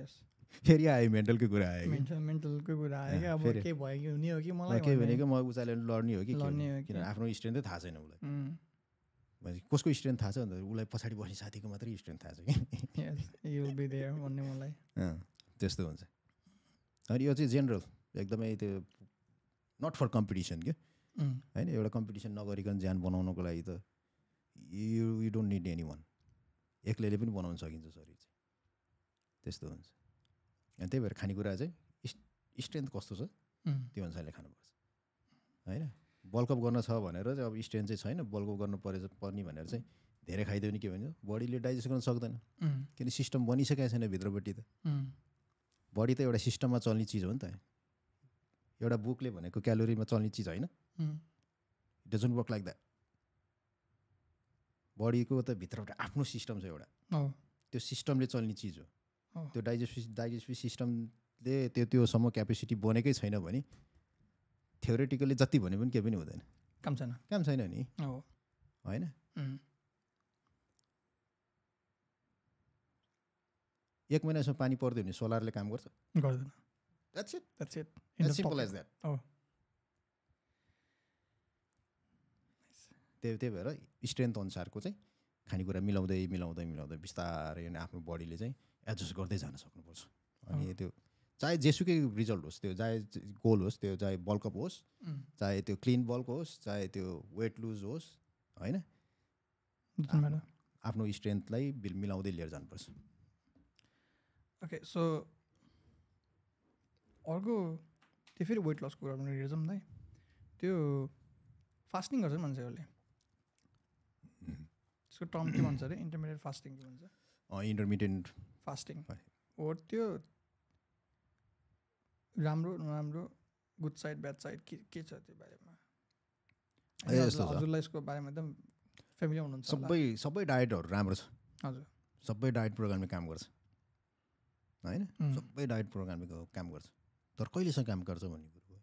यस फेरि आयो मेन्टलकै कुरा आयो, मेन्टल मेन्टलकै कुरा आयो क्या। अब के भयो कि हुने हो कि मलाई के भने कि म उचाले लड्ने हो कि किन आफ्नो स्ट्रेन्थ थाहा छैन उसलाई, भनेपछि कसको स्ट्रेन्थ थाहा छ भन्दा उसलाई पछाडि बस्ने साथीको मात्रै स्ट्रेन्थ थाहा छ कि यु विल बी देयर भन्ने मलाई त्यस्तो हुन्छ। अनि यो चाहिँ जेनरल एकदमै त्यो नट फर कम्पिटिसन क्या होइन, एउटा कम्पिटिसन नगरिकन ज्यान बनाउनको लागि त you you don't need anyone, एक्लैले पनि बनाउन सकिन्छ शरीर चाहिँ त्यस्तो हुन्छ। अनि त्यही भएर खानेकुरा चाहिँ स्ट्रेन्थ कस्तो छ त्यो अनुसारले खानुपर्छ होइन। बल्कअप गर्न छ भनेर चाहिँ अब स्ट्रेन्थ चाहिँ छैन, बल्कअप गर्नु परे पर्ने भनेर चाहिँ धेरै खाइदियो भने के भन्छ बडीले डाइजेस्ट गर्न सक्दैन, किन सिस्टम बनिसकेको छैन भित्रपट्टि त। बडी त एउटा सिस्टममा चल्ने चिज हो नि त, एउटा बुकले भनेको क्यालोरीमा चल्ने चिज होइन, it doesn't work like that. बडीको त भित्रबाट आफ्नो सिस्टम छ एउटा, त्यो सिस्टमले चल्ने चिज हो। त्यो डाइजेस्टिभ डाइजेस्टिभ सिस्टमले त्यो त्योसम्म क्यापेसिटी बनेकै छैन भने थ्योरिटिकली जति भने पनि केही पनि हुँदैन, काम छैन काम छैन नि होइन। एक महिनासम्म पानी पर्दैन भने सोलरले काम गर्छ गर्दैन, that's it that's it as simple as that. त्यही त्यही भएर स्ट्रेन्थ अनुसारको चाहिँ खानेकुरा मिलाउँदै मिलाउँदै मिलाउँदै बिस्तारै आफ्नो बडीले चाहिँ एडजस्ट गर्दै जान सक्नुपर्छ। अनि त्यो चाहे जेसुकै रिजल्ट होस्, त्यो चाहे गोल होस्, त्यो चाहे बल्कअप होस्, चाहे त्यो क्लिन बल्क होस्, चाहे त्यो वेट लुज होस् होइन, आफ्नो स्ट्रेन्थलाई मिलाउँदै लिएर जानुपर्छ। ओके सो अर्को त्यो फेरि वेट लसको कुरा लिएर जाउँ है, त्यो फास्टिङ गर्छ मान्छेहरूले, त्यसको टर्म के भन्छ अरे इन्टरमिडिएट फास्टिङ के भन्छ, इन्टरमिडिएट फास्टिङ हो। त्यो राम्रो नराम्रो गुड साइड ब्याड साइड के के छ त्यो बारेमा हजुरलाई यसको बारेमा एकदम फेमिली हुनुहुन्छ? सबै सबै डायटहरू राम्रो छ हजुर, सबै डायट प्रोग्रामले काम गर्छ होइन, सबै डायट प्रोग्रामले काम गर्छ, तर कहिलेसम्म काम गर्छ भन्ने कुरो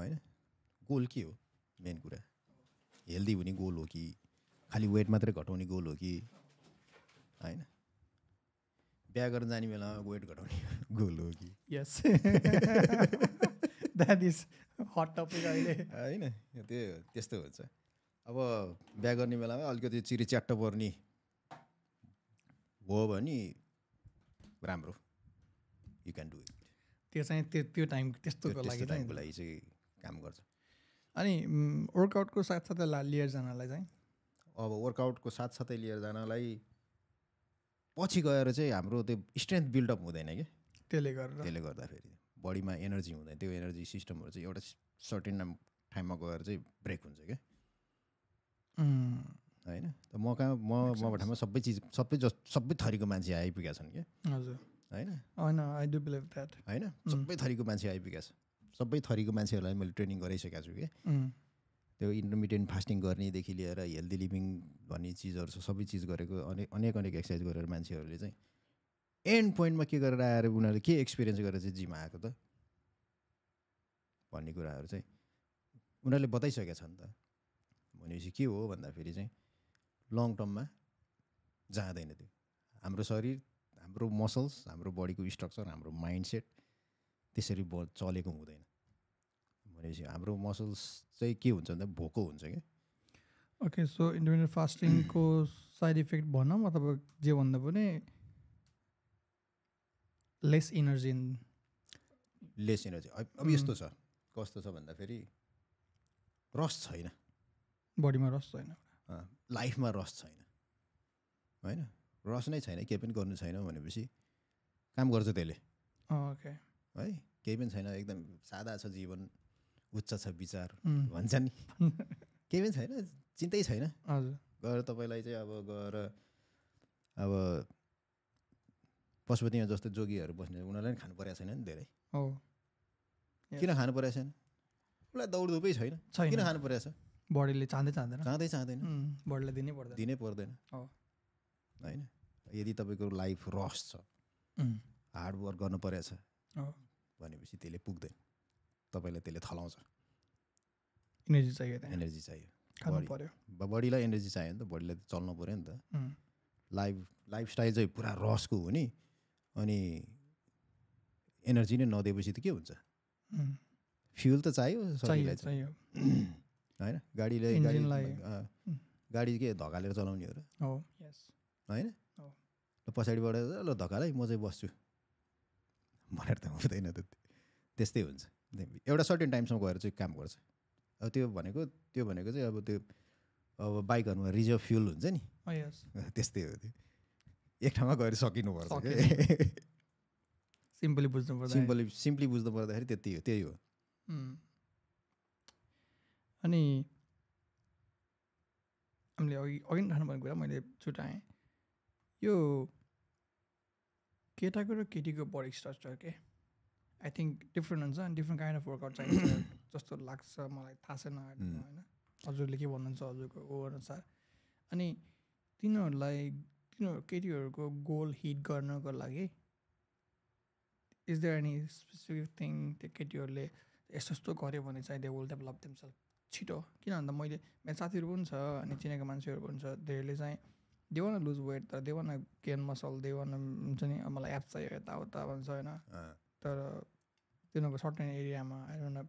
होइन। गोल के हो मेन कुरा, हेल्दी हुने गोल हो कि खालि वेट मात्रै घटाउने गोल हो कि होइन, बिहा गर्न जाने बेलामा वेट घटाउने गोल हो कि? Yes that is hot topic अहिले होइन, त्यो त्यस्तो हुन्छ। अब बिहा गर्ने बेलामा अलिकति चिरी च्याट्ट पर्ने भयो भने राम्रो, यु क्यान डु इट। त्यो चाहिँ त्यो त्यो टाइम त्यस्तोको लागि टाइमको लागि चाहिँ काम गर्छ। अनि वर्कआउटको साथसाथै लिएर जानलाई चाहिँ अब वर्कआउटको साथसाथै लिएर जानलाई पछि गएर चाहिँ हाम्रो त्यो स्ट्रेन्थ बिल्डअप हुँदैन क्या, त्यसले गर्दा त्यसले गर्दाखेरि बडीमा एनर्जी हुँदैन, त्यो एनर्जी सिस्टमहरू चाहिँ एउटा सर्टेन टाइममा गएर चाहिँ ब्रेक हुन्छ क्या होइन। त म कहाँ म म ठाउँमा सबै चिज सबै सबै थरीको मान्छे आइपुगेका छन् क्या हजुर होइन होइन सबै थरीको मान्छे आइपुगेका छ, सबै थरीको मान्छेहरूलाई मैले ट्रेनिङ गराइसकेको छु क्या। त्यो इन्टरमिडिएट फास्टिङ गर्नेदेखि लिएर हेल्दी लिभिङ भन्ने चिजहरू छ, सबै चिज गरेको अनेक अनेक अनेक एक्सर्साइज गरेर मान्छेहरूले चाहिँ एन्ड पोइन्टमा के गरेर आएर उनीहरूले के एक्सपिरियन्स गरेर चाहिँ जिम आएको त भन्ने कुराहरू चाहिँ उनीहरूले बताइसकेका छन् त। भनेपछि के हो भन्दाखेरि चाहिँ लङ टर्ममा जाँदैन त्यो। हाम्रो शरीर, हाम्रो मसल्स, हाम्रो बडीको स्ट्रक्चर, हाम्रो माइन्डसेट त्यसरी ब चलेको हुँदैन। भनेपछि हाम्रो मसल्स चाहिँ के हुन्छ भन्दा भोको हुन्छ क्या। ओके, सो इन्टरमिटेन्ट फास्टिङको साइड इफेक्ट भनौँ अथवा जे भन्दा पनि less energy in less energy. अब यस्तो छ, कस्तो छ भन्दाखेरि रस छैन, बडीमा रस छैन, लाइफमा रस छैन, होइन रस नै छैन, केही पनि गर्नु छैन भनेपछि काम गर्छ त्यसले। ओके, है केही पनि छैन, एकदम सादा छ जीवन, उच्च छ विचार भन्छ नि, केही पनि छैन, चिन्तै छैन। हजुर, गएर तपाईँलाई चाहिँ अब गएर अब पशुपतिमा जस्तो जोगीहरू बस्ने उनीहरूलाई खानु परेको छैन नि धेरै। हो, किन खानु परेको छैन? उसलाई दौडधुपै छैन, किन खानु परेको छ? बडीले चाहँदै चाहँदैन, चाहँदै चाहँदैन, बडीलाई दिनै पर्दैन, दिनै पर्दैन। हो, होइन यदि तपाईँको लाइफ रस छ, हार्डवर्क गर्नु परेको छ भनेपछि त्यसले पुग्दैन, तपाईँलाई त्यसले थलाउँछ। एनर्जी चाहियो, एनर्जी चाहियो, खानु पर्यो, बडीलाई एनर्जी चाहियो नि त, बडीलाई त चल्नु पऱ्यो नि त। लाइफ लाइफस्टाइल चाहिँ पुरा रसको हो नि, अनि एनर्जी नै नदिएपछि त के हुन्छ? फ्युल त चाहियो, शरीरलाई चाहियो, होइन गाडीलाई गाडी के धकालेर चलाउने हो र, होइन ल पछाडिबाट ल धकालै म चाहिँ बस्छु भनेर त हुँदैन त। त्यस्तै हुन्छ, एउटा सर्टेन टाइमसम्म गएर चाहिँ काम गर्छ। अब त्यो भनेको त्यो भनेको चाहिँ अब त्यो अब बाइकहरूमा रिजर्भ फ्युल हुन्छ नि, त्यस्तै हो, त्यो एक ठाउँमा गएर सकिनु पर्छ। सिम्पली बुझ्नु पर्छ, सिम्पली सिम्पली बुझ्नु पर्दाखेरि त्यति हो, त्यही हो। अनि हामीले अघि अघि खानुपर्ने कुरा मैले छुट्याएँ, यो केटाको र केटीको बडी स्ट्रक्चर के आई थिङ्क डिफ्रेन्ट हुन्छ अनि डिफ्रेन्ट काइन्ड अफ वर्कआउट चाहिन्छ जस्तो लाग्छ मलाई, थाहा छैन होइन हजुरले के भन्नुहुन्छ हजुरको ओ अनुसार। अनि तिनीहरूलाई तिनीहरू केटीहरूको गोल हिट गर्नको लागि is there any specific thing? त्यो केटीहरूले यस्तो यस्तो गऱ्यो भने चाहिँ दे विल डेभलप देमसेल्फ छिटो, किन भन्दा मैले मेरो साथीहरू पनि छ अनि चिनेको मान्छेहरू पनि छ, धेरैले चाहिँ दे वान लुज वेट, तर they want gain muscle, they want हुन्छ नि मलाई एप्स चाहियो यताउता भन्छ होइन, तर तिनीहरूको सर्टेन एरियामा I don't know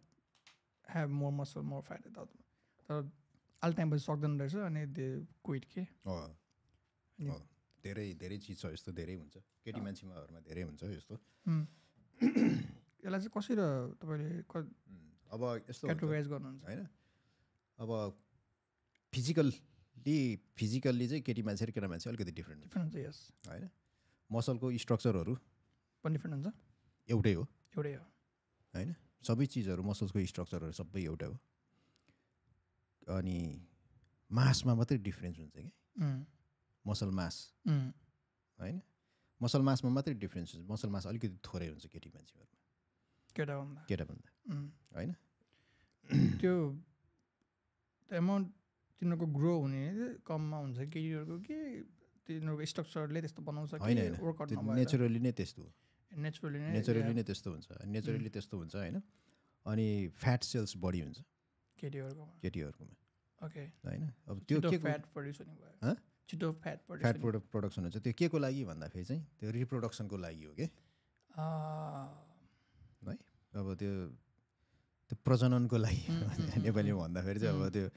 have more muscle more fat यताउता, तर अलि टाइमपछि सक्दैन रहेछ अनि दे क्विट के। अनि धेरै धेरै चिज छ यस्तो, धेरै हुन्छ केटी मान्छेमाहरूमा, धेरै हुन्छ यस्तो। यसलाई चाहिँ कसरी तपाईँले अब यस्तो क्याटेगोराइज गर्नुहुन्छ? होइन अब फिजिकल्ली फिजिकल्ली चाहिँ केटी मान्छे र केटा मान्छे अलिकति डिफ्रेन्ट डिफ्रेन्ट हुन्छ, यस होइन मसलको स्ट्रक्चरहरू पनि डिफ्रेन्ट हुन्छ, एउटै हो एउटै हो होइन सबै चिजहरू, मसल्सको स्ट्रक्चरहरू सबै एउटै हो, अनि मासमा मात्रै डिफ्रेन्स हुन्छ कि मसल मास, होइन मसल मासमा मात्रै डिफ्रेन्स हुन्छ, मसल मास अलिकति थोरै हुन्छ केटी मान्छेहरूमा केटा भन्दा केटा भन्दा होइन। त्यो एमाउन्ट तिनीहरूको ग्रो हुने कममा हुन्छ केटीहरूको कि तिनीहरूको स्ट्रक्चरले त्यस्तो बनाउँछ? होइन नेचुरली नै त्यस्तो, नेचुरली नै नेचुरली नै त्यस्तो हुन्छ, नेचुरली त्यस्तो हुन्छ होइन। अनि फ्याट सेल्स बढी हुन्छ केटीहरूकोमा केटीहरूकोमा ओके होइन। अब त्यो के फ्याट प्रड्युसन भयो, छिटो फ्याट फ्याट प्रोडक्सन हुन्छ, त्यो के को लागि भन्दाखेरि चाहिँ त्यो रिप्रोडक्सनको लागि हो कि, है अब त्यो त्यो प्रजननको लागि नेपालीमा भन्दाखेरि चाहिँ अब त्यो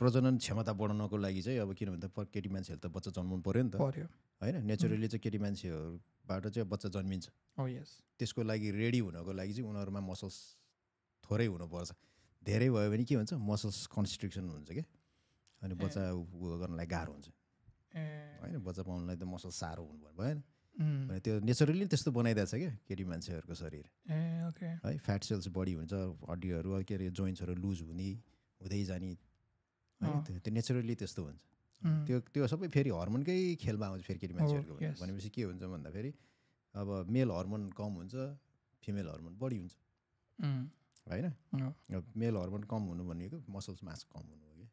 प्रजनन क्षमता बढाउनको लागि चाहिँ अब किन भन्दा केटी मान्छेहरू त बच्चा जन्माउनु पऱ्यो नि त, होइन नेचुरली चाहिँ केटी मान्छेहरूबाट चाहिँ बच्चा जन्मिन्छ, त्यसको लागि रेडी हुनको लागि चाहिँ उनीहरूमा मसल्स थोरै हुनुपर्छ, धेरै भयो भने के हुन्छ मसल्स कन्स्ट्रिक्सन हुन्छ क्या, अनि बच्चा उ गर्नलाई गाह्रो हुन्छ होइन, बच्चा पाउनलाई त मसल साह्रो हुनु भएन, त्यो नेचुरली त्यस्तो बनाइदिएको छ क्या केटी मान्छेहरूको शरीर। ए ओके, है फ्याट सेल्स बढी हुन्छ, हड्डीहरू के अरे जोइन्ट्सहरू लुज हुने हुँदै जाने होइन, त्यो नेचुरली त्यस्तो हुन्छ, त्यो त्यो सबै फेरि हर्मोनकै खेलमा आउँछ फेरि केटी मान्छेहरूको। भनेपछि के हुन्छ भन्दाखेरि अब मेल हर्मोन कम हुन्छ, फिमेल हर्मोन बढी हुन्छ होइन। अब मेल हर्मोन कम हुनु भनेको मसल्स मास कम हुनु हो कि,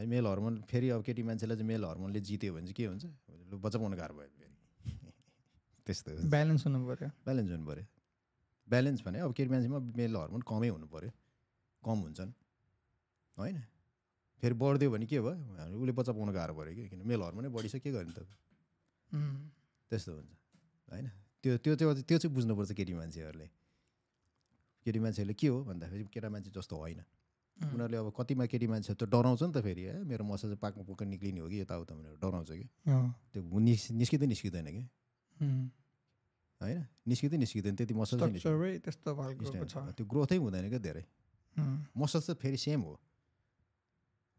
है मेल हर्मोन फेरि अब केटी मान्छेलाई चाहिँ मेल हर्मोनले जित्यो भने चाहिँ के हुन्छ, बच्चा पाउनु गाह्रो भयो फेरि त्यस्तो ब्यालेन्स हुनु पर्यो ब्यालेन्स हुनु पर्यो ब्यालेन्स भने अब केटी मान्छेमा मेल हर्मोन कमै हुनु पर्यो कम हुन्छन् हैन फेरि बढ्दियो भने के भयो उले बच्चा पाउन गाह्रो पर्यो कि किन मेल हर्मोनै बढिसक्यो के गर्ने त त्यस्तो हुन्छ हैन त्यो त्यो त्यो चाहिँ बुझ्नु पर्छ केटी मान्छेहरुले केटी मान्छेले के हो भन्दाखेरि केटा मान्छे जस्तो होइन उनीहरुले अब कतिमा केटी मान्छे त डराउँछ नि त फेरि है मेरो मसाज पाक्नु पोक निक्लिने हो कि यताउता भनेर डराउँछ कि त्यो निस्किँदै निस्किँदैन के हैन निस्किँदै निस्किँदैन त्यति मसल छैन सबै त्यस्तो भएको छ त्यो ग्रोथै हुँदैन के धेरै मसल त फेरि सेम हो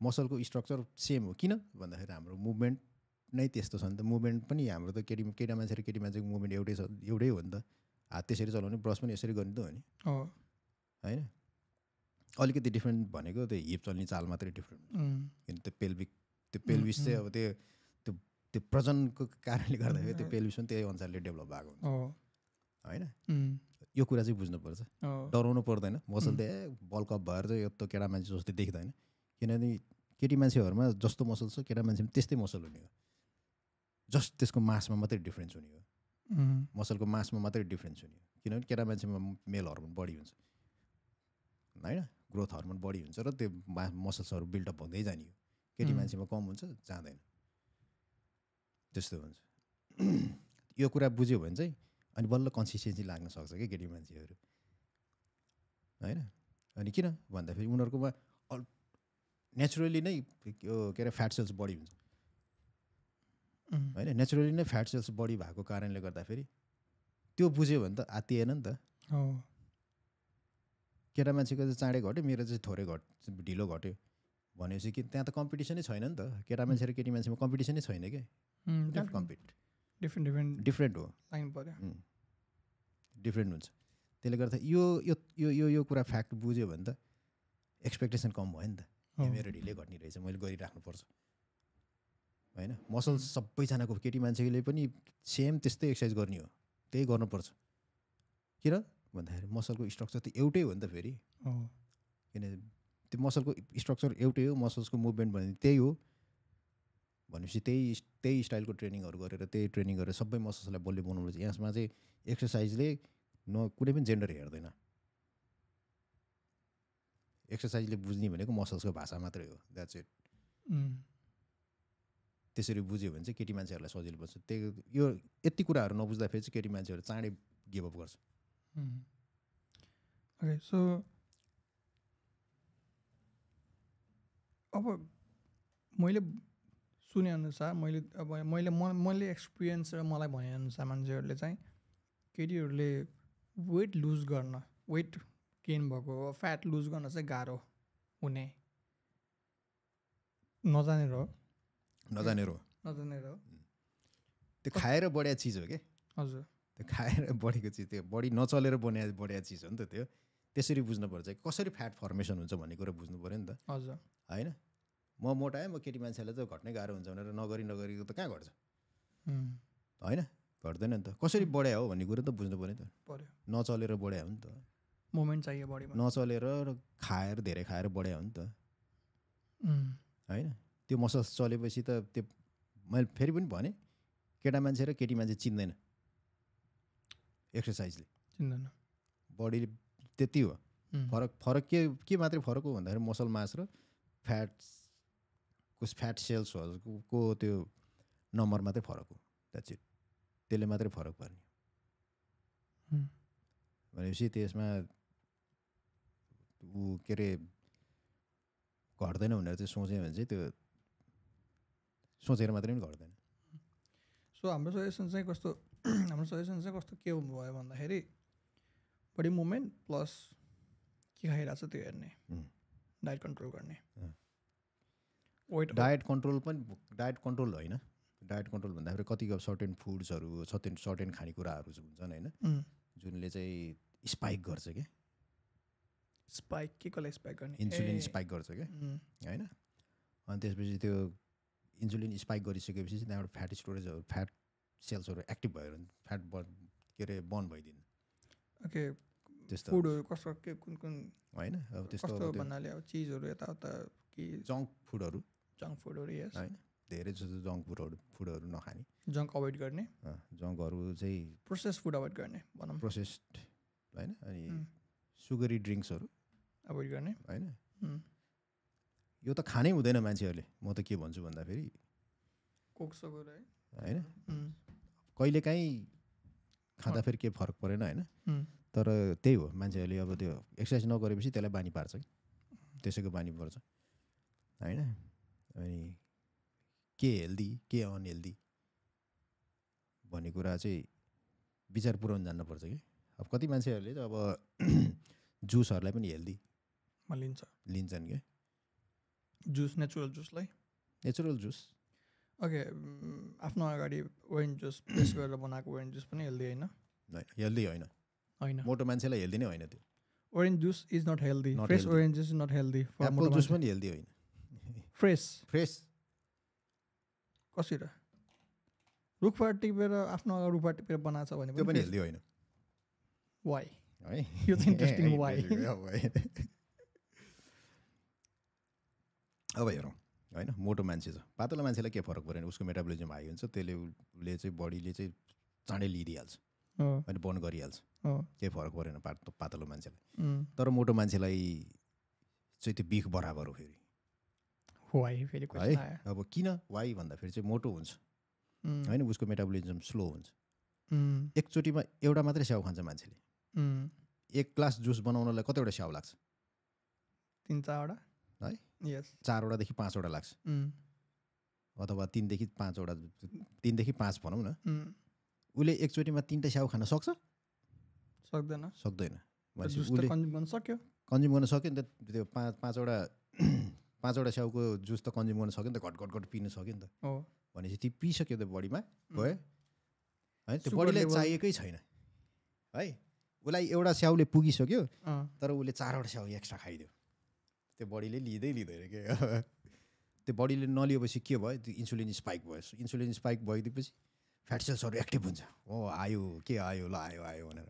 मसलको स्ट्रक्चर सेम हो किन भन्दाखेरि हाम्रो मुभमेन्ट नै त्यस्तो छ नि त मुभमेन्ट पनि हाम्रो त केटी केटा मान्छे र केटी मान्छेको मुभमेन्ट एउटै छ एउटै हो नि त हात त्यसरी चलाउने ब्रस पनि यसरी गर्ने त हो नि हैन अलिकति डिफ्रेन्ट भनेको त्यो हिप चल्ने चाल मात्रै डिफ्रेन्ट किन त्यो पेल्भिक त्यो पेल्भिस चाहिँ अब त्यो त्यो प्रजनको कारणले गर्दाखेरि त्यो पेल्भिस पनि त्यही अनुसारले डेभलप भएको हुन्छ हैन यो कुरा चाहिँ बुझ्नुपर्छ डराउनु पर्दैन मसल त्यहाँ बल्कअप भएर चाहिँ यत्रो केटा मान्छे जस्तै देखिँदैन किनभने केटी मान्छेहरूमा जस्तो मसल छ केटा मान्छेमा त्यस्तै मसल हुने हो जस्ट त्यसको मासमा मात्रै डिफ्रेन्स हुने हो मसलको मासमा मात्रै डिफ्रेन्स हुने हो किनभने केटा मान्छेमा मेल हर्मोन बढी हुन्छ हैन ग्रोथ हर्मोन बढी हुन्छ र त्यो मसल्सहरू बिल्डअप हुँदै जाने हो केटी मान्छेमा कम हुन्छ जाँदैन त्यस्तो हुन्छ यो कुरा बुझ्यो भने चाहिँ अनि बल्ल कन्सिस्टेन्सी लाग्न सक्छ कि केटी मान्छेहरू हैन अनि किन भन्दाखेरि उनीहरुकोमा नेचुरली नै यो के अरे फ्याट सेल्स बढी हुन्छ हैन नेचुरली नै फ्याट सेल्स बढी भएको कारणले गर्दाखेरि त्यो बुझ्यो भने त आत्तिएन नि त हो केटा मान्छेको चाहिँ चाँडै घट्यो मेरो चाहिँ थोरै घट ढिलो घट्यो भनेपछि कि त्यहाँ त कम्पिटिसनै छैन नि त केटा मान्छे र केटी मान्छेमा कम्पिटिसनै छैन के can compete different different different हो लाइन पर्यो डिफ्रेन्ट हुन्छ त्यसले गर्दा यो यो यो यो कुरा फ्याक्ट बुझ्यो भने त एक्सपेक्टेसन कम भयो नि त मेरो ढिलै घट्ने रहेछ मैले गरिराख्नुपर्छ होइन मसल सबैजनाको केटी मान्छेले पनि सेम त्यस्तै एक्सर्साइज गर्ने हो त्यही गर्नुपर्छ किन भन्दाखेरि मसलको स्ट्रक्चर त एउटै हो नि त फेरि किन त्यो मसलको स्ट्रक्चर एउटै हो मसल्सको मुभमेन्ट भने त्यही हो भनेपछि त्यही त्यही स्टाइलको ट्रेनिङहरू गरेर त्यही ट्रेनिङ गरेर सबै मसल्सलाई बलियो बनाउनुपर्छ यसमा चाहिँ एक्सर्साइजले न कुनै पनि जेन्डर हेर्दैन एक्सर्साइजले बुझ्ने भनेको मसल्सको भाषा मात्रै हो द्याट्स इट त्यसरी बुझ्यो भने चाहिँ केटी मान्छेहरूलाई सजिलो पर्छ त्यही यो यति कुराहरू नबुझ्दाखेरि चाहिँ केटी मान्छेहरू चाँडै गिभ अप गर्छ ओके सो अब मैले सुने अनुसार मैले अब मैले मैले एक्सपिरियन्स र मलाई भनेअनुसार मान्छेहरूले चाहिँ केटीहरूले वेट लुज गर्न वेट गेन भएको फ्याट लुज गर्न चाहिँ गाह्रो हुने नजानेर हो नजानेर हो नजानेर हो त्यो खाएर बढिया चिज हो के हजुर त्यो खाएर बढेको चिज त्यो बडी नचलेर बनिया बढिया चिज हो नि त त्यो त्यसरी बुझ्नुपर्छ कसरी फ्याट फर्मेसन हुन्छ भन्ने कुरा बुझ्नु पऱ्यो नि त हजुर होइन म मोटाएँ म केटी मान्छेलाई त घट्नै गाह्रो हुन्छ भनेर नगरी नगरीको त कहाँ घट्छ होइन घट्दैन नि त कसरी बढ्या हो भन्ने कुरो त बुझ्नु पऱ्यो नि त पर्यो नचलेर बढ्या हो नि त मोमेन्ट चाहियो बढीमा नचलेर खाएर धेरै खाएर बढ्या हो नि त होइन त्यो मसल्स चलेपछि त त्यो मैले फेरि पनि भने केटा मान्छे र केटी मान्छे चिन्दैन एक्सर्साइजले चिन्दैन बडीले त्यति हो फरक फरक के के मात्रै फरक हो भन्दाखेरि मसल मास र फ्याट्स कुछ फ्याट सेल्सहरूको त्यो नम्बर मात्रै फरक हो द्याट्स इट त्यसले मात्रै फरक पर्ने भनेपछि त्यसमा ऊ के अरे घट्दैन भनेर चाहिँ सोच्यो भने चाहिँ त्यो सोचेर मात्रै पनि घट्दैन सो हाम्रो सजेसन चाहिँ कस्तो हाम्रो सजेसन चाहिँ कस्तो के भयो भन्दाखेरि बडी मुभमेन्ट प्लस के खाइरहेको छ त्यो हेर्ने डायट कन्ट्रोल गर्ने वेट डायट कन्ट्रोल पनि डायट कन्ट्रोल होइन डायट कन्ट्रोल भन्दाखेरि कतिको सर्टेन फुड्सहरू सर्टेन सर्टेन खानेकुराहरू हुन्छन् होइन जुनले चाहिँ स्पाइक गर्छ क्या स्पाइक के कसलाई स्पाइक गर्ने इन्सुलिन स्पाइक गर्छ क्या होइन अनि त्यसपछि त्यो इन्सुलिन स्पाइक गरिसकेपछि त्यहाँबाट फ्याट स्टोरेजहरू फ्याट सेल्सहरू एक्टिभ भएर फ्याट बर्न के अरे बर्न भइदिनु ओके त्यस्तो फुडहरू कस्तो के कुन कुन होइन अब त्यस्तो भन्नाले अब चिजहरू यताउता कि जङ्क फुडहरू जङ्क फुडहरू यस होइन धेरै जस्तो जङ्क फुडहरू फुडहरू नखाने, जङ्क अभोइड गर्ने, जङ्कहरू चाहिँ प्रोसेस्ड फुड अभोइड गर्ने भनौँ, प्रोसेस्ड होइन, अनि सुगरी ड्रिङ्क्सहरू अभोइड गर्ने होइन। यो त खानै हुँदैन मान्छेहरूले, म त के भन्छु भन्दाखेरि कोक सगुर है होइन, कहिलेकाहीँ खाँदा फेरि केही फरक परेन होइन, तर त्यही हो मान्छेहरूले अब त्यो एक्सर्साइज नगरेपछि त्यसलाई बानी पार्छ कि त्यसैको बानी पर्छ होइन। अनि के हेल्दी के अनहेल्दी भन्ने कुरा चाहिँ विचार पुऱ्याउन जान्नुपर्छ कि। अब कति मान्छेहरूले त अब जुसहरूलाई पनि हेल्दी लिन्छ लिन्छन् क्या, जुस नेचुरल जुसलाई नेचुरल जुस ओके, आफ्नो अगाडि ओरेन्ज जुस प्रेस गरेर बनाएको ओरेन्ज जुस पनि हेल्दी होइन, हेल्दी होइन होइन, मोटो मान्छेलाई हेल्दी नै होइन त्यो। Orange juice is not healthy. Not fresh healthy. Orange juice is not healthy. For apple juice पनि हेल्दी होइन। फ्रेस फ्रेस कसरी रुखपात टिपेर आफ्नो रुखपात टिपेर बनाछ भने पनि त्यो पनि हेल्दी होइन। वाइ है यो चाहिँ इन्ट्रेस्टिङ वाइ। अब हेरौँ होइन, मोटो मान्छे छ, पातलो मान्छेलाई के फरक परेन, उसको मेटाबोलिजम हाई हुन्छ, त्यसले उसले चाहिँ बडीले चाहिँ चाँडै लिइदिइहाल्छ अनि बन्द गरिहाल्छ, केही फरक परेन पात पातलो मान्छेलाई। तर मोटो मान्छेलाई चाहिँ त्यो बिख बराबर हो फेरि वाइ फेरि है। अब किन वाइ भन्दाखेरि चाहिँ मोटो हुन्छ होइन, उसको मेटाबोलिजम स्लो हुन्छ, एकचोटिमा एउटा मात्रै स्याउ खान्छ मान्छेले, एक ग्लास जुस बनाउनलाई कतिवटा स्याउ लाग्छ, तिन चारवटा है, चारवटादेखि पाँचवटा लाग्छ अथवा तिनदेखि पाँचवटा तिनदेखि पाँच भनौँ न। उसले एकचोटिमा तिनवटा स्याउ खान सक्छ सक्दैन सक्दैन, उसले कन्ज्युम गर्न सक्यो कन्ज्युम गर्न सक्यो नि त, त्यो पाँच पाँचवटा पाँचवटा स्याउको जुस त कन्ज्युम गर्न सक्यो नि त, घट घट घट पिन सक्यो नि त। भनेपछि ती पिइसक्यो त बडीमा गयो है, त्यो बडीलाई चाहिएकै छैन है, उसलाई एउटा स्याउले पुगिसक्यो तर उसले चारवटा स्याउ एक्स्ट्रा खाइदियो, त्यो बडीले लिँदै लिँदैन के, त्यो बडीले नलिएपछि के भयो, त्यो इन्सुलिन स्पाइक भयो, इन्सुलिन स्पाइक भइदिएपछि फ्याट सेल्सहरू एक्टिभ हुन्छ, हो आयो के आयो ल आयो आयो भनेर।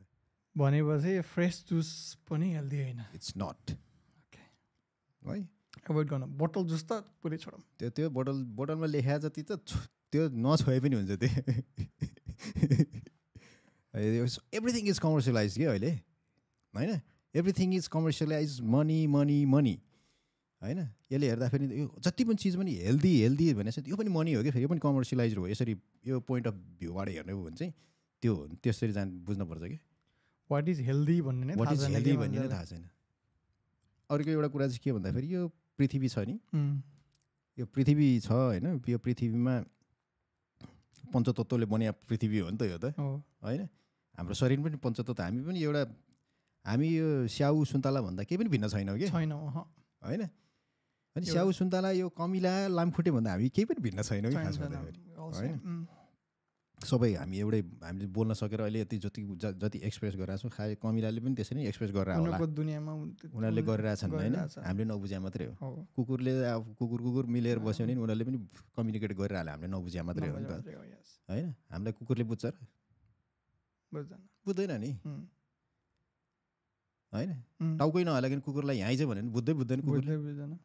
भनेपछि फ्रेस जुस पनि हेल्दी होइन, इट्स नट ओके है, एभोइड गर्नु। बोटल जुस त पुरै छोडौँ, त्यो त्यो बोटल बोटलमा लेखा जति त त्यो नछोए पनि हुन्छ, त्यो एभ्रिथिङ इज कमर्सियलाइज कि अहिले होइन, everything is commercialise, money money money होइन। यसले हेर्दाखेरि यो जति पनि चिज पनि हेल्दी हेल्दी भनेपछि यो पनि मनी हो कि, फेरि यो पनि कमर्सियलाइज हो। यसरी यो पोइन्ट अफ भ्यूबाट हेर्ने हो भने चाहिँ त्यो त्यसरी जान बुझ्नुपर्छ कि वाट इज हेल्दी भन्ने नै थाहा छैन, हेल्दी भन्ने नै थाहा छैन। अर्को एउटा कुरा चाहिँ के भन्दाखेरि यो पृथ्वी छ नि, यो पृथ्वी छ होइन, यो पृथ्वीमा पञ्चतत्त्वले बनिया पृथ्वी हो नि त यो त होइन, हाम्रो शरीर पनि पञ्चतत्त्व, हामी पनि एउटा हामी यो स्याउ सुन्तला भन्दा केही पनि भिन्न छैनौँ कि छैनौँ होइन। अनि स्याउ सुन्तला यो कमिला लामखुट्टे भन्दा हामी केही पनि भिन्न छैनौँ कि खास भन्दाखेरि होइन। सबै हामी एउटै, हामीले बोल्न सकेर अहिले यति जति जति एक्सप्रेस गरेका छौँ, खास कमिलाले पनि त्यसरी नै एक्सप्रेस गरेर होला, दुनियाँमा उनीहरूले गरिरहेछन् होइन, हामीले नबुझ्या मात्रै हो। कुकुरले अब कुकुर कुकुर मिलेर बस्यो भने उनीहरूले पनि कम्युनिकेट गरेर हाल्यो, हामीले नबुझ्या मात्रै हो नि त होइन। हामीलाई कुकुरले बुझ्छ र बुझ्दैन नि होइन, टाउकै नहालेको कुकुरलाई यहाँ आइज भन्यो भने बुझ्दै बुझ्दैन कुकुरले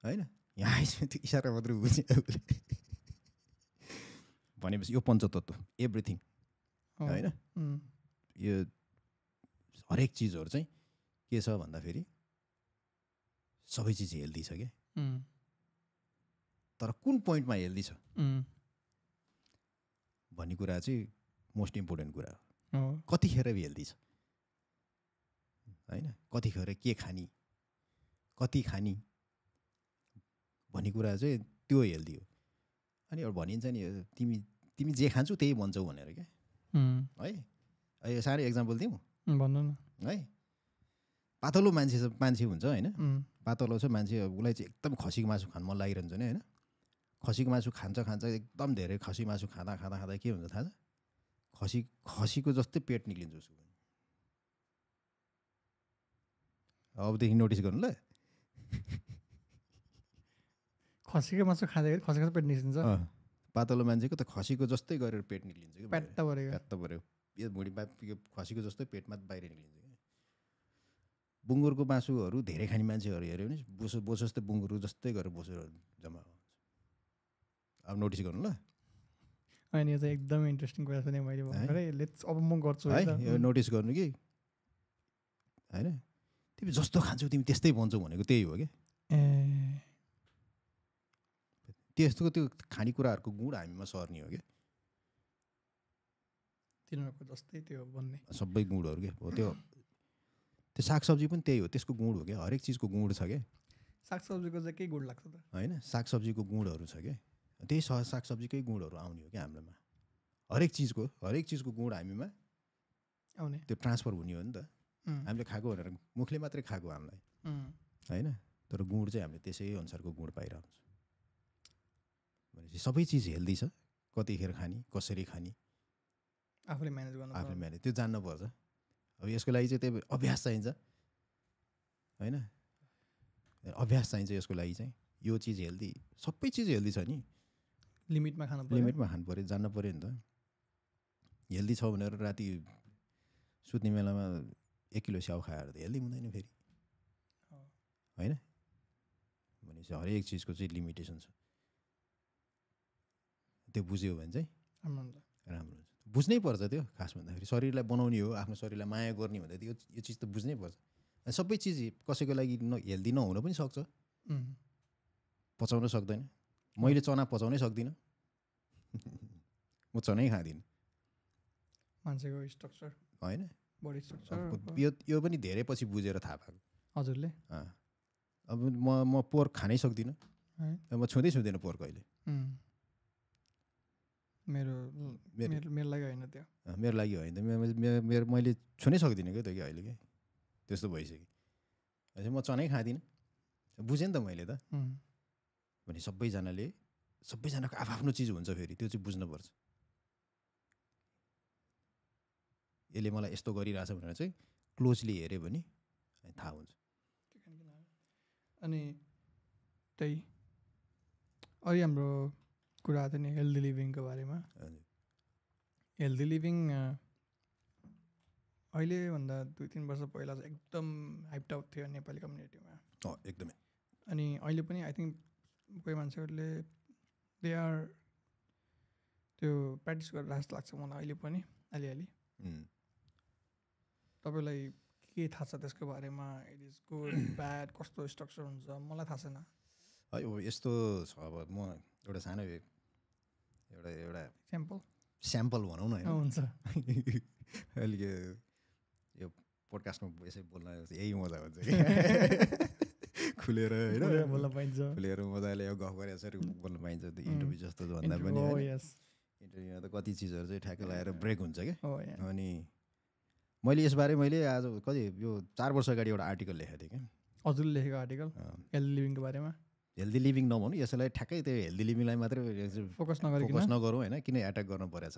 होइन, यहाँ आइज त्यो इसारा मात्रै बुझ्यो उसले। भनेपछि यो पञ्चतत्त्व एभ्रिथिङ होइन, यो हरेक चिजहरू चाहिँ के छ भन्दाखेरि सबै चिज हेल्दी छ क्या, तर कुन पोइन्टमा हेल्दी छ भन्ने कुरा चाहिँ मोस्ट इम्पोर्टेन्ट कुरा हो। कतिखेर हेल्दी छ होइन, कतिखेर के खाने कति खाने भन्ने कुरा चाहिँ त्यो हेल्दी हो। अनि एउटा भनिन्छ नि तिमी तिमी जे खान्छौ त्यही भन्छौ भनेर क्या है, साह्रै एक्जाम्पल दिउँ भन्नु न है, पातलो मान्छे मान्छे हुन्छ होइन, पातलो छ मान्छे, उसलाई चाहिँ एकदम खसीको मासु खान मन लागिरहन्छ नि होइन, खसीको मासु खान्छ खान्छ एकदम धेरै खसी मासु खाँदा खाँदा खाँदा के हुन्छ थाहा छ, खसी खसीको जस्तै पेट निक्लिन्छ उसको। अबदेखि नोटिस गर्नु ल, खसीको मासु खाँदाखेरि खसीको पेट निस्किन्छ, पातलो मान्छेको त खसीको जस्तै गरेर पेट निक्लिन्छ कि, प्यात्त पऱ्यो प्यात्त पऱ्यो यो भुँडी खसीको जस्तै पेटमा बाहिर निक्लिन्छ कि। बुङ्गुरको मासुहरू धेरै खाने मान्छेहरू हेऱ्यो भने बोसो बोसो जस्तै बुङ्गुरको जस्तै गरेर बोसोहरू जम्मा हुन्छ, अब नोटिस गर्नु ल अनि यो चाहिँ एकदमै इन्ट्रेस्टिङ कुरा पनि मैले भर्खरै लेट्स अब म गर्छु है नोटिस गर्नु कि हैन तिमी जस्तो खान्छौ तिमी त्यस्तै बन्छौ भनेको त्यही हो के ए त्यस्तोको त्यो खानेकुराहरुको गुण हामीमा सर्ने हो के तिनीहरुको जस्तै त्यो बन्ने सबै गुणहरु के हो त्यो त्यो सागसब्जी पनि त्यही हो त्यसको गुण हो के हरेक चीजको गुण छ के सागसब्जीको चाहिँ के गुण लाग्छ त हैन सागसब्जीको गुणहरु छ के त्यही सागसब्जीकै गुणहरु आउने हो के हाम्रोमा हरेक चीजको हरेक चीजको गुण हामीमा आउने त्यो ट्रान्सफर हुने हो नि त हामीले खाएको भनेर मुखले मात्रै खाएको हामीलाई हैन तर गुण चाहिँ हामीले त्यसै अनुसारको गुण पाइराउँछ भनेपछि सबै चीज हेल्दी छ कतिखेर खानी कसरी खानी आफुले म्यानेज गर्नु आफुले म्यानेज त्यो जान्न पर्छ अब यसको लागि चाहिँ त्यही अभ्यास चाहिन्छ हैन अभ्यास चाहिन्छ यसको लागि चाहिँ यो चीज हेल्दी सबै चीज हेल्दी छ नि लिमिटमा खानु पर्यो लिमिटमा खानु पर्यो जान्न पर्यो नि त हेल्दी छ भनेर राति सुत्ने बेलामा एक किलो स्याउ खाएर त हेल्दी हुँदैन फेरि हैन भनेपछि हरेक चीजको चाहिँ लिमिटेसन छ त्यो बुझ्यो भने चाहिँ राम्रो हुन्छ राम्रो हुन्छ बुझ्नै पर्छ त्यो खास भन्दाखेरि शरीरलाई बनाउने हो आफ्नो शरीरलाई माया गर्ने भन्दा यो यो चीज त बुझ्नै पर्छ सबै चीज कसैको लागि हेल्दी नहुन पनि सक्छ पचाउन सक्दैन मैले चना पचाउनै सक्दिन म चनै खादिन मान्छेको स्ट्रक्चर हैन बडी स्ट्रक्चर यो यो पनि धेरै पछि बुझेर थाहा पाएको हजुरले अब म म पोर्क खानै सक्दिन म छुँदै छुँदैन पोर्क अहिले मेरो मेरो लागि हैन त्यो मेरो लागि हैन मेरो मैले छुनै सक्दिन के त के अहिले के त्यस्तो भइसक्यो अनि म चनै खादिन बुझेन त मैले त भने सबैजनाले सबैजनाको आफआफ्नो चीज हुन्छ फेरि त्यो चाहिँ बुझ्नुपर्छ यसले मलाई यस्तो गरिरहेछ भनेर चाहिँ क्लोजली हेर्यो भने थाहा हुन्छ अनि त्यही अहिले हाम्रो कुरा आयो नि हेल्दी लिभिङको बारेमा हेल्दी लिभिङ अहिले भन्दा दुई तीन वर्ष पहिला चाहिँ एकदम हाइप्ड अप थियो नेपाली कम्युनिटीमा एकदमै अनि अहिले पनि आई थिङ्क कोही मान्छेहरूले दे आर त्यो प्र्याक्टिस गरेर जस्तो लाग्छ मलाई अहिले पनि अलिअलि तपाईँलाई के थाहा छ त्यसको बारेमा इट इज गुड ब्याड कस्तो स्ट्रक्चर हुन्छ मलाई थाहा छैन है अब यस्तो छ अब म एउटा सानो एउटा एउटा स्याम्पल स्याम्पल भनौँ न हैन हुन्छ अलिक यो पोडकास्टमा यसै बोल्न यही मजा हुन्छ कि खुलेर हैन बोल्न पाइन्छ खुलेर मजाले गफ गरेर यसरी बोल्न पाइन्छ त्यो इन्टरभ्यु जस्तो भन्दा पनि इन्टरभ्युमा त कति चिजहरू चाहिँ ठ्याक्क लगाएर ब्रेक हुन्छ कि अनि मैले यसबारे मैले आज कति यो चार वर्ष अगाडि एउटा आर्टिकल लेखेको थिएँ कि हजुरले लेखेको आर्टिकल हेल्दी लिभिङको बारेमा हेल्दी लिभिङ नभनौँ यसलाई ठ्याक्कै त्यो हेल्दी लिभिङलाई मात्रै फोकस नगरौँ फोकस नगरौँ होइन किन एट्याक गर्नु परेछ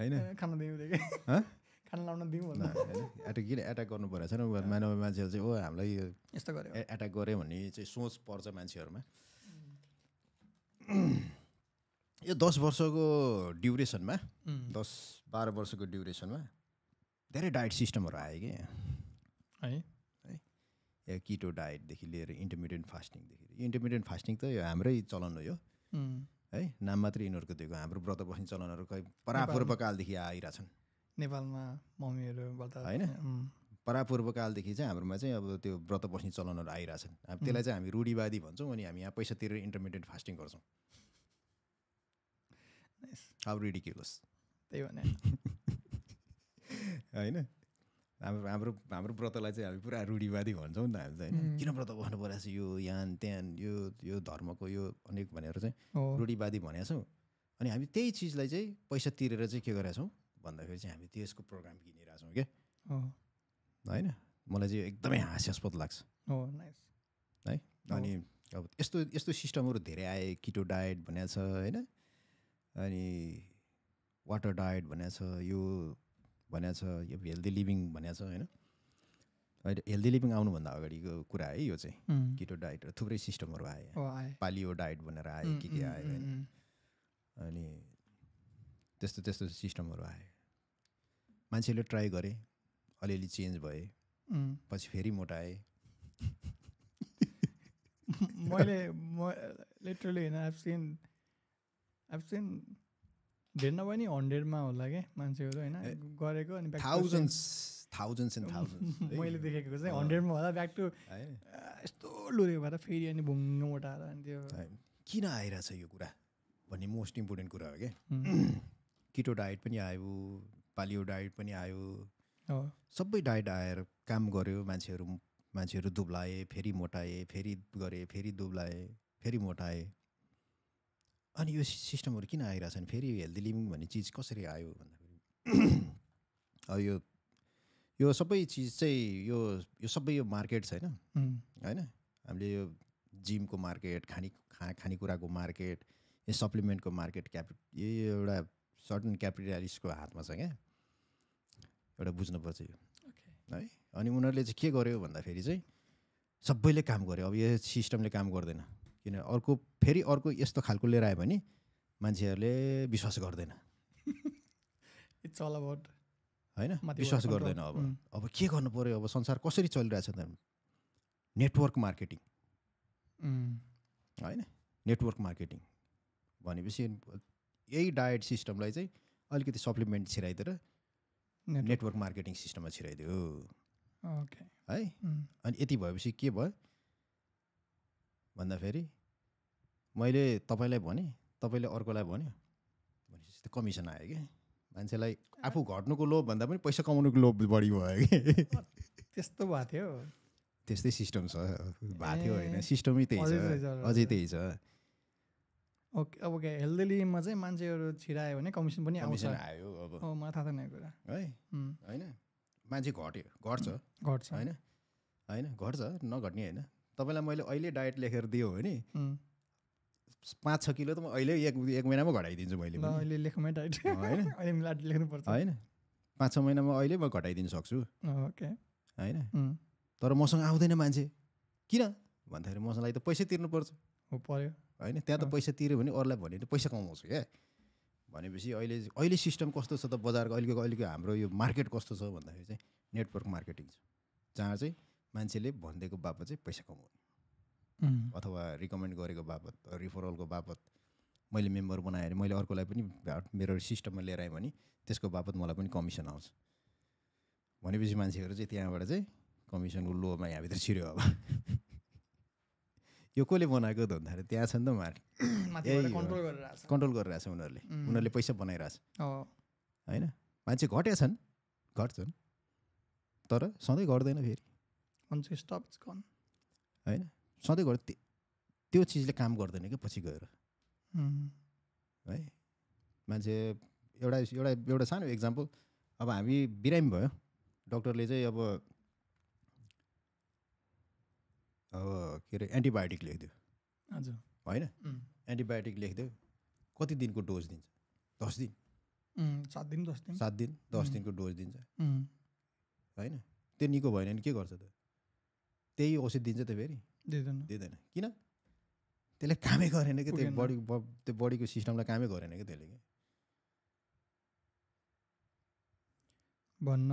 होइन खान दिउँ खाना लाउन दिउँ होला एट्याक किन एट्याक गर्नु परेको छैन मानव मान्छेहरू चाहिँ ओ हामीलाई यस्तो गर्यो एट्याक गर्यो भन्ने चाहिँ सोच पर्छ मान्छेहरूमा यो दस वर्षको ड्युरेसनमा दस बाह्र वर्षको ड्युरेसनमा धेरै डायट सिस्टमहरू आयो कि है है किटो डायटदेखि लिएर इन्टरमिडियन्ट फास्टिङदेखि इन्टरमिडियन्ट फास्टिङ त यो हाम्रै चलन हो यो है नाम मात्रै यिनीहरूको दिएको हाम्रो व्रत बस्ने चलनहरू खै परापूर्वकालदेखि आइरहेछन् नेपालमा मम्मीहरूबाट हैन परापूर्वकालदेखि चाहिँ हाम्रोमा चाहिँ अब त्यो व्रत बस्ने चलनहरू आइरहेछन् अब त्यसलाई चाहिँ हामी रूढिवादी भन्छौँ अनि हामी यहाँ पैसा तिरेर इन्टरमिडियन्ट फास्टिङ गर्छौँ हाउ रिडिक्युलस त्यही भने होइन हाम्रो हाम्रो हाम्रो व्रतलाई चाहिँ हामी पुरा रूढिवादी भन्छौँ नि त हामी चाहिँ किन व्रत बस्नु परेको छ यो यान त्यान यो यो धर्मको यो अनेक भनेर चाहिँ रूढिवादी भनेको छौँ अनि हामी त्यही चिजलाई चाहिँ पैसा तिरेर चाहिँ के गरेका छौँ भन्दाखेरि चाहिँ हामी त्यसको प्रोग्राम किनिरहेछौँ क्या होइन मलाई चाहिँ एकदमै हास्यास्पद लाग्छ है अनि अब यस्तो यस्तो सिस्टमहरू धेरै आए किटो डायट भनेको छ होइन अनि वाटर डायट भनेको छ यो भनेको छ यो हेल्दी लिभिङ भनेको छ होइन अहिले हेल्दी लिभिङ आउनुभन्दा अगाडिको कुरा है यो चाहिँ किटो डायट र थुप्रै सिस्टमहरू आयो पालियो डायट भनेर आयो के के आयो होइन अनि त्यस्तो त्यस्तो सिस्टमहरू आयो मान्छेले ट्राई गरे अलिअलि चेन्ज भए पछि फेरि मोटाए मैले लिटरली हैन I have seen I have seen then पनि हन्ड्रेड मा होला के मान्छेहरु हैन गरेको अनि थाउजन्ड्स थाउजन्ड्स एन्ड थाउजन्ड्स मैले देखेको चाहिँ हन्ड्रेड मा होला ब्याक टु यस्तो लुरे भएर फेरि अनि भुङ्ग उठाएर अनि त्यो किन आइरहेछ यो कुरा भन्ने मोस्ट इम्पोर्टेन्ट कुरा हो के किटो डायट पनि आयो पालियो डायट पनि आयो सबै डायट आएर काम गर्यो मान्छेहरु मान्छेहरु दुब्लाए फेरि मोटाए फेरि गरे फेरि दुब्लाए फेरि मोटाए अनि यो सिस्टमहरु किन आइरहेछन् फेरि हेल्दी लिभिङ भन्ने चीज कसरी आयो भन्दाखेरि यो यो सबै चीज चाहिँ यो यो सबै यो मार्केट छ हैन हैन हामीले यो जिमको मार्केट खानी खानेकुराको मार्केट यो सप्लिमेन्टको मार्केट क्यापिटल यो एउटा सर्टन क्यापिटलिस्टको हातमा छ के एउटा बुझ्नुपर्छ यो है अनि उनीहरूले चाहिँ के गर्यो भन्दाखेरि चाहिँ सबैले काम गर्यो अब यो सिस्टमले काम गर्दैन किन अर्को फेरि अर्को यस्तो खालको लिएर आयो भने मान्छेहरूले विश्वास गर्दैन इट्स अल अबाउट हैन विश्वास गर्दैन अब अब के गर्नु पर्यो अब संसार कसरी चलिरहेछ त नेटवर्क मार्केटिङ हैन नेटवर्क मार्केटिङ भनेपछि यही डायट सिस्टमलाई चाहिँ अलिकति सप्लिमेन्ट छिराइदिएर नेटवर्क मार्केटिङ सिस्टममा छिराइदियो ओके है अनि यति भएपछि के भयो भन्दाखेरि मैले तपाईलाई भने तपाईले अर्कोलाई भन्यो भनेपछि त कमिसन आयो के मान्छेलाई आफू घट्नुको लोभ भन्दा पनि पैसा कमाउनुको लोभ बढी भयो के त्यस्तो भएको थियो त्यस्तै सिस्टम छ भएको थियो हैन सिस्टमै त्यही छ अझै त्यही छ ओके अब के हेल्दीलीमा चाहिँ मान्छेहरु छिरायो भने कमिसन पनि आउँछ आयो अब हो मलाई थाहा छैन कुरा है हैन मान्छे घट्यो घट्छ घट्छ हैन हैन घट्छ नघट्ने हैन तपाईलाई मैले अहिले डायट लेखेर दियो हो नि पाँच छ किलो त म अहिले एक एक महिनामा घटाइदिन्छु मैले म अहिले लेखमै डायट हैन अहिले मलाई लेख्नु पर्छ हैन पाँच छ महिनामा अहिले म घटाइदिन सक्छु ओके हैन तर मसँग आउँदैन मान्छे किन भन्दाखेरि मसँगलाई त पैसा तिर्नु पर्छ हो पर्यो हैन त्यहाँ त पैसा तिर्यो भने अरूलाई भन्यो भने पैसा कमाउँछ क्या भनेपछि अहिले अहिले सिस्टम कस्तो छ त बजारको अहिलेको अहिलेको हाम्रो यो मार्केट कस्तो छ भन्दाखेरि चाहिँ नेटवर्क मार्केटिङ छ जहाँ चाहिँ मान्छेले भनिदिएको बापत चाहिँ पैसा कमाउने अथवा रिकमेन्ड गरेको बापत रिफरलको बापत मैले मेम्बर बनाएँ भने मैले अर्कोलाई पनि मेरो सिस्टममा लिएर आएँ भने त्यसको बापत मलाई पनि कमिसन आउँछ भनेपछि मान्छेहरू चाहिँ त्यहाँबाट चाहिँ कमिसनको लोभमा यहाँभित्र छिर्यो अब यो कसले बनाएको भन्दाखेरि त्यहाँ छ नि त मार्केट कन्ट्रोल गरिरहेछ कन्ट्रोल गरिरहेछ उनीहरूले उनीहरूले पैसा बनाइरहेछ होइन मान्छे घटेका छन् घट्छन् तर सधैँ घट्दैन फेरि होइन सधैँ घट त्यो चिजले काम गर्दैन क्या पछि गएर है मान्छे एउटा एउटा एउटा सानो एक्जाम्पल अब हामी बिरामी भयो डक्टरले चाहिँ अब अब के अरे एन्टिबायोटिक लेखिदियो हजुर होइन एन्टिबायोटिक लेखिदियो कति दिनको डोज दिन्छ दस दिन सात दिन दस दिन सात दिन दस दिनको डोज दिन्छ होइन त्यो निको भएन भने के गर्छ त त्यही औषध दिन्छ त फेरि दिँदैन दिँदैन किन त्यसले कामै गरेन कि त्यो बडी त्यो बडीको सिस्टमलाई कामै गरेन कि त्यसले कि भन्न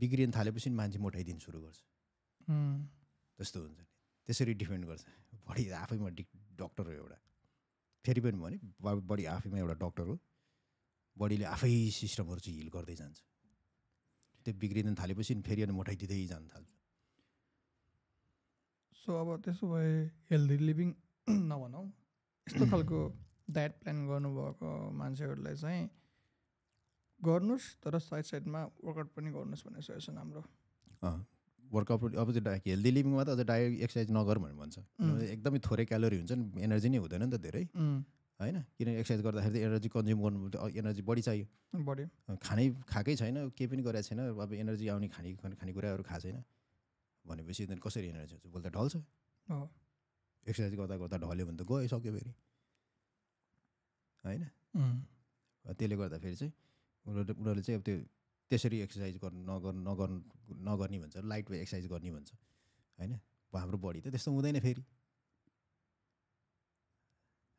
बिग्रिन थालेपछि मान्छे मोटाइदिन सुरु गर्छ त्यस्तो हुन्छ नि त्यसरी डिफेन्ड गर्छ बडी आफैमा डक्टर हो एउटा फेरि पनि भने बडी आफैमा एउटा डक्टर हो बडीले आफै सिस्टमहरु चाहिँ हिल गर्दै जान्छ त्यो बिग्रिन थालेपछि फेरि अनि मोटाइदिँदै जान थाल्छ सो अब त्यसो भए हेल्दी लिभिङ नभनौ यस्तो खालको डायट प्लान गर्नुभएको मान्छेहरुलाई चाहिँ गर्नुस् तर साइड साइडमा वर्कआउट पनि गर्नुस् भन्ने सजेसन हाम्रो वर्कआउट अब चाहिँ हेल्दी लिभिङमा त अझ डायट एक्सर्साइज नगर भनेर भन्छ एकदमै थोरै क्यालोरी हुन्छ नि एनर्जी नै हुँदैन नि त धेरै होइन किन एक्सर्साइज गर्दाखेरि एनर्जी कन्ज्युम गर्नु एनर्जी बढी चाहियो बढी खानै खाएकै छैन केही पनि गरेको छैन अब एनर्जी आउने खाने खानेकुराहरू खाएको छैन भनेपछि कसरी एनर्जी हुन्छ बोल्दा ढल्छ एक्सर्साइज गर्दा गर्दा ढल्यो भने त गइसक्यो फेरि होइन। त्यसले गर्दाखेरि चाहिँ उनीहरू उनीहरूले चाहिँ अब त्यो त्यसरी एक्सर्साइज गर्नु नगर्नु नगर्नु नगर्ने भन्छ, लाइट वेट एक्सर्साइज गर्ने भन्छ होइन। हाम्रो बडी त त्यस्तो हुँदैन फेरि,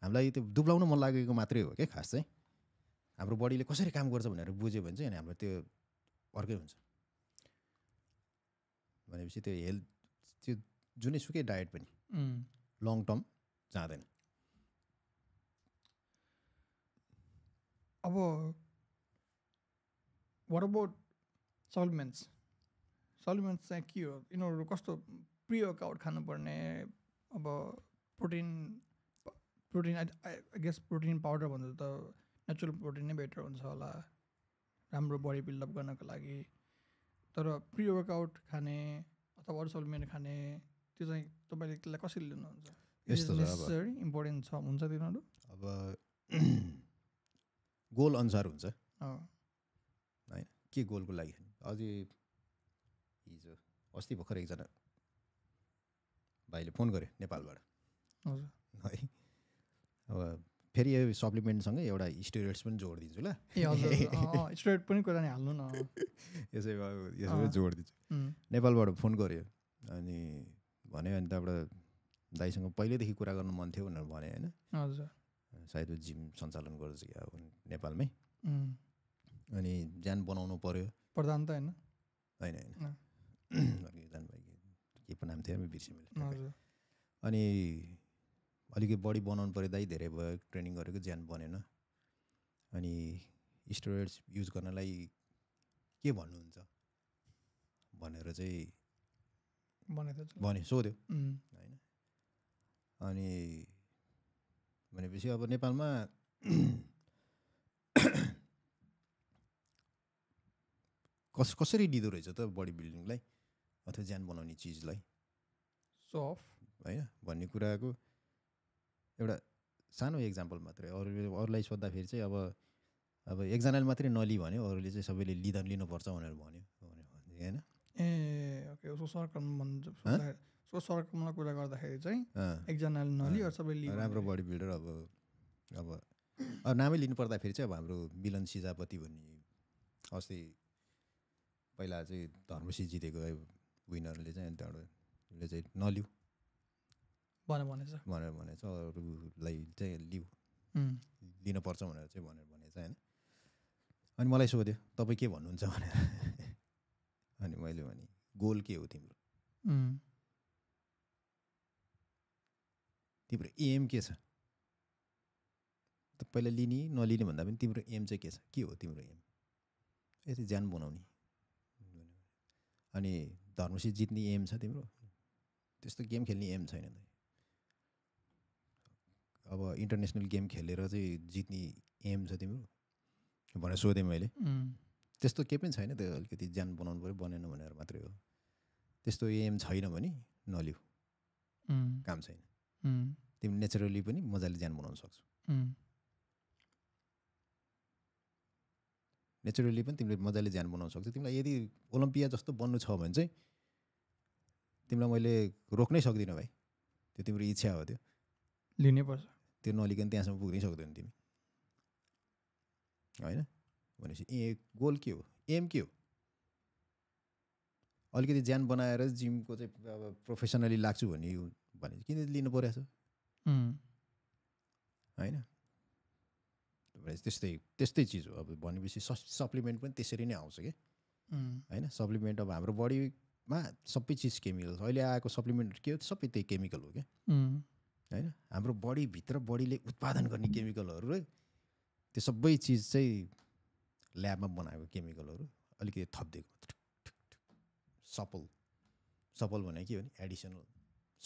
हामीलाई त्यो दुब्लाउन मन लागेको मात्रै हो क्या खास चाहिँ। हाम्रो बडीले कसरी काम गर्छ भनेर बुझ्यो भने चाहिँ हाम्रो त्यो अर्कै हुन्छ। भनेपछि त्यो हेल्थ त्यो जुनै सुकै डायट पनि लङ टर्म जाँदैन। अब वाट अबाउट सप्लिमेन्ट्स? सप्लिमेन्ट्स चाहिँ के हो? यिनीहरू कस्तो प्रि वर्कआउट खानुपर्ने? अब protein protein I guess protein powder भन्दा त नेचुरल प्रोटिन नै बेटर हुन्छ होला राम्रो बडी बिल्डअप गर्नको लागि। तर प्रि वर्कआउट खाने अथवा अरू सप्लिमेन्ट खाने त्यो चाहिँ तपाईँले त्यसलाई कसरी लिनुहुन्छ? यस्तो नेसेसरी इम्पोर्टेन्ट छ हुन्छ तिनीहरू? अब गोल अनुसार हुन्छ होइन, के गोलको लागि। अझै हिजो अस्ति भर्खर एकजना भाइले फोन गऱ्यो नेपालबाट है। अब फेरि यो सप्लिमेन्टसँगै एउटा स्टेरोइड्स पनि जोडिदिन्छु ल, स्टेरोइड पनि कुरा नि हाल्नु न, यसै यसरी जोडिदिन्छु। नेपालबाट फोन गऱ्यो अनि भन्यो, अनि त्यहाँबाट दाइसँग पहिल्यैदेखि कुरा गर्नु मन थियो भनेर भने होइन, सायद जिम सञ्चालन गर्छ क्या नेपालमै, अनि ज्यान बनाउनु पर्यो प्रधान त होइन होइन होइन जान भाइ के पो नाम थियो बिर्सेँ मैले। अनि अलिकति बडी बनाउनु पऱ्यो दाइ, धेरै भयो ट्रेनिङ गरेको ज्यान बनेन, अनि स्टेरोइड्स युज गर्नलाई के भन्नुहुन्छ भनेर चाहिँ भन्यो सोध्यो होइन। अनि भनेपछि अब नेपालमा कस कसरी लिँदो रहेछ त बडी बिल्डिङलाई अथवा ज्यान बनाउने चिजलाई सफ होइन भन्ने कुराको एउटा सानो एक्जाम्पल मात्रै। अरू अरूलाई सोद्धाखेरि चाहिँ अब अब एकजनाले मात्रै नलियो भन्यो, अरूले चाहिँ सबैले लिँदा लिनुपर्छ भनेर भन्यो होइन। ए ओके, उसको सरकमको सरकमलाई कुरा गर्दाखेरि चाहिँ एकजनाले नलियो सबैले राम्रो बडी बिल्डर। अब अब अब नामै लिनुपर्दाखेरि चाहिँ अब हाम्रो मिलन सिजापति भन्ने अस्ति पहिला चाहिँ धर्मसी जितेको विनरले चाहिँ अनि त्यहाँबाट उसले चाहिँ नलियो भनेर भनेछ भनेर भनेछ अरूलाई चाहिँ लिऊ लिनुपर्छ भनेर चाहिँ भनेर भनेछ होइन। अनि मलाई सोध्यो तपाईँ के भन्नुहुन्छ भनेर, अनि मैले भने गोल के हो तिम्रो, तिम्रो एम के छ? पहिला लिने नलिने भन्दा पनि तिम्रो एम चाहिँ के छ, के हो तिम्रो एम? ए चाहिँ ज्यान बनाउने। अनि धर्मसी जित्ने एम छ तिम्रो? त्यस्तो गेम खेल्ने एम छैन त। अब इन्टरनेसनल गेम खेलेर चाहिँ जित्ने एम छ तिम्रो भनेर सोधेँ मैले। त्यस्तो केही पनि छैन त्यो, अलिकति ज्यान बनाउनु पऱ्यो बनेन भनेर मात्रै हो। त्यस्तो एम छैन भने नलिऊ, काम छैन। तिमी नेचुरली पनि मजाले ज्यान बनाउन सक्छौ, नेचुरली पनि तिमीले मजाले ज्यान बनाउन सक्छौ। तिमीलाई यदि ओलम्पिया जस्तो बन्नु छ भने चाहिँ तिमीलाई मैले रोक्नै सक्दिनँ भाइ, त्यो तिम्रो इच्छा हो, त्यो लिनै पर्छ। त्यो नलिकन त्यहाँसम्म पुग्नै सक्दैन तिमी होइन। भनेपछि ए गोल के हो, एम के हो? अलिकति ज्यान बनाएर जिमको चाहिँ अब प्रोफेसनली लाग्छु भने भने किन लिनु परेको छ होइन। त्यस्तै त्यस्तै चिज हो। अब भनेपछि सप्लिमेन्ट पनि त्यसरी नै आउँछ क्या होइन। सप्लिमेन्ट अब हाम्रो बडीमा सबै चिज केमिकल, अहिले आएको सप्लिमेन्ट के हो सबै त्यही केमिकल हो क्या होइन। हाम्रो बडीभित्र बडीले उत्पादन गर्ने केमिकलहरू त्यो सबै चिज चाहिँ ल्याबमा बनाएको केमिकलहरू अलिकति थपिदिएको सपल सपल भनेको के हो भने एडिसनल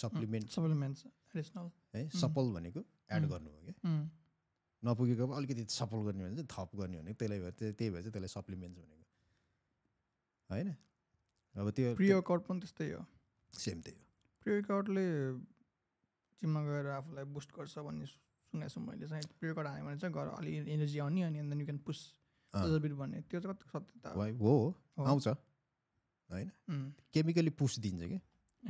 सप्लिमेन्ट, सप्लिमेन्ट एडिसनल है। सपल भनेको एड गर्नु हो क्या, नपुगेको अब अलिकति सपल गर्ने भने चाहिँ थप गर्ने भनेको, त्यसलाई भएर त्यही भएर चाहिँ त्यसलाई सप्लिमेन्ट्स भनेको होइन। अब त्यो प्रि वर्कआउट पनि त्यस्तै हो, सेम त्यही हो। प्रि वर्कआउटले जिममा गएर आफूलाई बुस्ट गर्छ भन्ने सुनेको छु मैले चाहिँ। प्रि वर्कआउट हाल्यो भने चाहिँ घर अलि एनर्जी आउने अनि then you can push bit भन्ने, त्यो चाहिँ कति सत्यता हो आउँछ होइन। केमिकली पुस दिन्छ क्या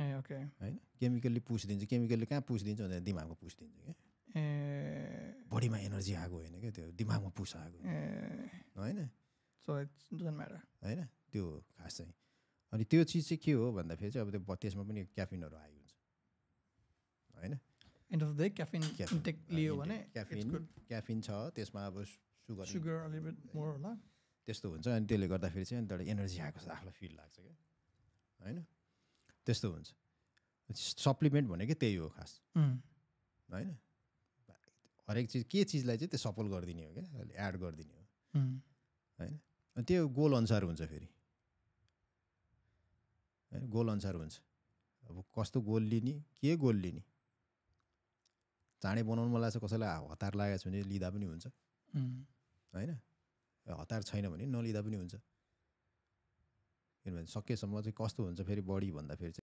ए ओके हैन केमिकलले पुश दिन्छ केमिकलले कहाँ पुश दिन्छ भने दिमागमा पुश दिन्छ के ए बडीमा एनर्जी आको हैन के त्यो दिमागमा पुश आको हैन सो इट डजन्ट म्याटर हैन त्यो खास चाहिँ अनि त्यो चीज चाहिँ के हो भन्दा फेरि अब त्यो त्यसमा पनि क्याफिनहरु आइ हुन्छ हैन end of the caffeine intake लियो भने क्याफिन क्याफिन छ त्यसमा अब sugar sugar a little bit more होला त्यस्तो हुन्छ अनि त्यसले गर्दा फेरि चाहिँ अनि एनर्जी आको जस्तो आफुलाई फिल लाग्छ के हैन त्यस्तो हुन्छ सप्लिमेन्ट भनेको त्यही हो खास हैन हरेक चीज के चीजलाई चाहिँ त्यो सफल गरिदिने हो क्या एड गरिदिने हो हैन अनि त्यो गोल अनुसार हुन्छ फेरि हैन गोल अनुसार हुन्छ अब कस्तो गोल लिने के गोल लिने चाँडै बनाउन मन लाग्छ कसैलाई हतार लागेको छ भने लिँदा पनि हुन्छ हैन हतार छैन भने नलिँदा पनि हुन्छ किनभने सकेसम्म चाहिँ कस्तो हुन्छ फेरि बडी भन्दा फेरि